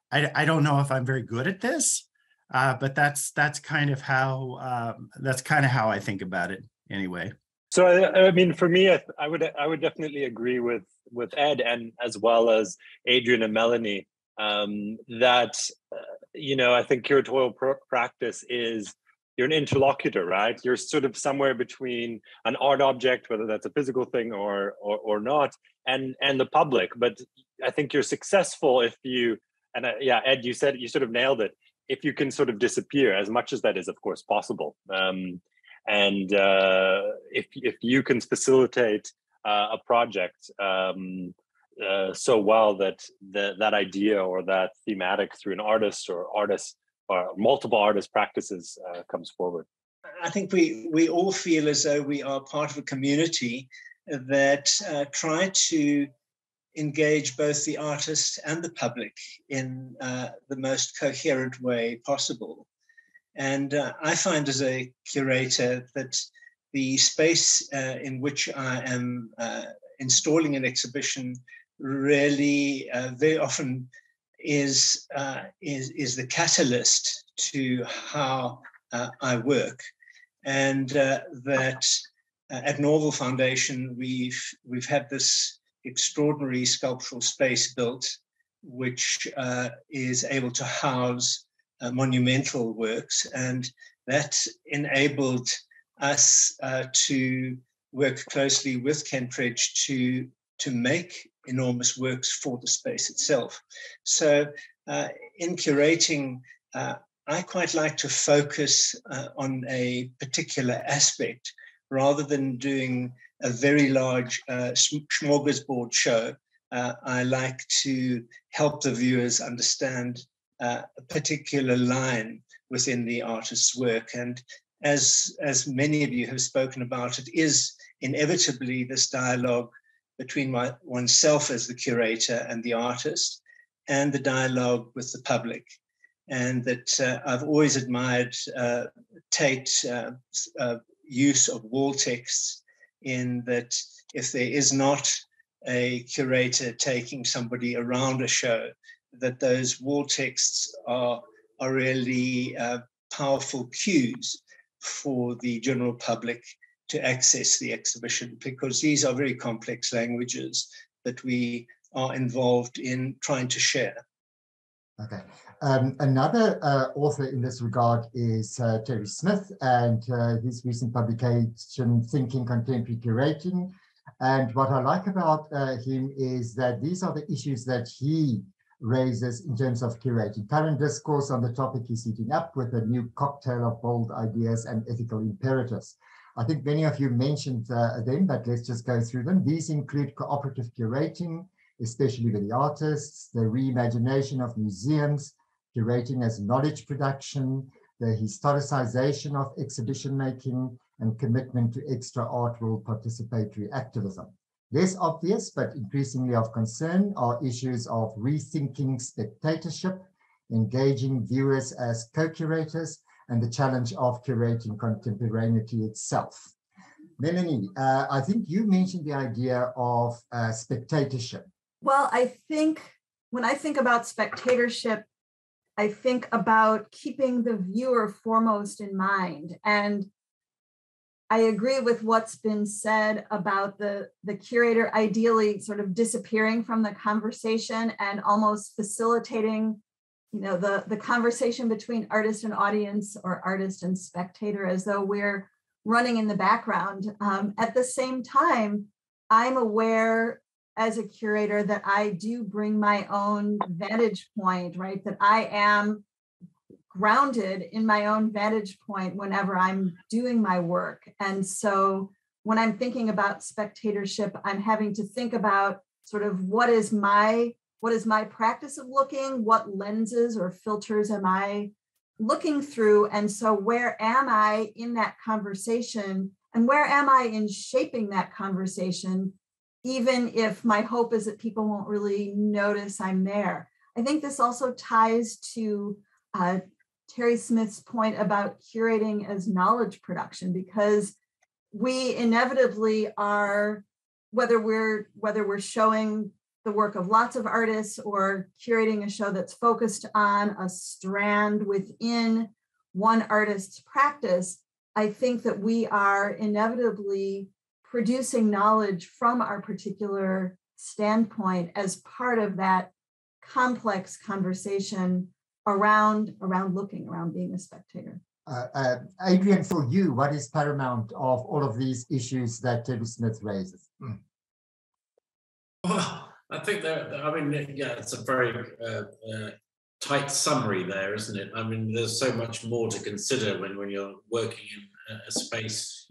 I, I don't know if I'm very good at this, uh, but that's that's kind of how um, that's kind of how I think about it anyway. So I, I mean, for me, I, I would I would definitely agree with with Ed, and as well as Adrian and Melanie, um, that uh, you know, I think curatorial pr- practice is, you're an interlocutor, right? You're sort of somewhere between an art object, whether that's a physical thing or or, or not, and and the public. But I think you're successful if you, and I, yeah, Ed, you said, you sort of nailed it, if you can sort of disappear, as much as that is, of course, possible. Um, and uh, if if you can facilitate uh, a project um, uh, so well that the, that idea or that thematic through an artist or artists or multiple artist practices uh, comes forward. I think we, we all feel as though we are part of a community that uh, try to engage both the artist and the public in uh, the most coherent way possible. And uh, I find as a curator that the space uh, in which I am uh, installing an exhibition really uh, very often is, uh, is, is the catalyst to how uh, I work. And uh, that uh, at Norval Foundation, we've, we've had this extraordinary sculptural space built, which uh, is able to house uh, monumental works. And that enabled us uh, to work closely with Kentridge to, to make enormous works for the space itself. So uh, in curating, uh, I quite like to focus uh, on a particular aspect rather than doing a very large uh, smorgasbord show. Uh, I like to help the viewers understand uh, a particular line within the artist's work. And as, as many of you have spoken about, it is inevitably this dialogue between my, oneself as the curator and the artist, and the dialogue with the public. And that uh, I've always admired uh, Tate's uh, uh, use of wall texts, in that if there is not a curator taking somebody around a show, that those wall texts are, are really uh, powerful cues for the general public to access the exhibition, because these are very complex languages that we are involved in trying to share. Okay. Um, another uh, author in this regard is uh, Terry Smith, and uh, his recent publication, Thinking Contemporary Curating. And what I like about uh, him is that these are the issues that he raises in terms of curating. Current discourse on the topic is heating up with a new cocktail of bold ideas and ethical imperatives. I think many of you mentioned uh, them, but let's just go through them. These include cooperative curating, especially with the artists, the reimagination of museums, curating as knowledge production, the historicization of exhibition making, and commitment to extra art world participatory activism. Less obvious, but increasingly of concern, are issues of rethinking spectatorship, engaging viewers as co-curators, and the challenge of curating contemporaneity itself. Melanie, uh, I think you mentioned the idea of uh, spectatorship. Well, I think when I think about spectatorship, I think about keeping the viewer foremost in mind. And I agree with what's been said about the, the curator ideally sort of disappearing from the conversation and almost facilitating, you know, the, the conversation between artist and audience, or artist and spectator, as though we're running in the background. Um, at the same time, I'm aware as a curator that I do bring my own vantage point, right? That I am grounded in my own vantage point whenever I'm doing my work. And so when I'm thinking about spectatorship, I'm having to think about sort of what is my What is my practice of looking? What lenses or filters am I looking through? And so where am I in that conversation? And where am I in shaping that conversation, even if my hope is that people won't really notice I'm there? I think this also ties to uh, Terry Smith's point about curating as knowledge production, because we inevitably are, whether we're, whether we're showing the work of lots of artists or curating a show that's focused on a strand within one artist's practice, I think that we are inevitably producing knowledge from our particular standpoint as part of that complex conversation around, around looking, around being a spectator. Uh, uh, Adrian, for you, what is paramount of all of these issues that Taylor Smith raises? Mm. Well, I think that, I mean, yeah, it's a very uh, uh, tight summary there, isn't it? I mean, there's so much more to consider when, when you're working in a space,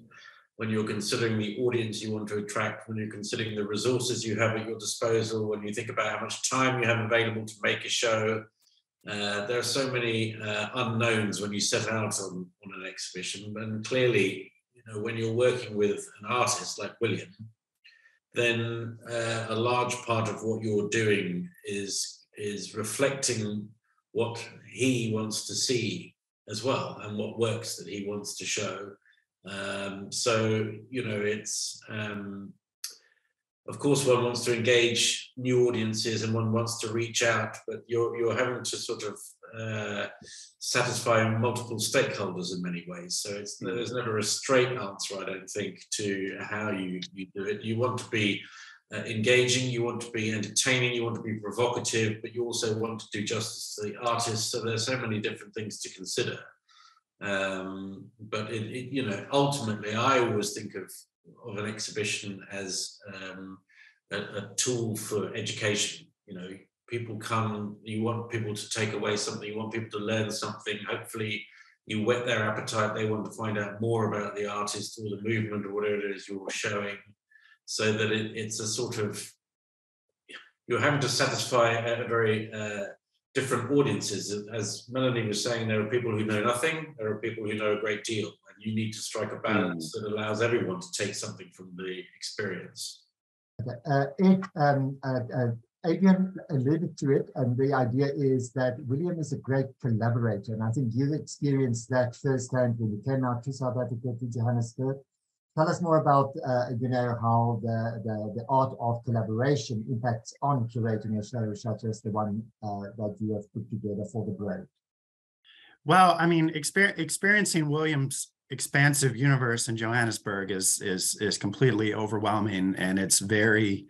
when you're considering the audience you want to attract, when you're considering the resources you have at your disposal, when you think about how much time you have available to make a show. Uh, there are so many uh, unknowns when you set out on, on an exhibition. And clearly, you know, when you're working with an artist like William, then uh, a large part of what you're doing is, is reflecting what he wants to see as well, and what works that he wants to show. Um, so, you know, it's, um, of course, one wants to engage new audiences and one wants to reach out, but you're, you're having to sort of uh, satisfy multiple stakeholders in many ways. So it's, there's never a straight answer, I don't think, to how you, you do it. You want to be uh, engaging, you want to be entertaining, you want to be provocative, but you also want to do justice to the artist. So there's so many different things to consider. Um, but it, it, you know, ultimately, I always think of of an exhibition as um, a, a tool for education. You know, people come. You want people to take away something. You want people to learn something. Hopefully, you whet their appetite. They want to find out more about the artist or the movement or whatever it is you're showing. So that it, it's a sort of, you're having to satisfy a, a very uh, different audiences. As Melanie was saying, there are people who know nothing, there are people who know a great deal, and you need to strike a balance mm. that allows everyone to take something from the experience. Okay. Uh, it, um, uh, uh, Adrian alluded to it, and the idea is that William is a great collaborator, and I think you experienced that firsthand when you came out to South Africa, to Johannesburg. Tell us more about, uh, you know, how the, the, the art of collaboration impacts on curating a show such as the one uh, that you have put together for the Broad. Well, I mean, exper experiencing William's expansive universe in Johannesburg is is is completely overwhelming, and it's very,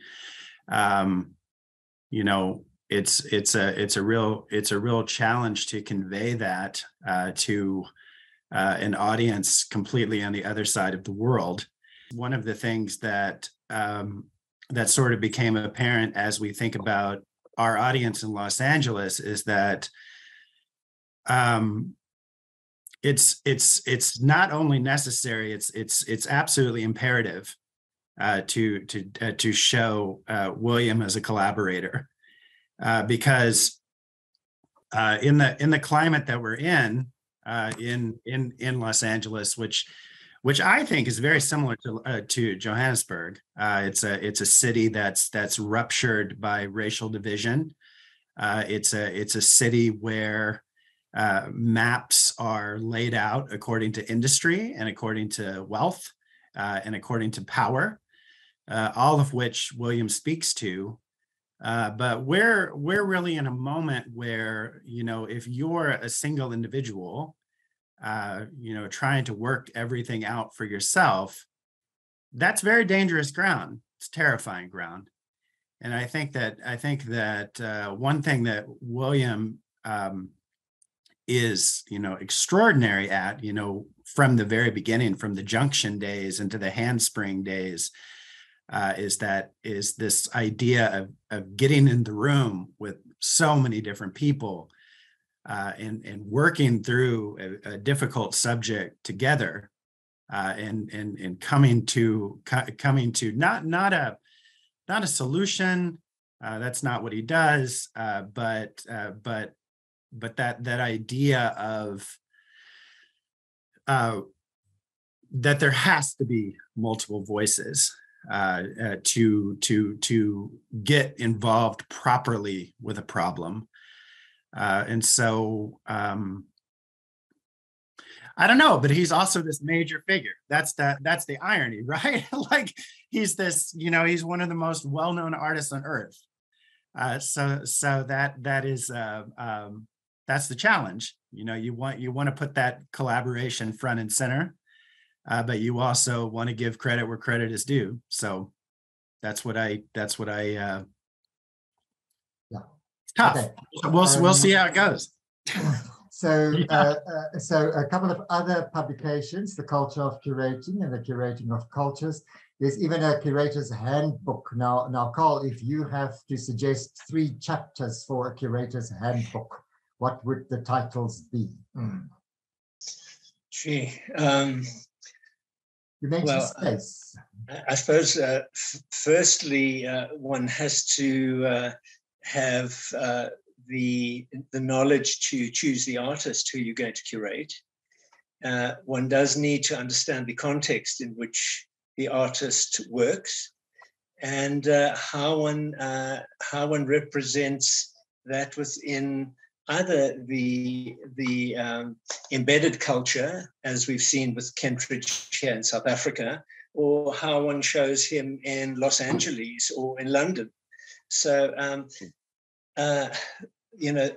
um, you know, it's it's a it's a real it's a real challenge to convey that uh, to. Uh, an audience completely on the other side of the world. One of the things that um, that sort of became apparent as we think about our audience in Los Angeles is that um, it's it's it's not only necessary, it's it's it's absolutely imperative uh, to to uh, to show uh, William as a collaborator, uh, because uh, in the in the climate that we're in. Uh, in in in Los Angeles, which which I think is very similar to uh, to Johannesburg. Uh, it's a it's a city that's that's ruptured by racial division. Uh, it's a it's a city where uh, maps are laid out according to industry and according to wealth uh, and according to power, uh, all of which William speaks to. Uh, but we're we're really in a moment where, you know, if you're a single individual, uh, you know, trying to work everything out for yourself, that's very dangerous ground. It's terrifying ground. And I think that I think that uh, one thing that William um, is, you know, extraordinary at, you know, from the very beginning, from the junction days into the handspring days. Uh, is that is this idea of, of getting in the room with so many different people uh, and, and working through a, a difficult subject together uh, and and and coming to coming to not not a not a solution. Uh, that's not what he does, uh, but uh, but but that that idea of uh, that there has to be multiple voices. Uh, uh, to to to get involved properly with a problem, uh, and so um, I don't know. But he's also this major figure. That's that. That's the irony, right? Like he's this. You know, he's one of the most well-known artists on earth. Uh, so so that that is uh, um, that's the challenge. You know, you want you want to put that collaboration front and center. uh, but you also want to give credit where credit is due. So that's what I, that's what I, uh, yeah. It's tough. Okay. We'll, um, we'll see how it goes. So, yeah. uh, uh, so a couple of other publications, The Culture of Curating and The Curating of Cultures. There's even a curator's handbook. Now, now, Karel, if you have to suggest three chapters for a curator's handbook, what would the titles be? Mm. Gee, um, you mentioned well, space. I, I suppose, uh, f firstly, uh, one has to uh, have uh, the the knowledge to choose the artist who you're going to curate. Uh, one does need to understand the context in which the artist works, and uh, how one uh, how one represents that within either the the um, embedded culture, as we've seen with Kentridge here in South Africa, or how one shows him in Los Angeles or in London. So um, uh, you know,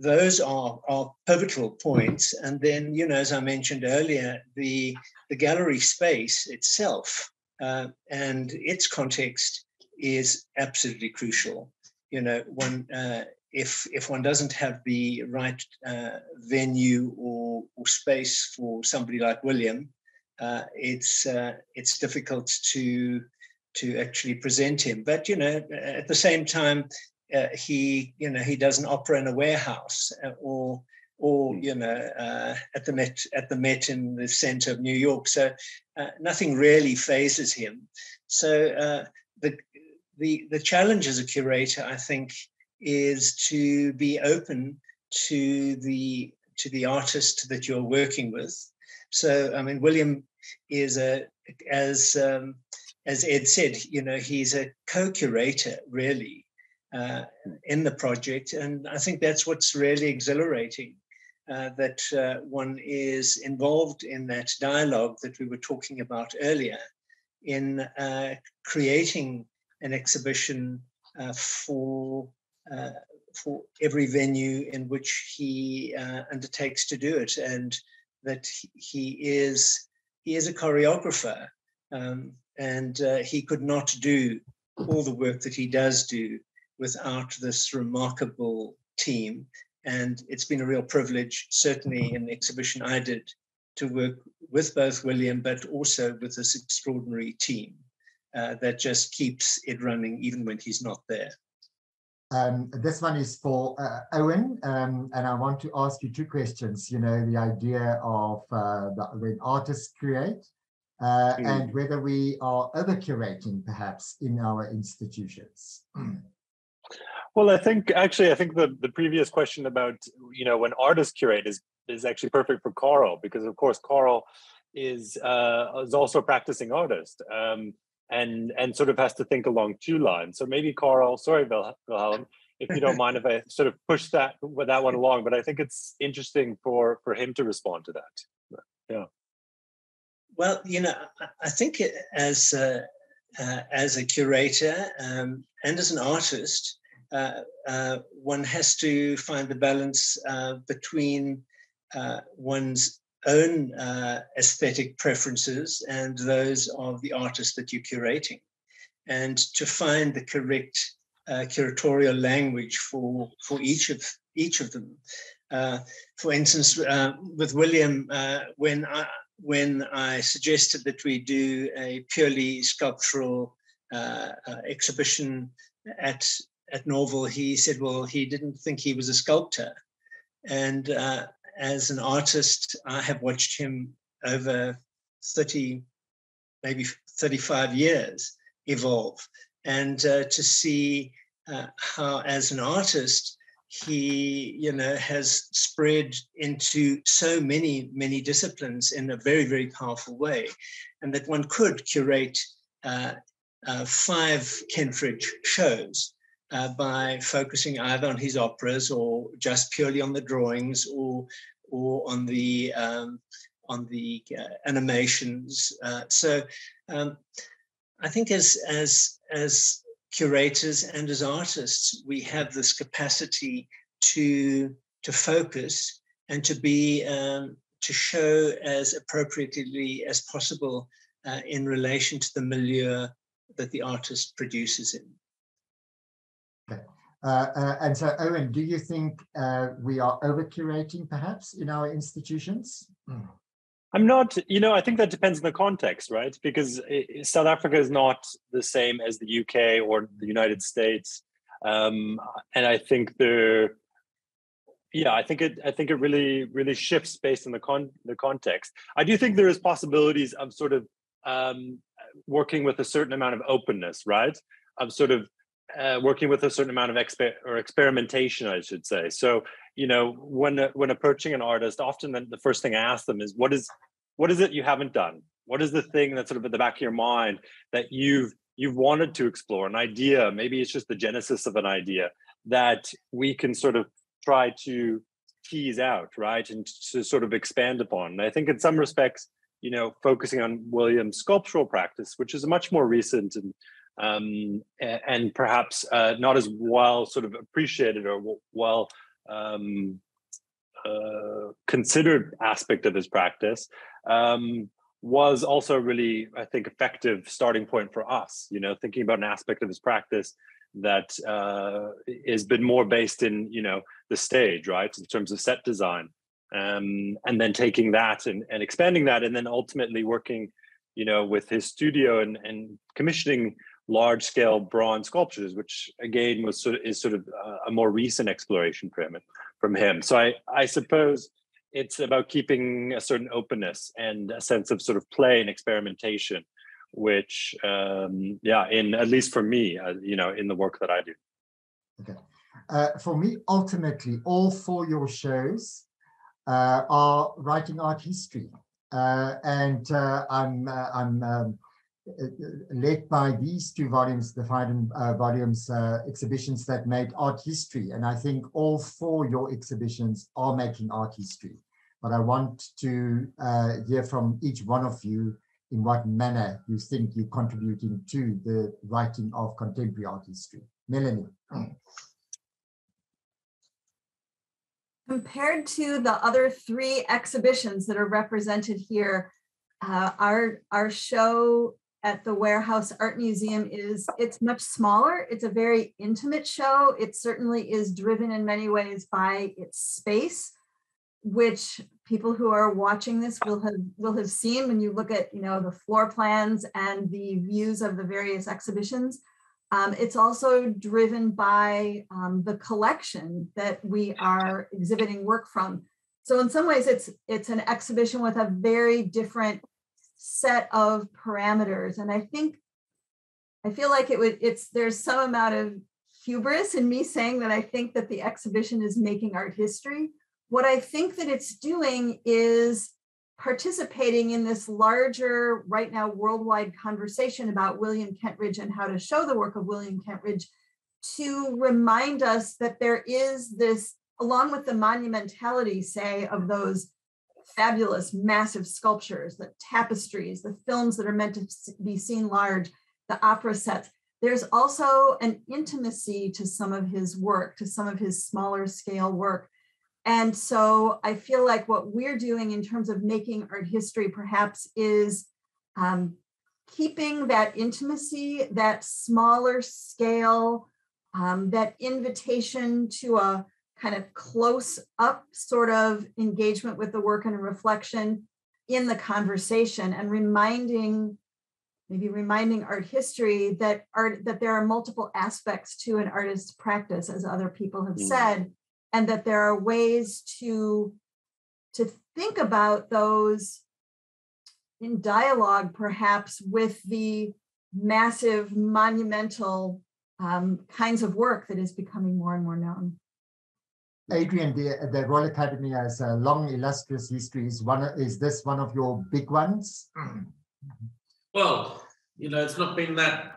those are, are pivotal points. And then, you know, as I mentioned earlier, the, the gallery space itself uh, and its context is absolutely crucial. You know, one, uh, if, if one doesn't have the right uh, venue or, or space for somebody like William, uh, it's, uh, it's difficult to, to actually present him. But, you know, at the same time, Uh, he, you know, he doesn't opera in a warehouse, or, or you know, uh, at the Met, at the Met in the center of New York. So uh, nothing really phases him. So uh, the the the challenge as a curator, I think, is to be open to the to the artist that you're working with. So I mean, William is a as um, as Ed said, you know, he's a co-curator really. Uh, in the project, and I think that's what's really exhilarating, uh, that uh, one is involved in that dialogue that we were talking about earlier in uh, creating an exhibition uh, for uh, for every venue in which he uh, undertakes to do it, and that he is he is a choreographer, um, and uh, he could not do all the work that he does do without this remarkable team. And it's been a real privilege, certainly in the exhibition I did, to work with both William, but also with this extraordinary team uh, that just keeps it running even when he's not there. Um, this one is for uh, Owen, um, and I want to ask you two questions. You know, the idea of uh, the, when artists create, uh, mm. and whether we are over-curating perhaps in our institutions. Mm. Well, I think actually, I think the, the previous question about, you know, when artists curate is, is actually perfect for Karel, because, of course, Karel is, uh, is also a practicing artist, um, and, and sort of has to think along two lines. So maybe Karel, sorry, Wilhelm, if you don't mind if I sort of push that, that one along, but I think it's interesting for, for him to respond to that. Yeah. Well, you know, I think it, as, uh, uh, as a curator um, and as an artist, Uh, uh, one has to find the balance uh, between uh, one's own uh, aesthetic preferences and those of the artist that you're curating, and to find the correct uh, curatorial language for for each of each of them. Uh, for instance, uh, with William, uh, when I when I suggested that we do a purely sculptural uh, uh, exhibition at At Norval, he said, well, he didn't think he was a sculptor. And uh, as an artist, I have watched him over thirty, maybe thirty-five years evolve. And uh, to see uh, how, as an artist, he, you know, has spread into so many, many disciplines in a very, very powerful way. And that one could curate uh, uh, five Kentridge shows Uh, by focusing either on his operas, or just purely on the drawings, or or on the um, on the uh, animations. Uh, so um, I think as as as curators and as artists, we have this capacity to to focus and to be um, to show as appropriately as possible uh, in relation to the milieu that the artist produces in. Okay. Uh, uh, and so, Owen, do you think uh, we are over-curating, perhaps, in our institutions? Mm. I'm not, you know, I think that depends on the context, right? Because it, South Africa is not the same as the U K or the United States. Um, and I think there, yeah, I think it, I think it really, really shifts based on the con the context. I do think there is possibilities of sort of um, working with a certain amount of openness, right? Of sort of uh, working with a certain amount of exper or experimentation, I should say. So, you know, when when approaching an artist, often the, the first thing I ask them is, what is what is it you haven't done? What is the thing that's sort of at the back of your mind that you've you've wanted to explore? An idea, maybe it's just the genesis of an idea that we can sort of try to tease out, right, and to sort of expand upon. And I think in some respects, you know, focusing on William's sculptural practice, which is much more recent and um, and perhaps uh, not as well sort of appreciated or well um, uh, considered aspect of his practice, um, was also really, I think, effective starting point for us, you know, thinking about an aspect of his practice that uh, has been more based in, you know, the stage, right, in terms of set design, um, and then taking that and, and expanding that, and then ultimately working, you know, with his studio and, and commissioning large-scale bronze sculptures, which again was sort of, is sort of a more recent exploration from him. From him. So I, I suppose it's about keeping a certain openness and a sense of sort of play and experimentation, which, um, yeah, in at least for me, uh, you know, in the work that I do. Okay. Uh, for me, ultimately, all four of your shows uh, are writing art history, uh, and uh, I'm uh, I'm um, led by these two volumes, the five uh, volumes uh, exhibitions that make art history, and I think all four of your exhibitions are making art history. But I want to uh, hear from each one of you in what manner you think you're contributing to the writing of contemporary art history. Melanie. Compared to the other three exhibitions that are represented here, uh, our, our show at the Warehouse Art Museum is, it's much smaller. It's a very intimate show. It certainly is driven in many ways by its space, which people who are watching this will have will have seen when you look at, you know, the floor plans and the views of the various exhibitions. Um, it's also driven by um, the collection that we are exhibiting work from. So in some ways, it's it's an exhibition with a very different set of parameters. And I think I feel like it would it's there's some amount of hubris in me saying that I think that the exhibition is making art history. What I think that it's doing is participating in this larger, right now, worldwide conversation about William Kentridge and how to show the work of William Kentridge, to remind us that there is this, along with the monumentality, say, of those fabulous, massive sculptures, the tapestries, the films that are meant to be seen large, the opera sets, there's also an intimacy to some of his work, to some of his smaller scale work. And so I feel like what we're doing in terms of making art history perhaps is um, keeping that intimacy, that smaller scale, um, that invitation to a kind of close up sort of engagement with the work and reflection in the conversation, and reminding, maybe reminding art history that art, that there are multiple aspects to an artist's practice, as other people have mm. said. And that there are ways to, to think about those in dialogue, perhaps, with the massive, monumental um, kinds of work that is becoming more and more known. Adrian, the, the Royal Academy has a long, illustrious history. Is one, is this one of your big ones? Well, you know, it's not been that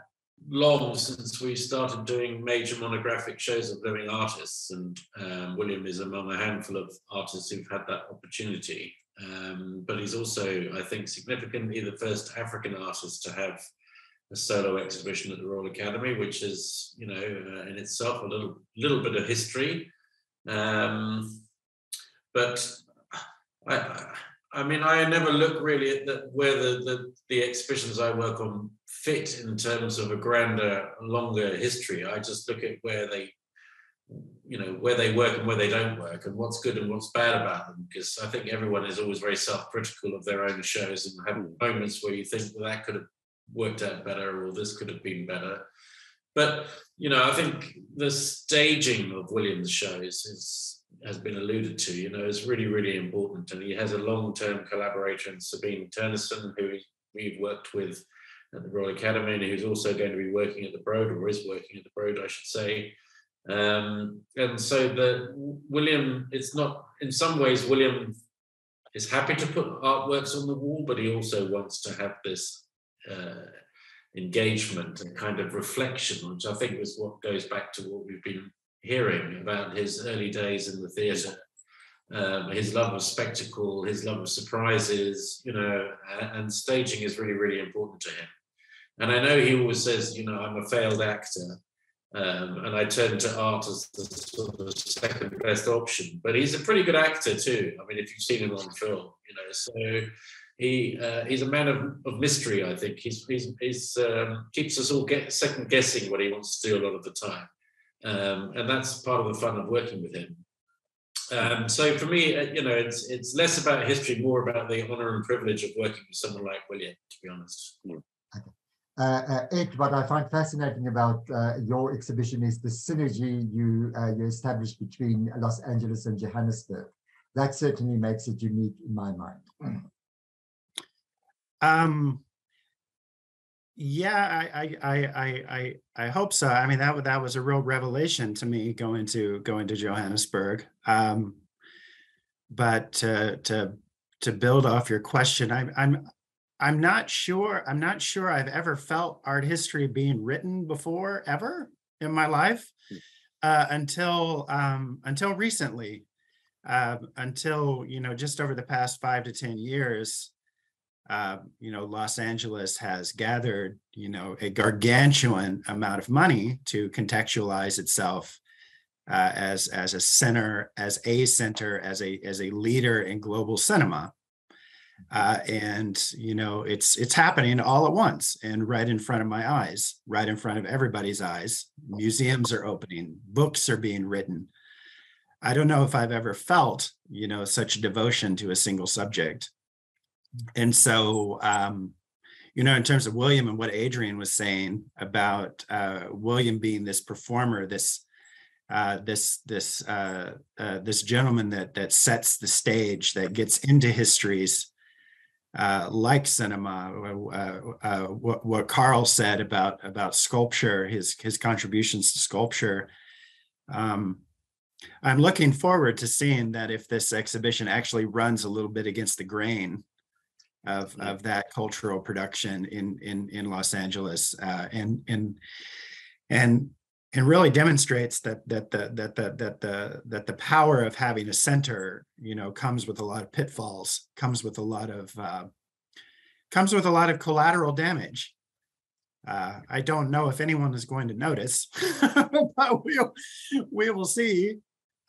long since we started doing major monographic shows of living artists, and um, William is among a handful of artists who've had that opportunity, um, but he's also, I think, significantly the first African artist to have a solo exhibition at the Royal Academy, which is, you know, uh, in itself a little little bit of history. Um, but I, I I mean, I never look really at the, where the, the, the exhibitions I work on fit in terms of a grander, longer history. I just look at where they, you know, where they work and where they don't work, and what's good and what's bad about them, because I think everyone is always very self-critical of their own shows and having moments where you think, well, that could have worked out better, or this could have been better. But, you know, I think the staging of William's show is, is has been alluded to, you know, is really, really important. And he has a long-term collaborator in Sabine Ternison, who we've worked with at the Royal Academy, and who's also going to be working at the Broad, or is working at the Broad, I should say. Um, and so the William, it's not, in some ways, William is happy to put artworks on the wall, but he also wants to have this uh, engagement and kind of reflection, which I think is what goes back to what we've been hearing about his early days in the theatre, um, his love of spectacle, his love of surprises, you know, and, and staging is really, really important to him. And I know he always says, you know, I'm a failed actor, um, and I turn to art as the sort of second best option. But he's a pretty good actor too. I mean, if you've seen him on film, you know, so he uh, he's a man of, of mystery, I think. He's, he's, he's um, keeps us all get, second guessing what he wants to do a lot of the time. Um, and that's part of the fun of working with him. Um, so for me, you know, it's it's less about history, more about the honor and privilege of working with someone like William, to be honest. Okay. Uh, uh, Ed, what I find fascinating about uh, your exhibition is the synergy you, uh, you established between Los Angeles and Johannesburg. That certainly makes it unique in my mind. Um. Yeah, I, I I I I hope so. I mean, that that was a real revelation to me going to going to Johannesburg. Um, but to to to build off your question, I'm I'm I'm not sure. I'm not sure I've ever felt art history being written before ever in my life uh, until um, until recently, uh, until you know, just over the past five to ten years. Uh, you know, Los Angeles has gathered, you know, a gargantuan amount of money to contextualize itself uh, as as a center, as a center, as a as a leader in global cinema, uh, and you know, it's it's happening all at once and right in front of my eyes, right in front of everybody's eyes. Museums are opening, books are being written. I don't know if I've ever felt, you know, such devotion to a single subject. And so, um, you know, in terms of William and what Adrian was saying about uh, William being this performer, this uh, this this uh, uh, this gentleman that that sets the stage, that gets into histories uh, like cinema. Uh, uh, what what Karel said about about sculpture, his his contributions to sculpture. Um, I'm looking forward to seeing that if this exhibition actually runs a little bit against the grain of of that cultural production in in in Los Angeles, uh, and and and and really demonstrates that that the that the that the that the power of having a center, you know, comes with a lot of pitfalls, comes with a lot of uh, comes with a lot of collateral damage. Uh, I don't know if anyone is going to notice, but we'll we will see.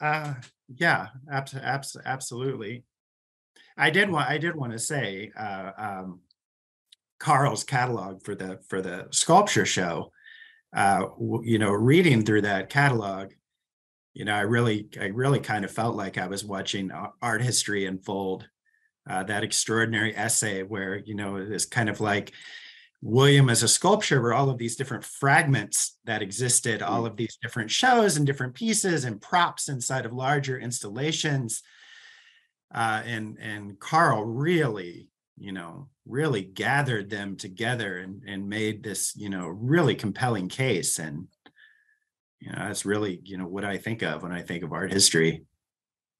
Uh, yeah, abs abs absolutely. I did want I did want to say uh, um, Karel's catalog for the for the sculpture show. Uh, you know, reading through that catalog, you know, I really I really kind of felt like I was watching art history unfold. Uh, that extraordinary essay where, you know, it's kind of like William as a sculpture, where all of these different fragments that existed, all of these different shows and different pieces and props inside of larger installations. Uh, and and Karel really, you know, really gathered them together and and made this, you know, really compelling case. And you know, that's really, you know, what I think of when I think of art history.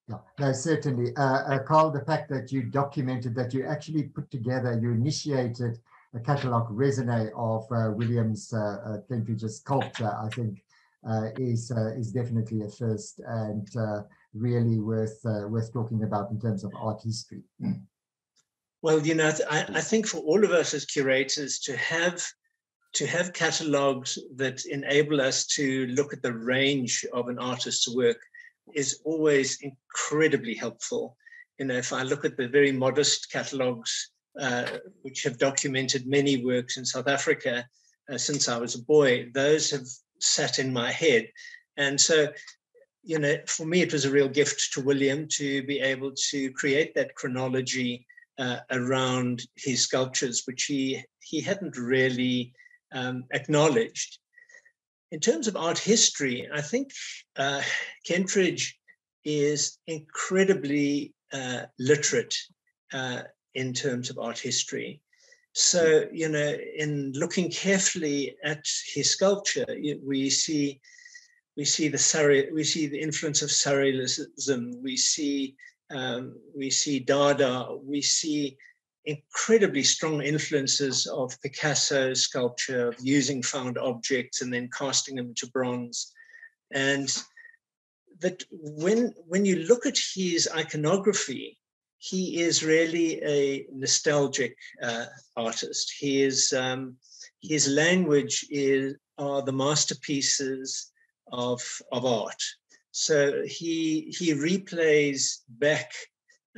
Yeah, no, certainly, uh, uh, Karel. The fact that you documented, that you actually put together, you initiated a catalog resume of uh, William's uh, Kentridge's sculpture, I think, uh, is uh, is definitely a first, and. Uh, really worth uh, worth talking about in terms of art history. Well, you know, I, I think for all of us as curators to have to have catalogues that enable us to look at the range of an artist's work is always incredibly helpful. you know, if I look at the very modest catalogues uh, which have documented many works in South Africa uh, since I was a boy, those have sat in my head. And so, you know, for me, it was a real gift to William to be able to create that chronology uh, around his sculptures, which he, he hadn't really um, acknowledged. In terms of art history, I think uh, Kentridge is incredibly uh, literate uh, in terms of art history. So, you know, in looking carefully at his sculpture, we see we see the Surreal, we see the influence of Surrealism. We see um, we see Dada. We see incredibly strong influences of Picasso's sculpture, of using found objects and then casting them to bronze. And that when when you look at his iconography, he is really a nostalgic uh, artist. He is, um, his language is, are the masterpieces of, of art. So he, he replays back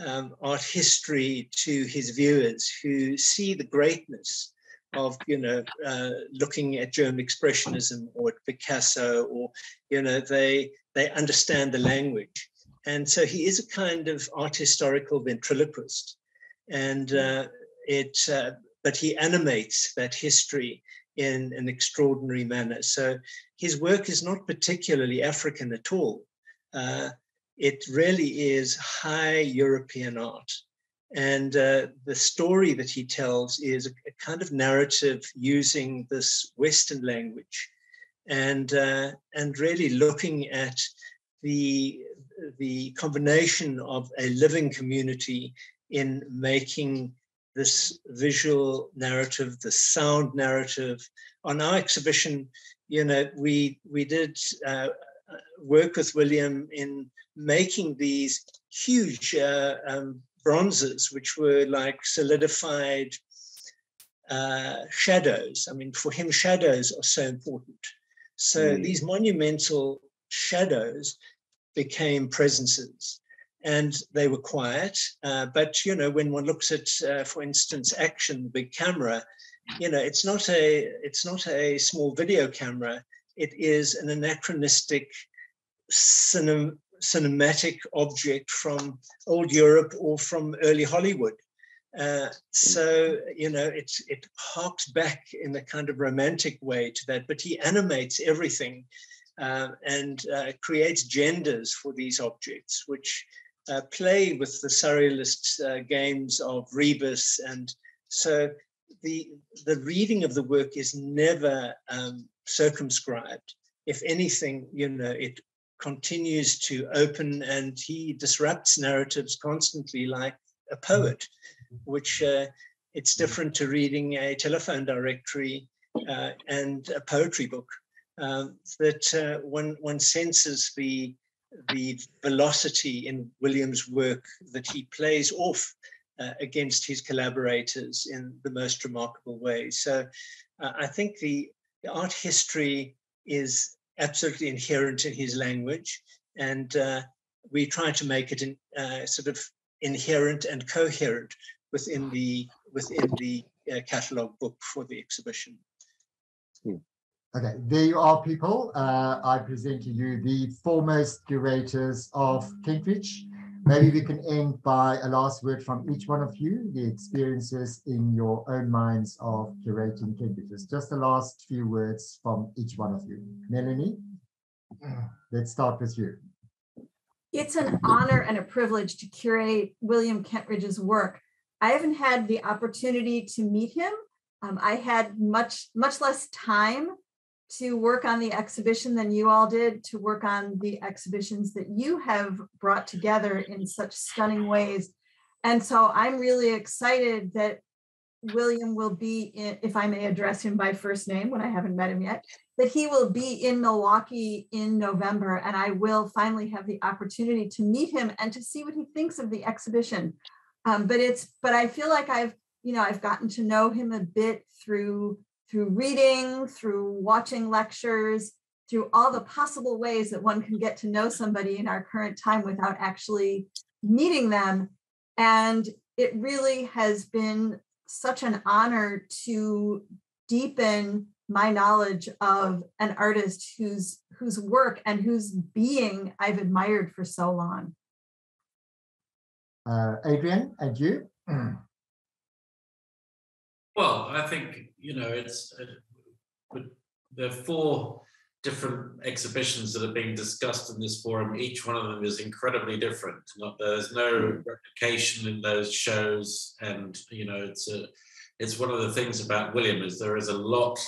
um, art history to his viewers who see the greatness of, you know, uh, looking at German Expressionism or at Picasso, or, you know, they, they understand the language. And so he is a kind of art historical ventriloquist, and uh, it. Uh, but he animates that history in an extraordinary manner. So his work is not particularly African at all. Uh, it really is high European art, and uh, the story that he tells is a, a kind of narrative using this Western language, and uh, and really looking at the. the combination of a living community in making this visual narrative, the sound narrative. On our exhibition, you know, we we did uh, work with William in making these huge uh, um, bronzes, which were like solidified uh, shadows. I mean, for him, shadows are so important. So mm. these monumental shadows became presences, and they were quiet. Uh, but, you know, when one looks at, uh, for instance, Action, the big camera, you know, it's not a, it's not a small video camera. It is an anachronistic cinem cinematic object from old Europe or from early Hollywood. Uh, so, you know, it's, it harks back in a kind of romantic way to that, but he animates everything. Uh, and uh, creates genders for these objects, which uh, play with the surrealist uh, games of rebus. And so the, the reading of the work is never um, circumscribed. If anything, you know, it continues to open, and he disrupts narratives constantly like a poet, which uh, it's different to reading a telephone directory uh, and a poetry book. Um, that uh, one, one senses the, the velocity in William's work that he plays off uh, against his collaborators in the most remarkable way. So uh, I think the, the art history is absolutely inherent in his language, and uh, we try to make it in, uh, sort of inherent and coherent within the, within the uh, catalogue book for the exhibition. Hmm. Okay, there you are, people. Uh, I present to you the foremost curators of Kentridge. Maybe we can end by a last word from each one of you, the experiences in your own minds of curating Kentridge. Just the last few words from each one of you. Melanie, let's start with you. It's an honor and a privilege to curate William Kentridge's work. I haven't had the opportunity to meet him. Um, I had much, much less time to work on the exhibition than you all did, to work on the exhibitions that you have brought together in such stunning ways. And so I'm really excited that William will be, in, if I may address him by first name when I haven't met him yet, that he will be in Milwaukee in November, and I will finally have the opportunity to meet him and to see what he thinks of the exhibition. Um, but it's, but I feel like I've, you know, I've gotten to know him a bit through through reading, through watching lectures, through all the possible ways that one can get to know somebody in our current time without actually meeting them. And it really has been such an honor to deepen my knowledge of an artist whose whose work and whose being I've admired for so long. Uh, Adrian, and you? Mm. Well, I think, you know, it's uh, there are four different exhibitions that are being discussed in this forum. Each one of them is incredibly different. Not, there's no replication in those shows, and you know, it's a, it's one of the things about William is there is a lot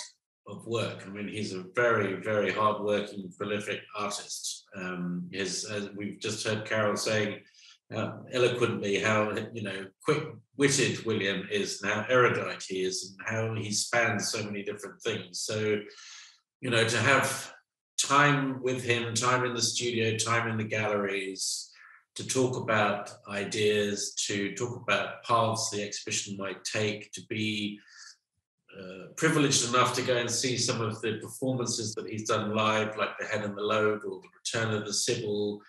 of work. I mean, he's a very, very hardworking, prolific artist. Um, his, as we've just heard Karel saying uh, eloquently how, you know, quick-witted William is, and how erudite he is, and how he spans so many different things. So, you know, to have time with him, time in the studio, time in the galleries, to talk about ideas, to talk about paths the exhibition might take, to be uh, privileged enough to go and see some of the performances that he's done live, like The Head and the Load or The Return of the Sybil.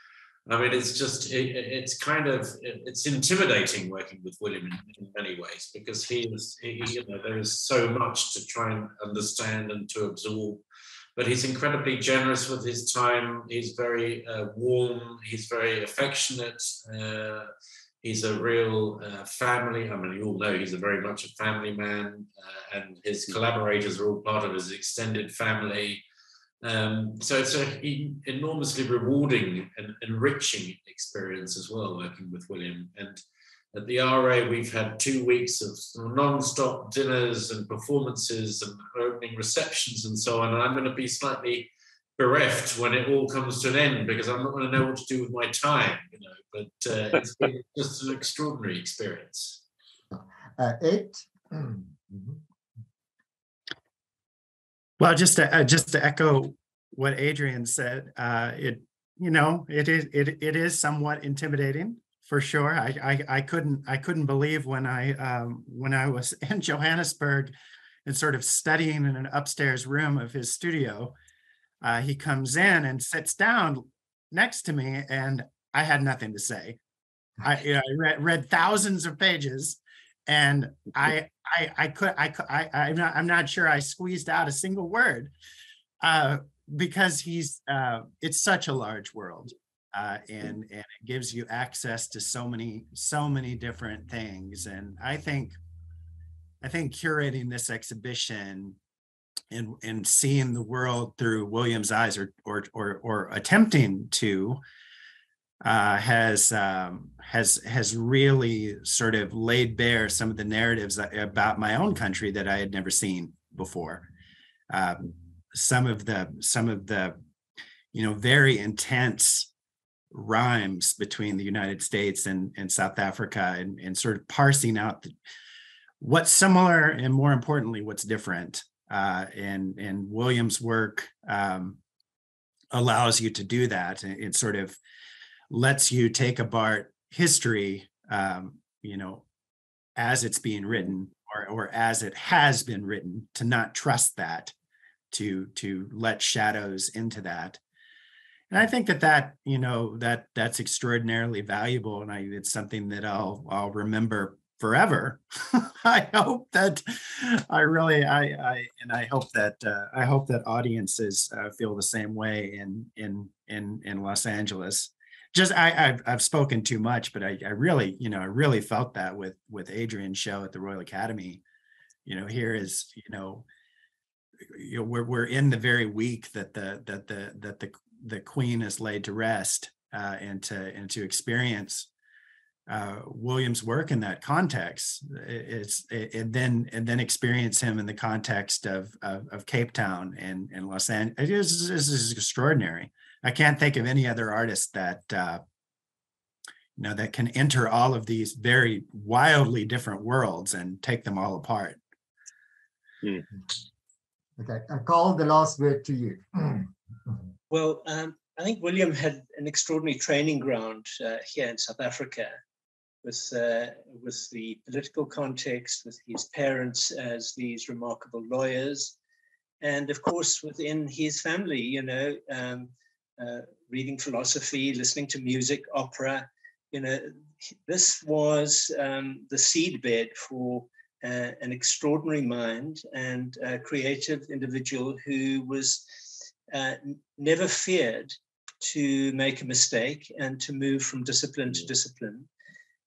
I mean, it's just, it, it's kind of, it, it's intimidating working with William in, in many ways, because he is, he, you know, there is so much to try and understand and to absorb. But he's incredibly generous with his time. He's very uh, warm. He's very affectionate. Uh, he's a real uh, family. I mean, you all know he's a very much a family man, uh, and his collaborators are all part of his extended family. Um, so it's an enormously rewarding and enriching experience as well, working with William. And at the R A, we've had two weeks of non-stop dinners and performances and opening receptions and so on. And I'm going to be slightly bereft when it all comes to an end, because I'm not going to know what to do with my time, you know. But uh, it's been just an extraordinary experience. Uh, Ed? Mm-hmm. Well, just to, uh, just to echo what Adrian said, uh, it you know it is it it is somewhat intimidating. For sure, I, I I couldn't I couldn't believe when I um, when I was in Johannesburg and sort of studying in an upstairs room of his studio, uh, he comes in and sits down next to me, and I had nothing to say. I, you know, I read, read thousands of pages, and I I I could I I I'm not I'm not sure I squeezed out a single word, uh, because he's uh, it's such a large world. Uh, and, and it gives you access to so many, so many different things. And I think, I think curating this exhibition and, and seeing the world through William's eyes, or, or, or, or attempting to, uh, has, um, has, has really sort of laid bare some of the narratives about my own country that I had never seen before. Um, some of the, some of the, you know, very intense rhymes between the United States and, and South Africa, and, and sort of parsing out the, what's similar and, more importantly, what's different. Uh, and, and William's work um, allows you to do that. It, it sort of lets you take apart history, um, you know, as it's being written, or, or as it has been written, to not trust that, to, to let shadows into that. And I think that that, you know, that that's extraordinarily valuable. And I, it's something that I'll, I'll remember forever. I hope that I really, I, I, and I hope that, uh, I hope that audiences uh, feel the same way in, in, in, in Los Angeles. Just, I, I've, I've spoken too much, but I, I really, you know, I really felt that with, with Adrian's show at the Royal Academy. You know, here is, you know, you know, we're, we're in the very week that the, that the, that the, the Queen is laid to rest, uh, and to and to experience uh, William's work in that context. It's it, and then and then experience him in the context of of, of Cape Town and, and Los Angeles. It is, this is extraordinary. I can't think of any other artist that uh, you know that can enter all of these very wildly different worlds and take them all apart. Mm. Okay, I call the last word to you. Well, um, I think William had an extraordinary training ground uh, here in South Africa, with uh, with the political context, with his parents as these remarkable lawyers, and of course within his family, you know, um, uh, reading philosophy, listening to music, opera, you know, this was um, the seedbed for uh, an extraordinary mind and a creative individual who was uh, never feared to make a mistake and to move from discipline to discipline.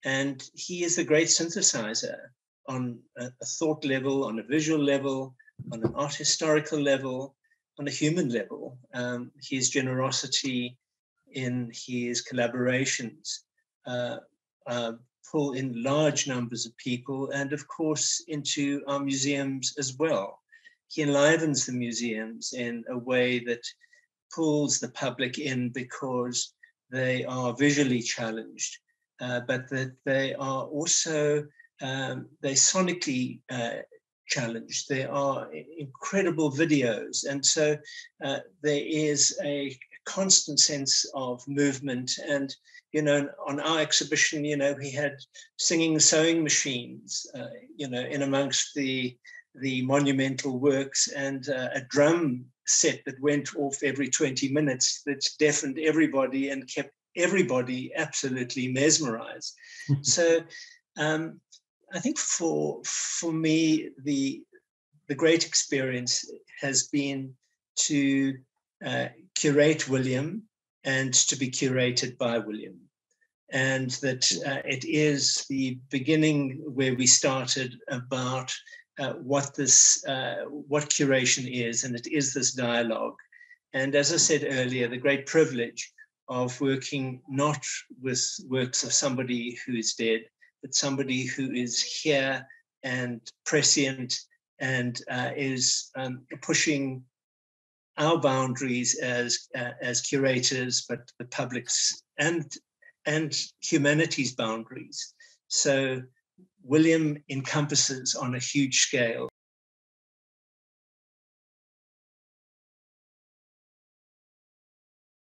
And he is a great synthesizer on a, a thought level, on a visual level, on an art historical level, on a human level. Um, his generosity in his collaborations uh, uh, pull in large numbers of people and, of course, into our museums as well. He enlivens the museums in a way that pulls the public in because they are visually challenged, uh, but that they are also, um, they sonically uh, challenged. There are incredible videos. And so uh, there is a constant sense of movement. And, you know, on our exhibition, you know, we had singing sewing machines, uh, you know, in amongst the, the monumental works, and uh, a drum set that went off every twenty minutes that deafened everybody and kept everybody absolutely mesmerized. So um, I think for for me, the, the great experience has been to uh, curate William and to be curated by William. And that uh, it is the beginning where we started about Uh, what this, uh, what curation is, and it is this dialogue. And as I said earlier, the great privilege of working not with works of somebody who is dead, but somebody who is here and prescient and uh, is um, pushing our boundaries as uh, as curators, but the public's and and humanity's boundaries. So William encompasses on a huge scale